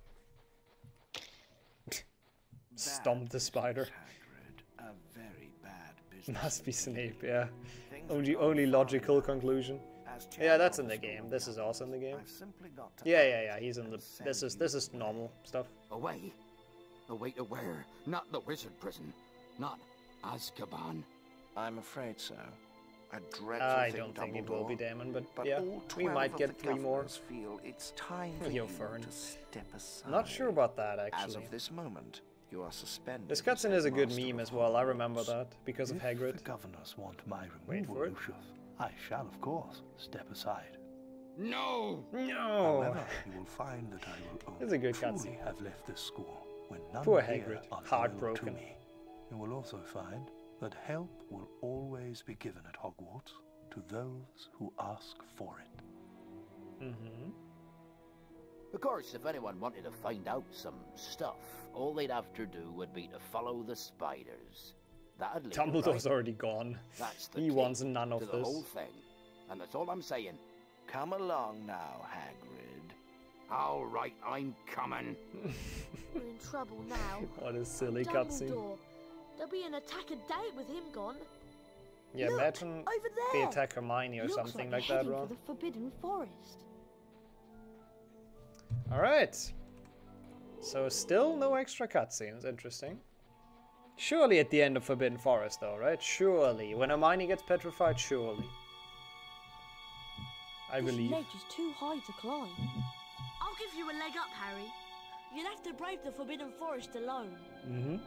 Stomp the spider. Hagrid, a very bad Must be Snape, yeah. Only, only logical conclusion. Yeah, that's in the game. This is also in the game. Yeah, yeah, yeah. He's in the. This is this is normal stuff. Away, away to where? Not the wizard prison, not Azkaban. I'm afraid so. A dreadful I don't think it will be Damon, but, but yeah, we might get three more. Feel it's time for Yo, Fern. To step aside. Not sure about that actually. As of this moment, you are suspended. This cutscene is a good meme as well. I remember that because if of Hagrid. The governors want my removal. Wait for it. I shall, of course, step aside. No! No! However, you will find that I will only a good truly have left this school when none Poor Hagrid, are heartbroken. To me. You will also find that help will always be given at Hogwarts to those who ask for it. Mm-hmm. Of course, if anyone wanted to find out some stuff, all they'd have to do would be to follow the spiders. That'd Dumbledore's right. already gone. That's the he wants none of the this. Whole thing. And that's all I'm saying. Come along now, Hagrid. All right, I'm coming. We're in trouble now. What a silly cutscene. There'll be an attack a day with him gone. Yeah, Look, imagine they attack Hermione or Looks something like, like that, Ron. For the Forbidden Forest. All right. So still no extra cutscenes. Interesting. Surely at the end of Forbidden Forest though, right? Surely. When Hermione gets petrified, surely. I this believe. This ledge is too high to climb. I'll give you a leg up, Harry. You'll have to brave the Forbidden Forest alone. Mm-hmm.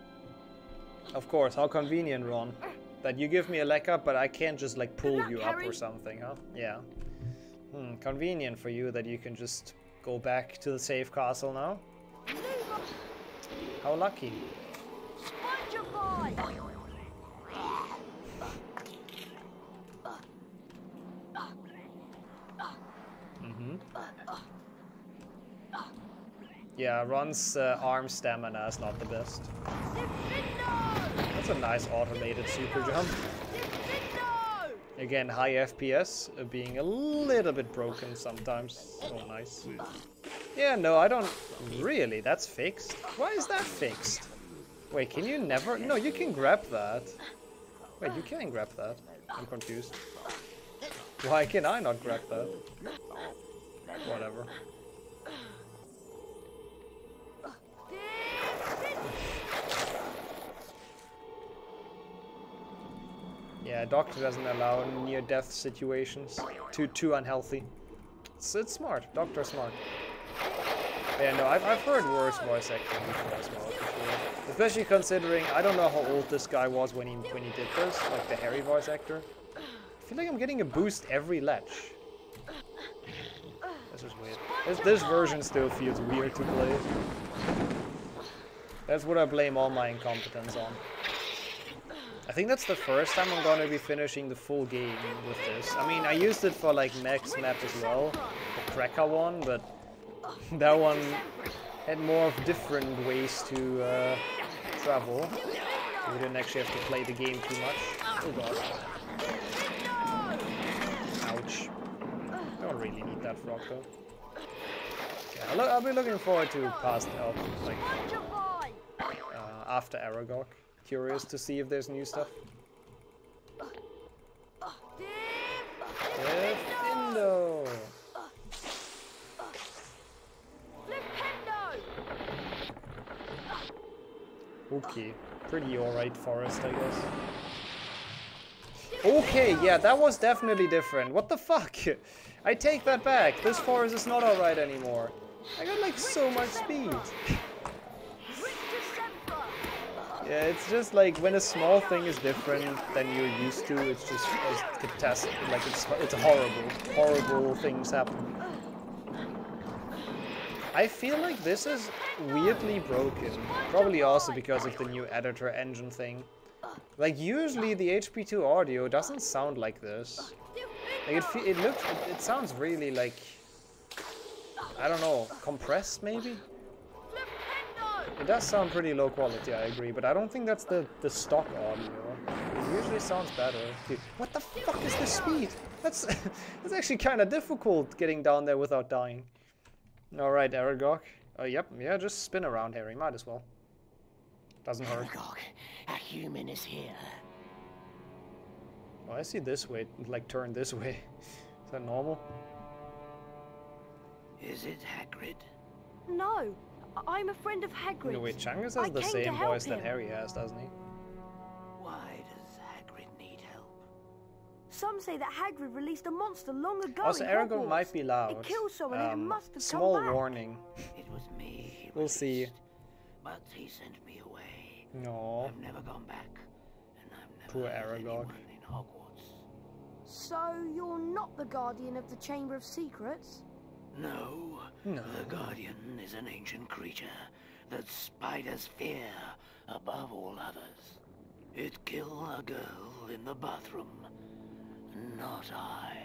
Of course, how convenient, Ron. That you give me a leg up, but I can't just like pull luck, you up Harry. or something, huh? Yeah. Hmm, convenient for you that you can just go back to the safe castle now. How lucky. Mm-hmm. Yeah, Ron's uh, arm stamina is not the best. That's a nice automated super jump. Again, high F P S uh, being a little bit broken sometimes. So nice. Yeah, no, I don't really. That's fixed. Why is that fixed? Wait, can you never? No, you can grab that. Wait, you can grab that. I'm confused. Why can I not grab that? Whatever. Yeah, a doctor doesn't allow near-death situations. Too, too unhealthy. It's, it's smart. Doctor's smart. Yeah, no, I've, I've heard worse voice acting before as well, for sure. Especially considering, I don't know how old this guy was when he, when he did this, like the Harry voice actor. I feel like I'm getting a boost every ledge. This is weird. This, this version still feels weird to play. That's what I blame all my incompetence on. I think that's the first time I'm going to be finishing the full game with this. I mean, I used it for like Max Map as well, the Cracker one, but that one had more of different ways to uh, travel. So we didn't actually have to play the game too much. Oh god. Ouch. I don't really need that frog though. Yeah, I'll be looking forward to past help, like uh, after Aragog. Curious to see if there's new stuff. Flipendo! Okay, pretty alright forest, I guess. Okay, yeah, that was definitely different. What the fuck? I take that back. This forest is not alright anymore. I got like so much speed. Yeah, it's just like when a small thing is different than you're used to, it's just a catastrophe. Like it's it's horrible. Horrible things happen. I feel like this is weirdly broken. Probably also because of the new editor engine thing. Like usually the H P two audio doesn't sound like this. Like it fe it looks it, it sounds really like, I don't know, compressed maybe. It does sound pretty low quality, I agree, but I don't think that's the, the stock audio. It usually sounds better. Dude, what the fuck is the speed? That's that's actually kind of difficult getting down there without dying. Alright, Aragog. Oh, yep, yeah, just spin around, Harry. Might as well. Doesn't hurt. Aragog, a human is here. Oh, I see this way, like turn this way. Is that normal? Is it Hagrid? No. I'm a friend of Hagrid. No, wait, Changa has the same voice that Harry has, doesn't he? Why does Hagrid need help? Some say that Hagrid released a monster long ago. Also, Aragog might be loud. It killed someone um, and it must have small come back. Warning. It was me. He we'll see. But he sent me away. No. I've never gone back. And I've never met anyone in Hogwarts. So you're not the guardian of the Chamber of Secrets? No, no, the Guardian is an ancient creature that spiders fear above all others. It killed a girl in the bathroom, not I.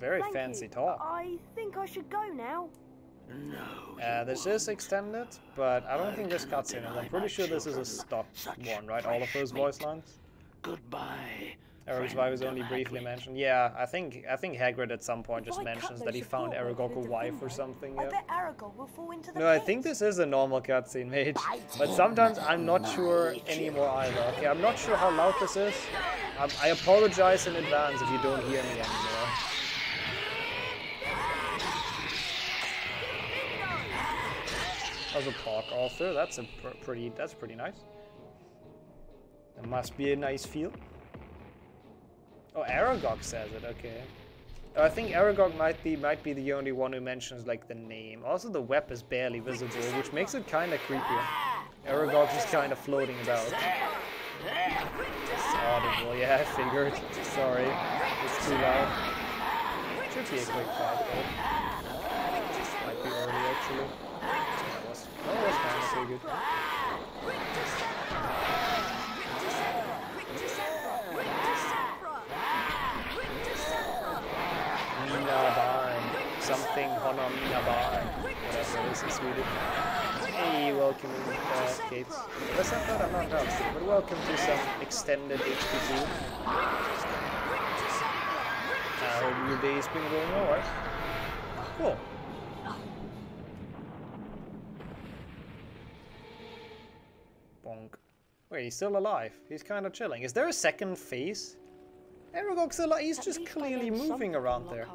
Very Thank fancy you. Talk. I think I should go now. No. Uh, this won't. Is extended, but I don't I think this cuts in. I'm pretty sure this is a stock one, right? All of those meat. voice lines. Goodbye. Aragog was only briefly Hagrid. mentioned. Yeah, I think I think Hagrid at some point if just I mentions that he found Aragog a wife or something. Yeah. I bet Aragog will fall into the no, pit. I think this is a normal cutscene, mate. But sometimes I'm not sure anymore either. Okay, I'm not sure how loud this is. I'm, I apologize in advance if you don't hear me anymore. As a park author, that's a pr pretty. That's pretty nice. That must be a nice feel. Oh, Aragog says it. Okay. Oh, I think Aragog might be might be the only one who mentions like the name. Also, the web is barely visible, which makes it kind of creepy. Aragog just kind of floating about. It's audible. Yeah, I figured. Sorry, it's too loud. Should be a quick fight though. Might be early actually. That was that was kind of so good. Something Honor Mina Barn, whatever this is Swedish. Hey, welcome in uh, Gates. That's not that I'm not done, but welcome to some extended H P G. I hope your day's been going alright. Cool. Bonk. Wait, he's still alive. He's kind of chilling. Is there a second phase? Aragog's alive. He's At just clearly moving around there.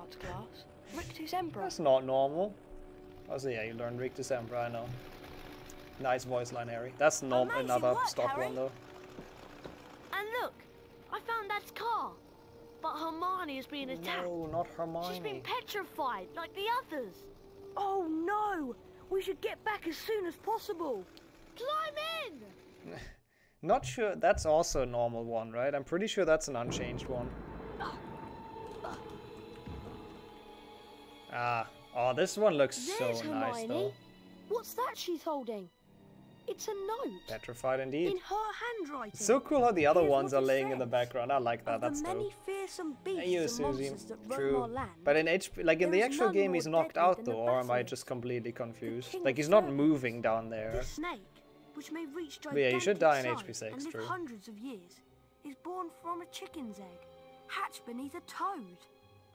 Rictusempra. That's not normal. Oh, so yeah, you learned Rictusempra, I know. Nice voice line, Harry. That's not Amazing another work, stock Harry. One, though. And look, I found Dad's car. But Hermione is being attacked. No, not Hermione. She's been petrified, like the others. Oh, no. We should get back as soon as possible. Climb in! Not sure. That's also a normal one, right? I'm pretty sure that's an unchanged one. Ah. Oh, this one looks There's so Hermione. Nice, though. What's that she's holding? It's a note. Petrified indeed. In her handwriting. It's so cool how the other Here's ones are laying in the background. I like that. Of that's the many dope. Fearsome beasts you, Susie. True. But in H P, like in the actual game, he's knocked out though, or am I just completely confused? Like he's not moving down there. The snake, which may reach but yeah, you should die in H P six. And live true. Hundreds of years, is born from a chicken's egg, hatched beneath a toad.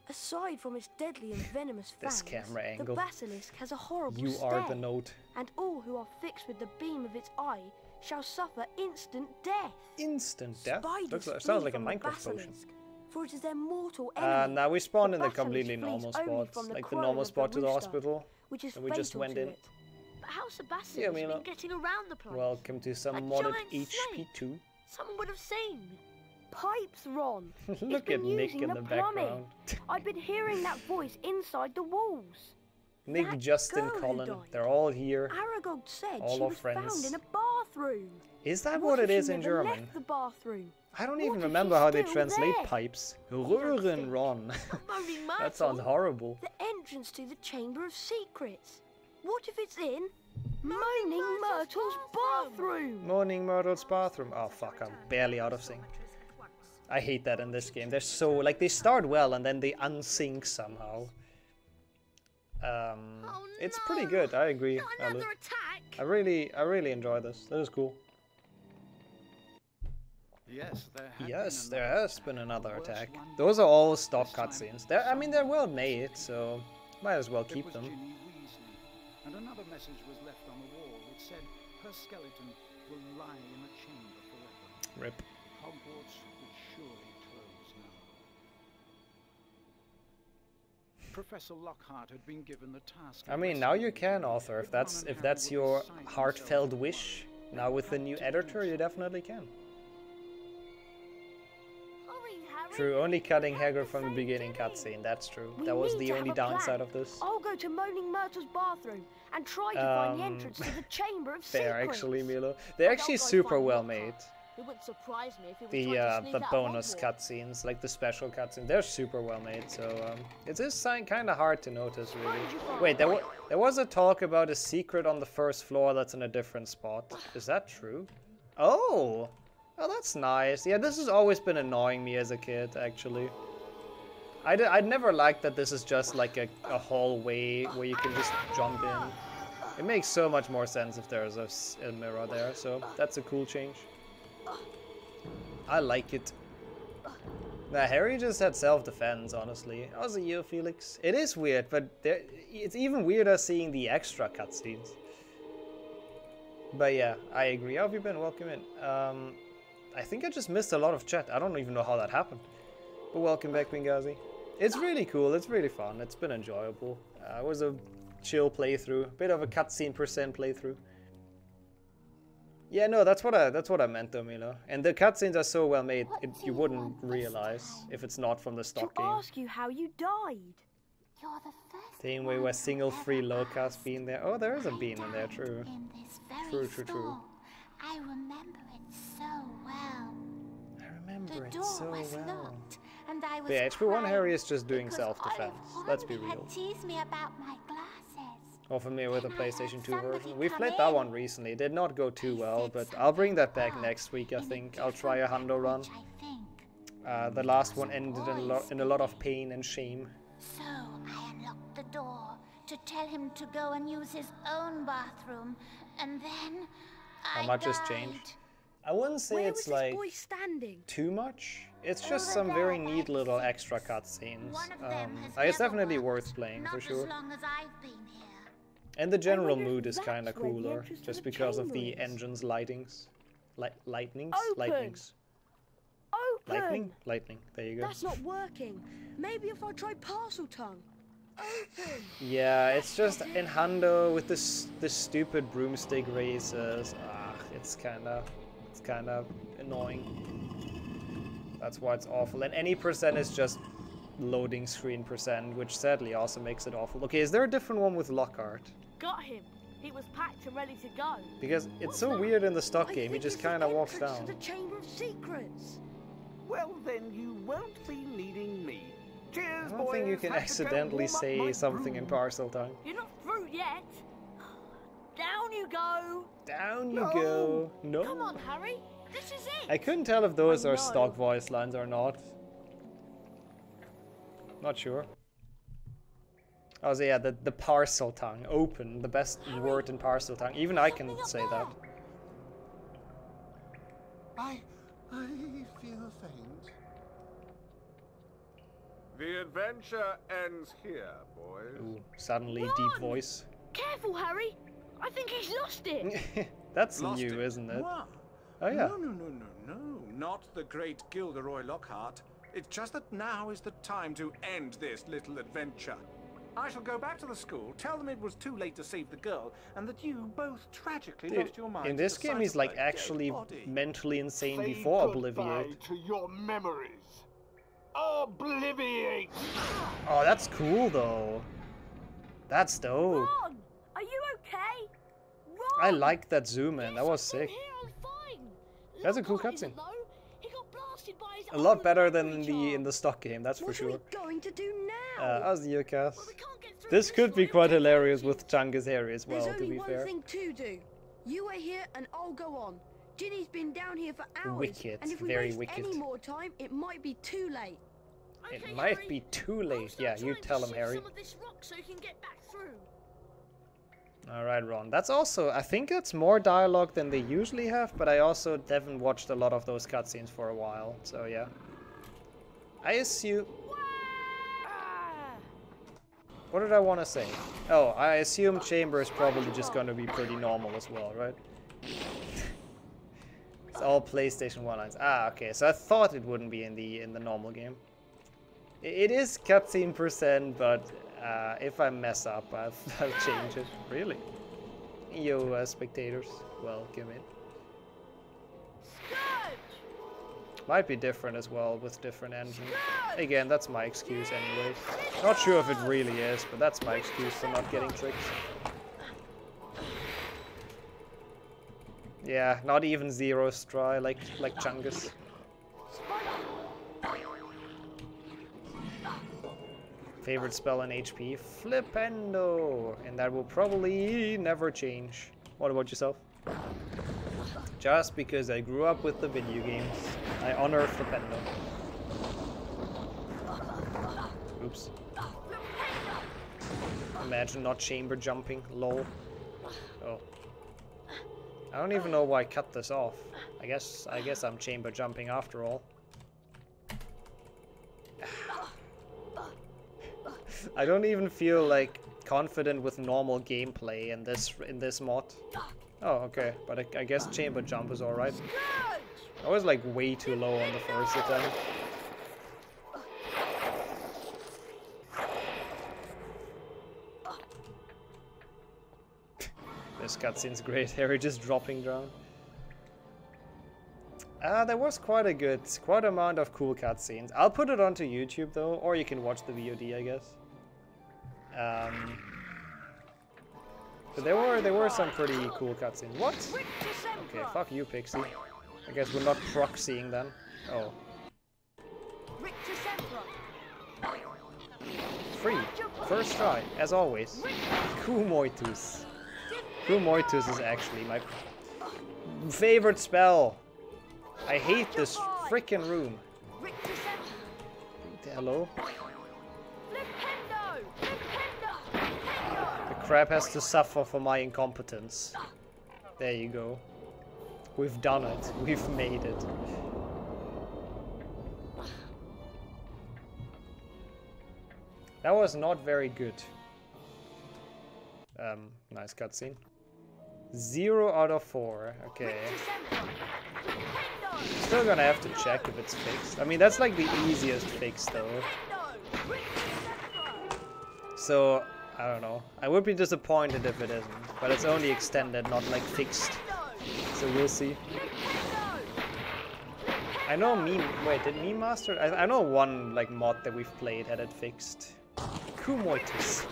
Aside from its deadly and venomous fangs, the basilisk has a horrible you stare, are the note. And all who are fixed with the beam of its eye shall suffer instant death. Instant death? Looks like, sounds like a Minecraft potion. For it is their mortal enemy. Uh, now we spawned the in the completely normal spot, like the normal spot to the hospital, which is and we just went in. But how's the basilisk yeah, I mean, been getting around the place? Welcome to some a modded H P two. Someone would have seen. Pipes, Ron. Look at Nick in the, the background. I've been hearing that voice inside the walls. Nick, that Justin, Colin, they're all here. Aragog said all she our was friends. Found in a bathroom. Is that what, what it is in German? The bathroom? I don't what even remember how they translate there? Pipes. Röhren, Ron. That sounds horrible. The entrance to the Chamber of Secrets. What if it's in Moaning Myrtle's bathroom? Moaning Myrtle's bathroom. Oh fuck, I'm barely out of sync. I hate that in this game. They're so like they start well and then they unsync somehow. Um, oh, no. It's pretty good. I agree. Not another Ali. Attack. I really, I really enjoy this. This is cool. Yes, there. Yes, there has been another attack. Those are all stock cutscenes. They're, I mean, they're well made, so might as well keep them. Ginny Weasley, and another message was left on the wall. It said her skeleton will lie in a chamber forever. Rip. Hogwarts. Professor Lockhart had been given the task. I mean, now you can author if that's if that's your heartfelt wish. Now with the new editor, you definitely can. True, only cutting Hagrid from the beginning cutscene. That's true. That was the only downside of this. I'll go to Moaning Myrtle's bathroom and try to find the entrance to the Chamber of Secrets. They're actually Milo. They're actually super well made. It wouldn't surprise me if it the uh, the bonus cutscenes, like the special cutscenes, they're super well made. So um, it is kind of hard to notice, really. Wait, there, wa there was a talk about a secret on the first floor that's in a different spot. Is that true? Oh, oh, that's nice. Yeah, this has always been annoying me as a kid, actually. I d I'd never liked that this is just like a, a hallway where you can just jump in. It makes so much more sense if there's a, a mirror there. So that's a cool change. I like it. Now Harry just had self-defense, honestly. How's it you, Felix? It is weird, but there, it's even weirder seeing the extra cutscenes. But yeah, I agree. How have you been? Welcome in. Um, I think I just missed a lot of chat. I don't even know how that happened. But welcome back, Bingazi. It's really cool. It's really fun. It's been enjoyable. Uh, it was a chill playthrough. Bit of a cutscene percent playthrough. Yeah, no, that's what I that's what I meant though, Milo. And the cutscenes are so well made, it, you wouldn't realize if it's not from the stock game. To ask you how you died. You're the first Same way where single free low cast bean there. Oh, there is a bean in there, true. In this very true, true, true. I remember it so well. I remember it so well. The door was locked, and I was yeah, H P one Harry is just doing self-defense. Let's be real. Tease me about my glasses. Or for me with the PlayStation two version. We played that one recently. It did not go too well, but I'll bring that back next week, I think. I'll try a Hundo run. Uh, the last one ended in a, lo in a lot of pain and shame. So I unlocked the door to tell him to go and use his own bathroom, and then I How much has changed? I wouldn't say Where it's like too much. It's Over just some very neat little extra cutscenes. Um, it's definitely worth playing for sure. As long as I've been here. And the general mood is kind of cooler, just because of the engine's lightings. Li lightnings? Open. Lightnings. Open. Lightning? Lightning. There you go. That's not working. Maybe if I try parcel tongue. Open. Yeah, it's just Enhando with this this stupid broomstick races. Ah, it's kind of it's kind of annoying. That's why it's awful. And any percent is just loading screen percent, which sadly also makes it awful. Okay, is there a different one with Lockhart? Got him. He was packed and ready to go. Because it's What's so that? weird in the stock game, he just kind of walks down. To the Chamber of Secrets. Well then, you won't be needing me. Cheers, boys. I don't boys, think you can accidentally say something room. in parcel tongue. You're not through yet. Down you go. Down you no. go. No. Come on, Harry. This is it. I couldn't tell if those I are know. stock voice lines or not. Not sure. Oh, so yeah, the, the parcel tongue. Open, the best Harry, word in parcel tongue. Even I can say there. that. I, I feel faint. The adventure ends here, boys. Ooh, suddenly Ron! deep voice. Careful, Harry. I think he's lost it. That's lost new, it. isn't it? What? Oh, yeah. No, no, no, no, no. Not the great Gilderoy Lockhart. It's just that now is the time to end this little adventure. I shall go back to the school, tell them it was too late to save the girl, and that you both tragically Dude, lost your mind. In this game, he's like actually mentally insane Say before Obliviate. to your memories. Obliviate! Oh, that's cool though. That's dope. Ron, are you okay? Ron! I like that zoom in. Yes, that was sick. Here, fine. That's a cool cutscene. A lot better than the in the stock game, that's what for sure. What are we going to do now? Uh, as the well, we this could be quite hilarious with Changa's hair as well, to be fair. There's only one thing to do. You are here and I'll go on. Ginny's been down here for hours. Wicked, and if we very waste wicked. any more time, it might be too late. It okay, might Harry. be too late. Yeah, you tell him, Harry. So Alright, Ron. That's also, I think that's more dialogue than they usually have, but I also haven't watched a lot of those cutscenes for a while, so yeah. I assume... What did I want to say? Oh, I assume Chamber is probably just going to be pretty normal as well, right? It's all PlayStation one lines. Ah, okay, so I thought it wouldn't be in the in the normal game. It is cutscene percent, but... Uh, if I mess up, I'll, I'll change it. Really? Yo, uh, spectators, welcome in. Scourge! Might be different as well with different engines. Again, that's my excuse anyway. Not sure if it really is, but that's my excuse for not getting tricks. Yeah, not even zeros try like like Chungus. Favorite spell in H P, Flipendo, and that will probably never change. What about yourself? Just because I grew up with the video games, I honor Flipendo. Oops. Imagine not chamber jumping, lol. Oh. I don't even know why I cut this off. I guess I guess I'm chamber jumping after all. I don't even feel like confident with normal gameplay in this in this mod. Oh, okay, but I, I guess chamber jump is all right. I was like way too low on the first attempt. This cutscene's great. Harry just dropping down. Ah, uh, there was quite a good, quite amount of cool cutscenes. I'll put it onto YouTube though, or you can watch the V O D, I guess. Um, but there were there were some pretty cool cutscenes. What? Okay, fuck you, Pixie. I guess we're not proxying then. Oh. Free. First try, as always. Kumoitus. Kumoitus is actually my favorite spell. I hate this frickin' room. Hello? The crab has to suffer for my incompetence. There you go. We've done it. We've made it. That was not very good. Um, nice cutscene. Zero out of four. Okay. Still gonna have to check if it's fixed. I mean, that's like the easiest fix, though. So, I don't know. I would be disappointed if it isn't. But it's only extended, not like fixed. So we'll see. I know Meme... Wait, did Meme Master... I, I know one, like, mod that we've played had it fixed. Kumoitis.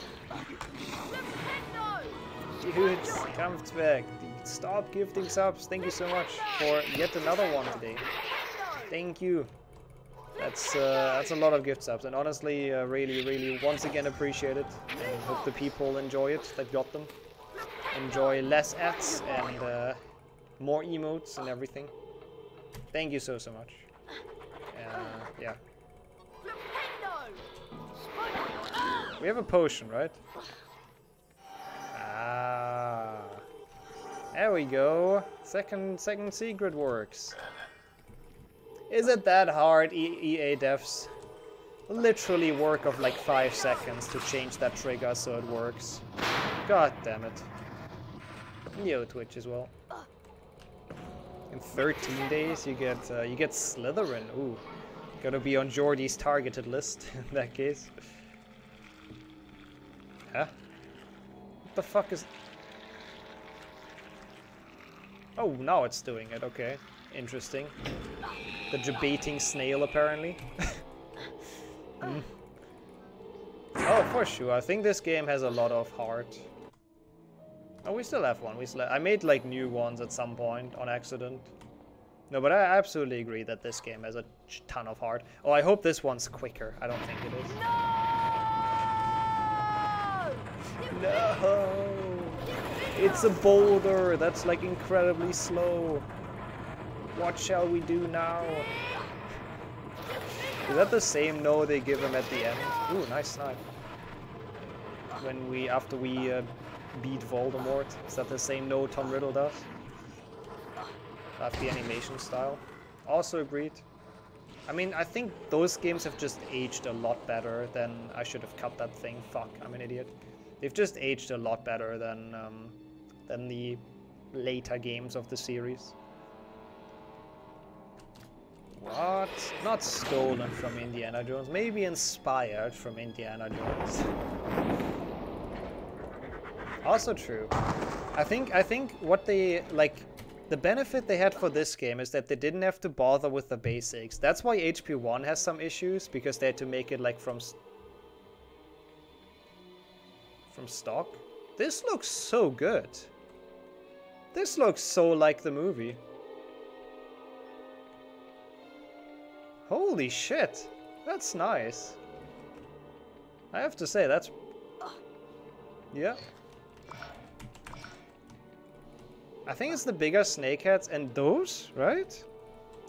Dudes, comes back. Stop gifting subs. Thank you so much for yet another one today. Thank you. That's uh, that's a lot of gift subs, and honestly, uh, really, really, once again, appreciate it. And hope the people enjoy it that got them. Enjoy less ads and uh, more emotes and everything. Thank you so so much. Uh, yeah. We have a potion, right? Ah. There we go. Second second secret works. Is it that hard, E A devs? Literally work of like five seconds to change that trigger so it works. God damn it. Yo, Twitch as well. In thirteen days you get uh, you get Slytherin. Ooh, gotta be on Jordy's targeted list in that case. Huh? What the fuck is? Oh, now it's doing it. Okay, interesting. The debating snail, apparently. mm. Oh, for sure. I think this game has a lot of heart. Oh, we still have one. We still have... I made like new ones at some point on accident. No, but I absolutely agree that this game has a ton of heart. Oh, I hope this one's quicker. I don't think it is. No! No! It's a boulder. That's like incredibly slow. What shall we do now? Is that the same no they give him at the end? Ooh, nice snipe. When we after we. Uh, Beat Voldemort. Is that the same no Tom Riddle does? That's the animation style. Also agreed. I mean, I think those games have just aged a lot better than... I should have cut that thing. Fuck, I'm an idiot. They've just aged a lot better than um, than the later games of the series. What? Not stolen from Indiana Jones. Maybe inspired from Indiana Jones. Also true. I think I think what they like, the benefit they had for this game is that they didn't have to bother with the basics. That's why H P one has some issues, because they had to make it like from from stock. This looks so good. This looks so like the movie. Holy shit. That's nice. I have to say that's yeah. I think it's the bigger snake heads and those, right?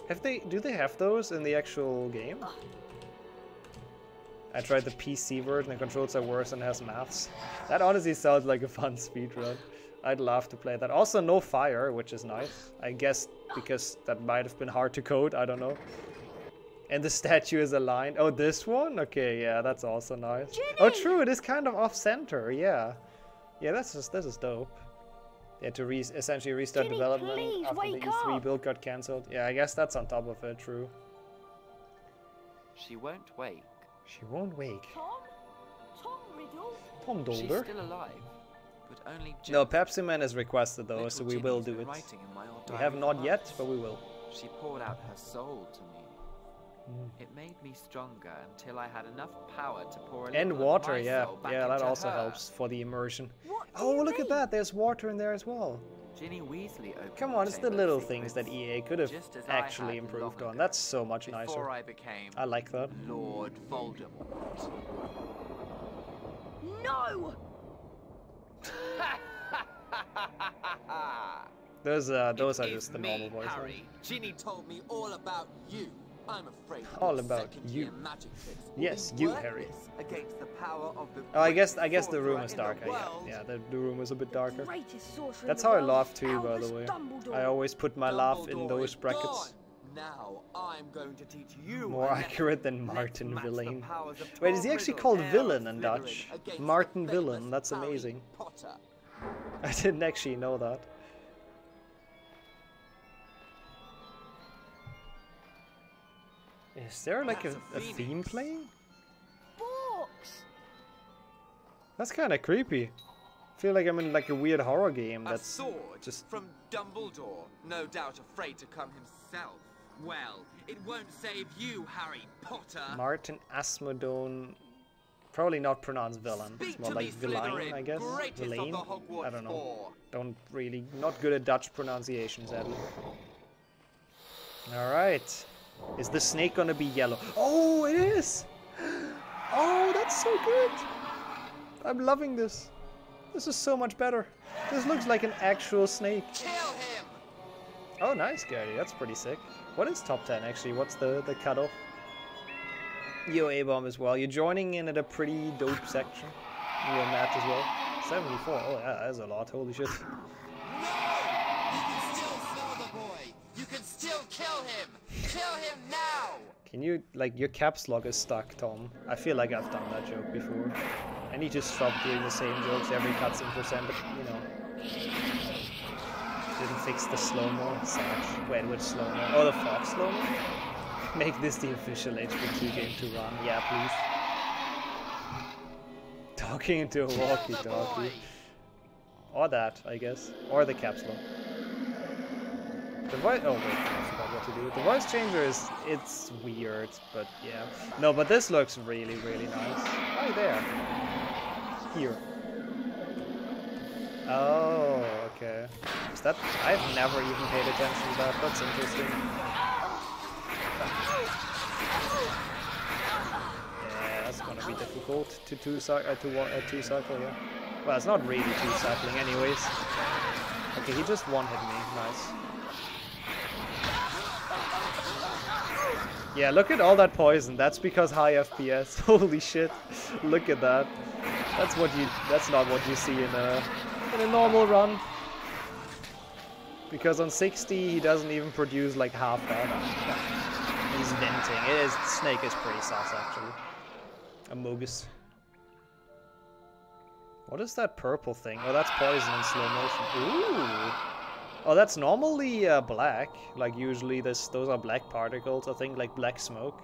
Have they? Do they have those in the actual game? I tried the P C version. The controls are worse and has maths. That honestly sounds like a fun speedrun. I'd love to play that. Also, no fire, which is nice. I guess because that might have been hard to code. I don't know. And the statue is aligned. Oh, this one? Okay, yeah, that's also nice. Ginny! Oh, true. It is kind of off-center. Yeah, yeah. That's just, this is dope. They had to re essentially restart Ginny, development please, after the E three up. build got cancelled. Yeah, I guess that's on top of it, true. She won't wake. She won't wake. Tom? Tom Riddle? Tom Dolder? She's still alive, but only Jim. No, Pepsi Man is requested, though, Little so we Ginny's will do it. We have not yet, but we will. She poured out her soul to me. Mm. It made me stronger until I had enough power to pour a and water, yeah, yeah, that also her. helps for the immersion. What oh, look mean? at that! There's water in there as well. Ginny Weasley Come on, it's the little things that E A could have actually improved on. That's so much nicer. I, I like that. Lord Voldemort. No. those, uh, those are just the me, normal voices. Harry, Ginny told me all about you. I'm afraid all about you. Yes, you, Harry. Against the power of the oh, I guess I guess the room is darker. Yeah, yeah the, the room is a bit darker. That's how I laugh too, by the way. I always put my laugh in those brackets. Now I'm going to teach you more accurate than Martin Villain. Wait, is he actually called villain in Dutch? Martin Villain. That's amazing. I didn't actually know that. Is there like a, a theme playing? Books. That's kind of creepy. I feel like I'm in like a weird horror game. That's a sword just from Dumbledore, no doubt afraid to come himself. Well, it won't save you, Harry Potter. Martin Asmodon, probably not pronounced villain. Speak it's more like villain, I guess. Villain. I don't know. Four. Don't really, not good at Dutch pronunciations, sadly. All right, is the snake gonna be yellow? Oh, it is. Oh, that's so good. I'm loving this. This is so much better. This looks like an actual snake. Kill him. Oh, nice, Gertie. That's pretty sick. What is top ten, actually? What's the, the cutoff? Yo, A-bomb as well. You're joining in at a pretty dope section. Yo, Matt as well. seventy-four. Oh, yeah, that's a lot. Holy shit. No! You can still smell the boy. You can still kill him. Kill him now. Can you, like, your caps lock is stuck, Tom. I feel like I've done that joke before. I need to stop doing the same jokes every cutscene percent, but, you know. Didn't fix the slow-mo. Sad. Wait, which slow-mo? Oh, the fox slow-mo? Make this the official H B T game to run. Yeah, please. Talking into a walkie-talkie. Or that, I guess. Or the capsule. The voice... Oh, wait. I forgot what to do. The voice changer is... It's weird, but yeah. No, but this looks really, really nice. Right there. Here. Oh, okay. Is that... I've never even paid attention to that. That's interesting. Yeah, that's gonna be difficult to two-cycle, uh, to, uh, two-cycle, yeah. Well, it's not really two-cycling anyways. Okay, he just one-hit me. Nice. Yeah, look at all that poison. That's because high F P S. Holy shit. Look at that. That's what you. That's not what you see in a in a normal run. Because on sixty he doesn't even produce like half that. He's venting. It is snake is pretty sus actually. A mogus. What is that purple thing? Oh, that's poison in slow motion. Ooh. Oh, that's normally uh, black. Like usually, this those are black particles. I think like black smoke.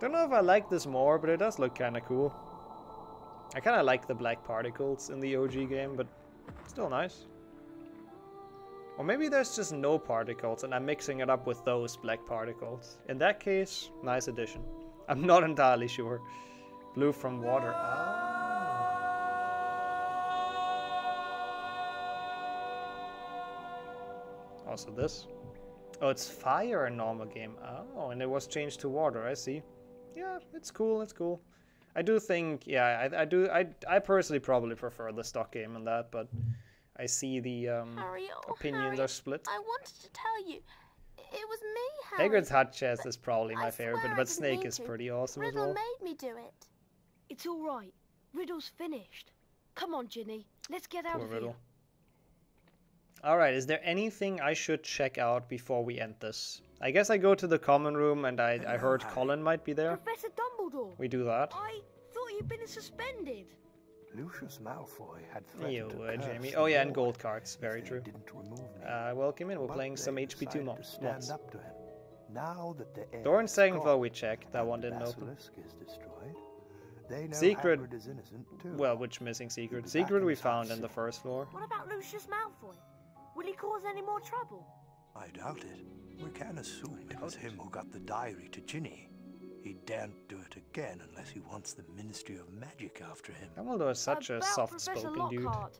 Don't know if I like this more, but it does look kind of cool. I kind of like the black particles in the O G game, but still nice. Or maybe there's just no particles and I'm mixing it up with those black particles. In that case, nice addition. I'm not entirely sure. Blue from water. Oh. Also this. Oh, it's fire in normal game. Oh, and it was changed to water, I see. Yeah, it's cool, it's cool. I do think, yeah, I, I do. I, I personally probably prefer the stock game and that, but I see the um, Harry, oh opinions Harry, are split. I wanted to tell you, it was me, Harry. Hagrid's hot chest is probably my I favorite, but, but Snake is pretty awesome Riddle as well. Riddle made me do it. It's all right. Riddle's finished. Come on, Ginny, let's get Poor out of Riddle. Here. All right, is there anything I should check out before we end this? I guess I go to the common room and I, I heard Colin might be there. Professor Dumbledore. We do that. I thought you'd been suspended. Lucius Malfoy had threatened you, uh, Jamie. Oh yeah, and gold cards. Very true. Uh, welcome in. We're but playing some H P two mods. Thorin Segenfeld we checked. That one didn't open. They know secret. Is too. Well, which missing secret? Secret we found in the first floor. What about Lucius Malfoy? Will he cause any more trouble? I doubt it. We can assume it was him who got the diary to Ginny. He daren't do it again unless he wants the Ministry of Magic after him. Dumbledore is such About a soft-spoken dude. I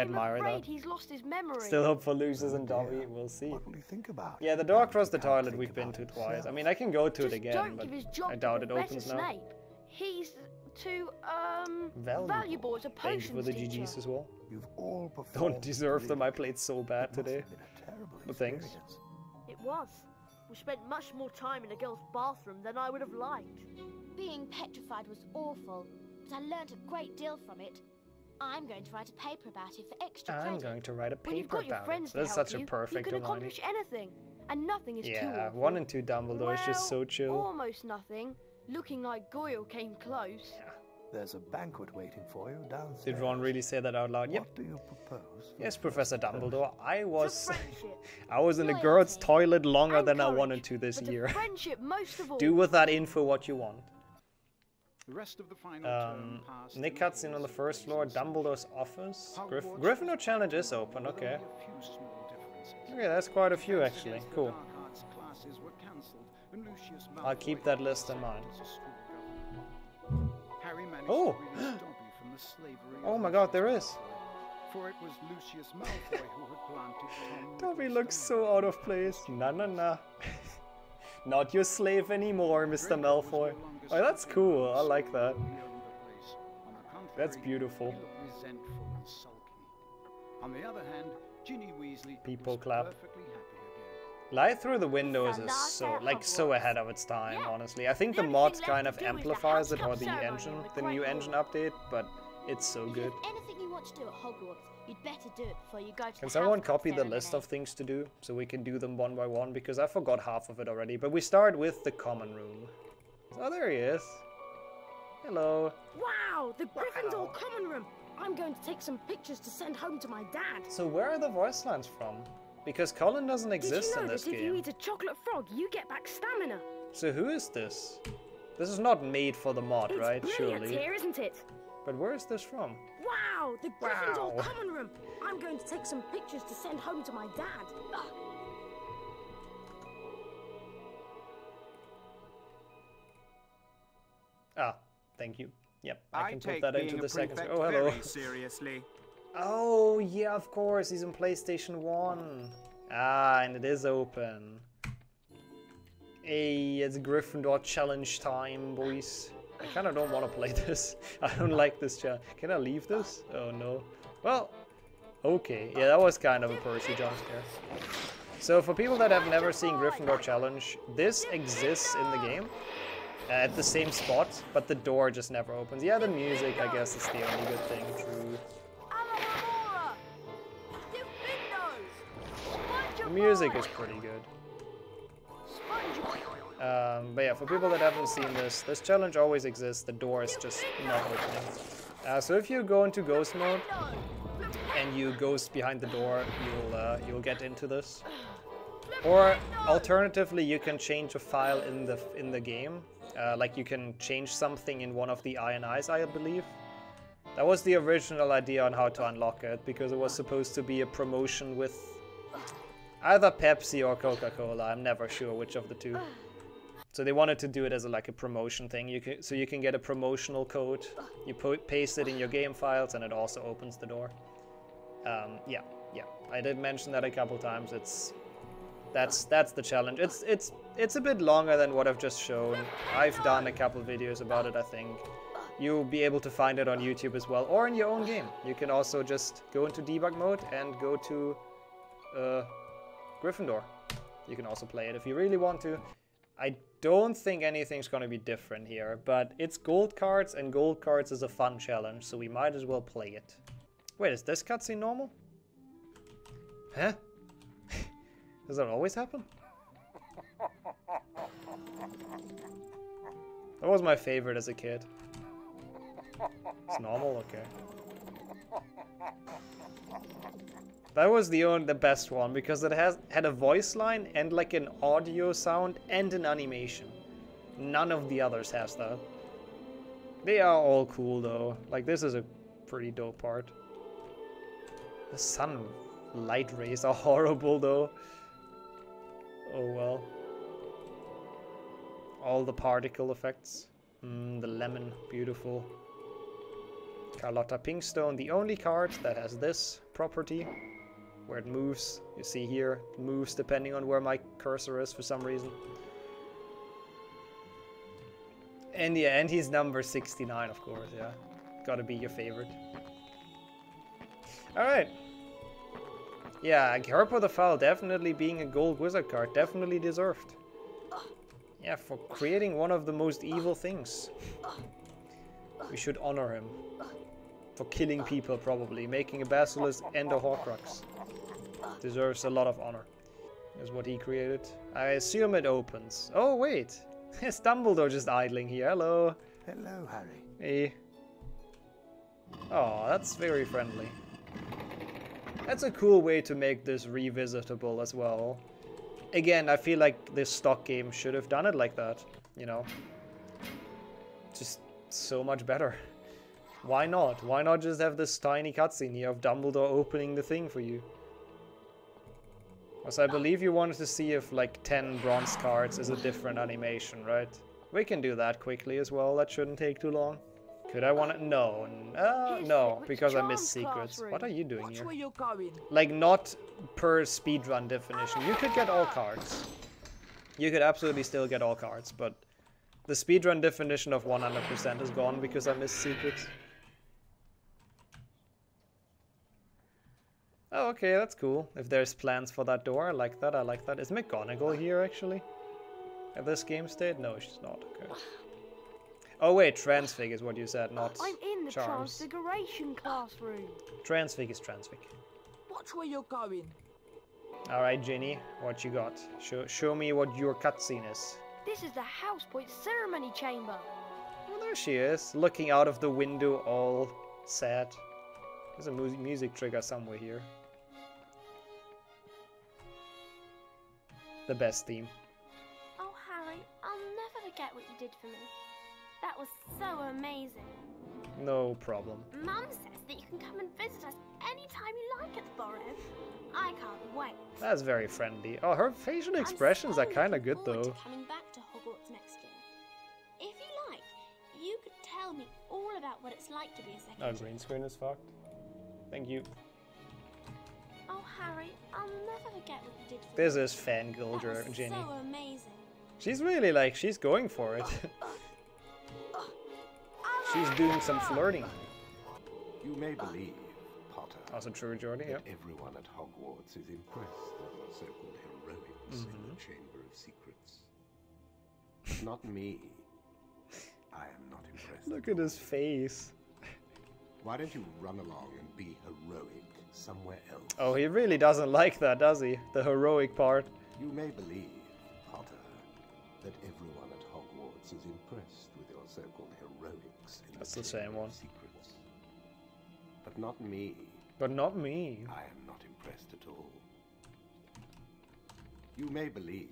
I'm admire that. He's lost his memory. Still hope for losers and Dobby. Yeah. We'll see. What will you think about? Yeah, the door across the toilet we've been to twice. I mean, I can go to Just it again, but I doubt it opens Snape. Now. He's too um, valuable. valuable as a potions teacher. With the G Gs as well. You've all Don't deserve them. I played so bad today. But thanks. It was. We spent much more time in the girls' bathroom than I would have liked. Being petrified was awful, but I learned a great deal from it. I'm going to write a paper about it for extra credit. I'm going to write a paper about it. That's such a perfect one. You can accomplish anything, and nothing is too awful. Yeah, one and two Dumbledore is just so chill. Almost nothing. Looking like Goyle came close. Yeah. There's a banquet waiting for you downstairs. Did Ron really say that out loud? What yep. do you propose? Yes, Professor Dumbledore. I was I was in a girl's toilet longer than courage, I wanted to this year. Friendship, most of all. Do with that info what you want. The rest of the final um, term Nick cuts in on the first floor, Dumbledore's office. Grif Gryffindor challenge is open, okay. Okay, that's quite a few actually. Cool. I'll keep that list in mind. Oh! Oh my god, there is! For it was Lucius Malfoy who had planted Dobby looks so out of place. Nah, nah, nah. Not your slave anymore, Mister Malfoy. Oh, that's cool. I like that. That's beautiful. On the other hand, Ginny Weasley people clap. Light Through the Windows is so, like, so ahead of its time, yeah. honestly. I think the, the mod kind of amplifies it, or the engine, the new engine update, but it's so good. Anything you want to do at Hogwarts, you'd better do it before you go to. Can someone copy the list of things to do, so we can do them one by one, because I forgot half of it already. But we start with the common room. Oh, there he is. Hello. Wow, the Gryffindor wow. common room. I'm going to take some pictures to send home to my dad. So where are the voice lines from? Because Colin doesn't exist Did you know in this that if game. You eat a chocolate frog, you get back stamina. So who is this? This is not made for the mod, it's right? Surely. It's here, isn't it? But where is this from? Wow, the Gryffindor wow. common room. I'm going to take some pictures to send home to my dad. Ugh. Ah, thank you. Yep, I can I put that into the second. Oh, hello. Seriously. Oh, yeah, of course, he's in PlayStation one. Ah, and it is open. Hey, it's Gryffindor challenge time, boys. I kind of don't want to play this. I don't like this challenge. Can I leave this? Oh, no. Well, okay. Yeah, that was kind of a Percy jump scare. So, for people that have never seen Gryffindor challenge, this exists in the game. Uh, at the same spot, but the door just never opens. Yeah, the music, I guess, is the only good thing. True. Music is pretty good. Um, but yeah, for people that haven't seen this, this challenge always exists. The door is just not opening. Uh, so if you go into ghost mode and you ghost behind the door, you'll uh, you'll get into this. Or alternatively, you can change a file in the in the game. Uh, like you can change something in one of the I N Is, I believe. That was the original idea on how to unlock it, because it was supposed to be a promotion with either Pepsi or Coca-Cola, I'm never sure which of the two. So they wanted to do it as a, like a promotion thing, you can, so you can get a promotional code, you paste it in your game files and it also opens the door. Um, yeah, yeah, I did mention that a couple times, it's, that's that's the challenge. It's, it's, it's a bit longer than what I've just shown, I've done a couple videos about it I think. You'll be able to find it on YouTube as well, or in your own game. You can also just go into debug mode and go to... Uh, Gryffindor. You can also play it if you really want to. I don't think anything's gonna be different here, but it's gold cards, and gold cards is a fun challenge, so we might as well play it. Wait, is this cutscene normal? Huh? Does that always happen? That was my favorite as a kid. It's normal? Okay. That was the only, the best one, because it has had a voice line and like an audio sound and an animation. None of the others has that. They are all cool though. Like this is a pretty dope part. The sunlight rays are horrible though. Oh well. All the particle effects. Mm, the lemon, beautiful. Carlotta Pinkstone, the only card that has this property. Where it moves, you see here, it moves depending on where my cursor is for some reason. And yeah, and he's number sixty-nine, of course, yeah. Gotta be your favorite. Alright. Yeah, Herpo the Foul definitely being a gold wizard card, definitely deserved. Yeah, for creating one of the most evil things. We should honor him. For killing people, probably. Making a basilisk and a Horcrux. Deserves a lot of honor. Is what he created. I assume it opens. Oh, wait. It's Dumbledore just idling here. Hello. Hello, Harry. Hey. Oh, that's very friendly. That's a cool way to make this revisitable as well. Again, I feel like this stock game should have done it like that, you know. Just so much better. Why not? Why not just have this tiny cutscene here of Dumbledore opening the thing for you? Also, I believe you wanted to see if, like, ten bronze cards is a different animation, right? We can do that quickly as well. That shouldn't take too long. Could I want to? No. Uh, no, because I missed secrets. What are you doing here? Like, not per speedrun definition. You could get all cards. You could absolutely still get all cards, but the speedrun definition of one hundred percent is gone because I missed secrets. Oh, okay, that's cool. If there's plans for that door, I like that, I like that. Is McGonagall here, actually? At this game state? No, she's not. Okay. Oh, wait, transfig is what you said, not I'm in the charms. Transfiguration classroom. Transfig is transfig. Watch where you're going. Alright, Ginny, what you got? Show, show me what your cutscene is. This is the Housepoint ceremony chamber. Well, there she is, looking out of the window all sad. There's a mu music trigger somewhere here. The best theme. Oh, Harry, I'll never forget what you did for me. That was so amazing. No problem. Mum says that you can come and visit us anytime you like at the Borrow. I can't wait. That's very friendly. Oh, her facial expressions so are kind of good, though. To coming back to Hogwarts next year. If you like, you could tell me all about what it's like to be a second. Oh, green screen is fucked. Thank you. Oh, Harry, I'll never forget what you did for this me. Is fangirl Ginny. So amazing. She's really like, she's going for it. She's doing some flirting. You may believe, Potter. Also true, Jordy, yeah. Everyone at Hogwarts is impressed at the so-called heroics mm-hmm. in the Chamber of Secrets. Not me. I am not impressed. Look at his face. Why don't you run along and be heroic somewhere else? Oh, he really doesn't like that, does he? The heroic part. You may believe, Potter, that everyone at Hogwarts is impressed with your so-called heroics in That's the, the same one. Secrets. But not me. But not me. I am not impressed at all. You may believe,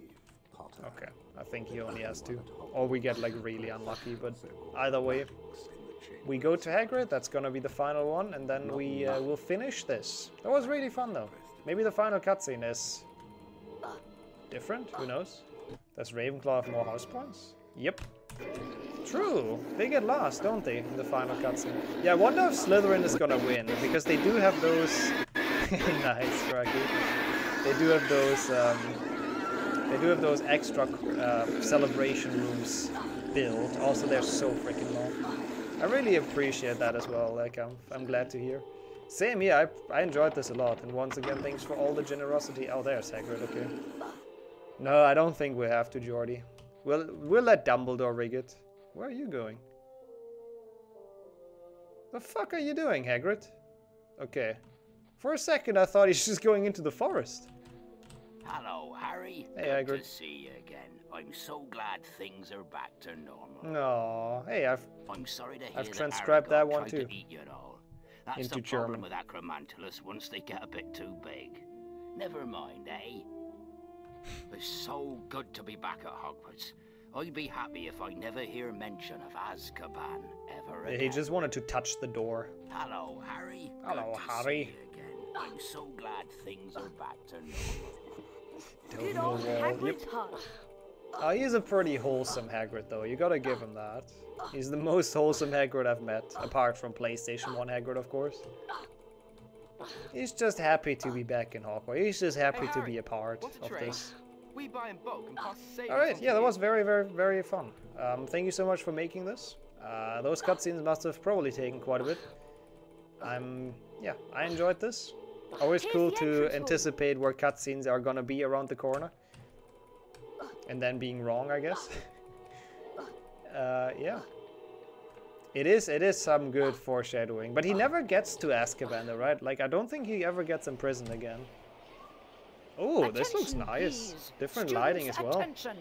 Potter. Okay, I think he only has two. Or we get like really unlucky, but either way. We go to Hagrid, that's gonna be the final one, and then we uh, will finish this. That was really fun, though. Maybe the final cutscene is different, who knows? Does Ravenclaw have more house points? Yep. True, they get lost, don't they, in the final cutscene. Yeah, I wonder if Slytherin is gonna win, because they do have those... nice, Rocky. They do have those, um, they do have those extra uh, celebration rooms built. Also, they're so freaking long. I really appreciate that as well, like I'm, I'm glad to hear. Same here, I, I enjoyed this a lot, and once again thanks for all the generosity. Oh, there's Hagrid, okay. No, I don't think we have to, Jordy. We'll, we'll let Dumbledore rig it. Where are you going? The fuck are you doing, Hagrid? Okay. For a second I thought he's just going into the forest. Hello, Harry. Hey, Hagrid. Good to see you again. I'm so glad things are back to normal. No, hey, I've. I'm sorry to hear I've transcribed that, that one too. To eat you all. That's into the German. Problem with Acromantulus once they get a bit too big. Never mind, eh? It's so good to be back at Hogwarts. I'd be happy if I never hear mention of Azkaban ever again. He just wanted to touch the door. Hello, Harry. Hello, good to Harry. See you again. I'm so glad things are back to normal. Good old Hagrid's hut. Oh, he's a pretty wholesome Hagrid, though. You gotta give him that. He's the most wholesome Hagrid I've met, apart from PlayStation one Hagrid, of course. He's just happy to be back in Hogwarts. He's just happy hey, Harry, to be a part a of this. We buy in bulk and cost savings. All right, yeah, that was very, very, very fun. Um, thank you so much for making this. Uh, those cutscenes must have probably taken quite a bit. I'm, yeah, I enjoyed this. Always cool to anticipate where cutscenes are gonna be around the corner. And then being wrong, I guess. uh, yeah. It is it is some good foreshadowing. But he never gets to Azkaban, though, right? Like, I don't think he ever gets imprisoned again. Oh, this looks nice. Please. Different lighting as well. Attention.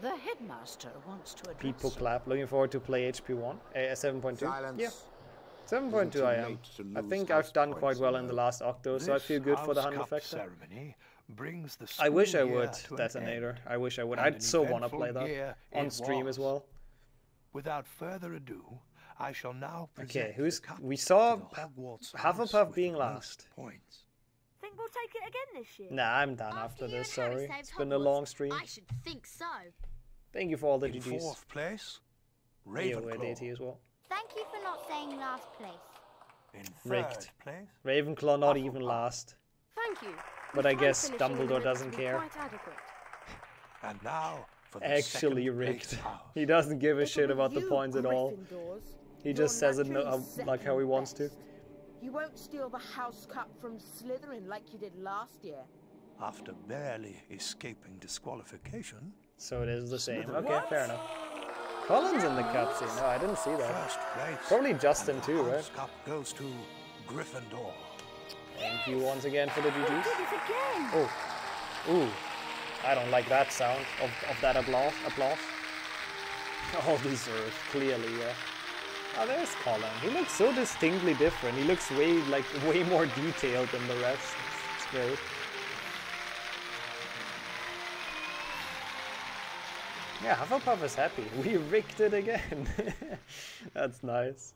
The headmaster wants to address. People clap. Looking forward to play H P one. Uh, seven point two. Silence. Yeah. seven point two I am. I think I've done quite well in the last octo, so I feel good for the one hundred factor. Brings the I wish I would, Detonator. I wish I would. I'd so want to play that on stream was. as well. Without further ado, I shall now okay, who's... We saw Hufflepuff being last. Points. Think we'll take it again this year? Nah, I'm done after, after this, sorry. It's been Hogwarts. a long stream. I should think so. Thank you for all the G Gs. In fourth place, Ravenclaw. As well. Thank you for not saying last place. In third place, Ravenclaw not Hufflepuff. even last. Thank you. But I guess Dumbledore doesn't care. And now for the actually rigged. He doesn't give a shit about the points at all. He just says it no, uh, like how he wants to. You won't steal the House Cup from Slytherin like you did last year. After barely escaping disqualification. So it is the same. Slytherin. Okay, what? Fair enough. Colin's in the cutscene. No, I didn't see that. Probably Justin too, right? House Cup goes to Gryffindor. Thank you once again for the G Gs. Oh, ooh, I don't like that sound of, of that applause. Applause. All deserved, clearly. Yeah. Oh, there's Colin. He looks so distinctly different. He looks way like way more detailed than the rest. It's great. Yeah, Hufflepuff is happy. We rigged it again. That's nice.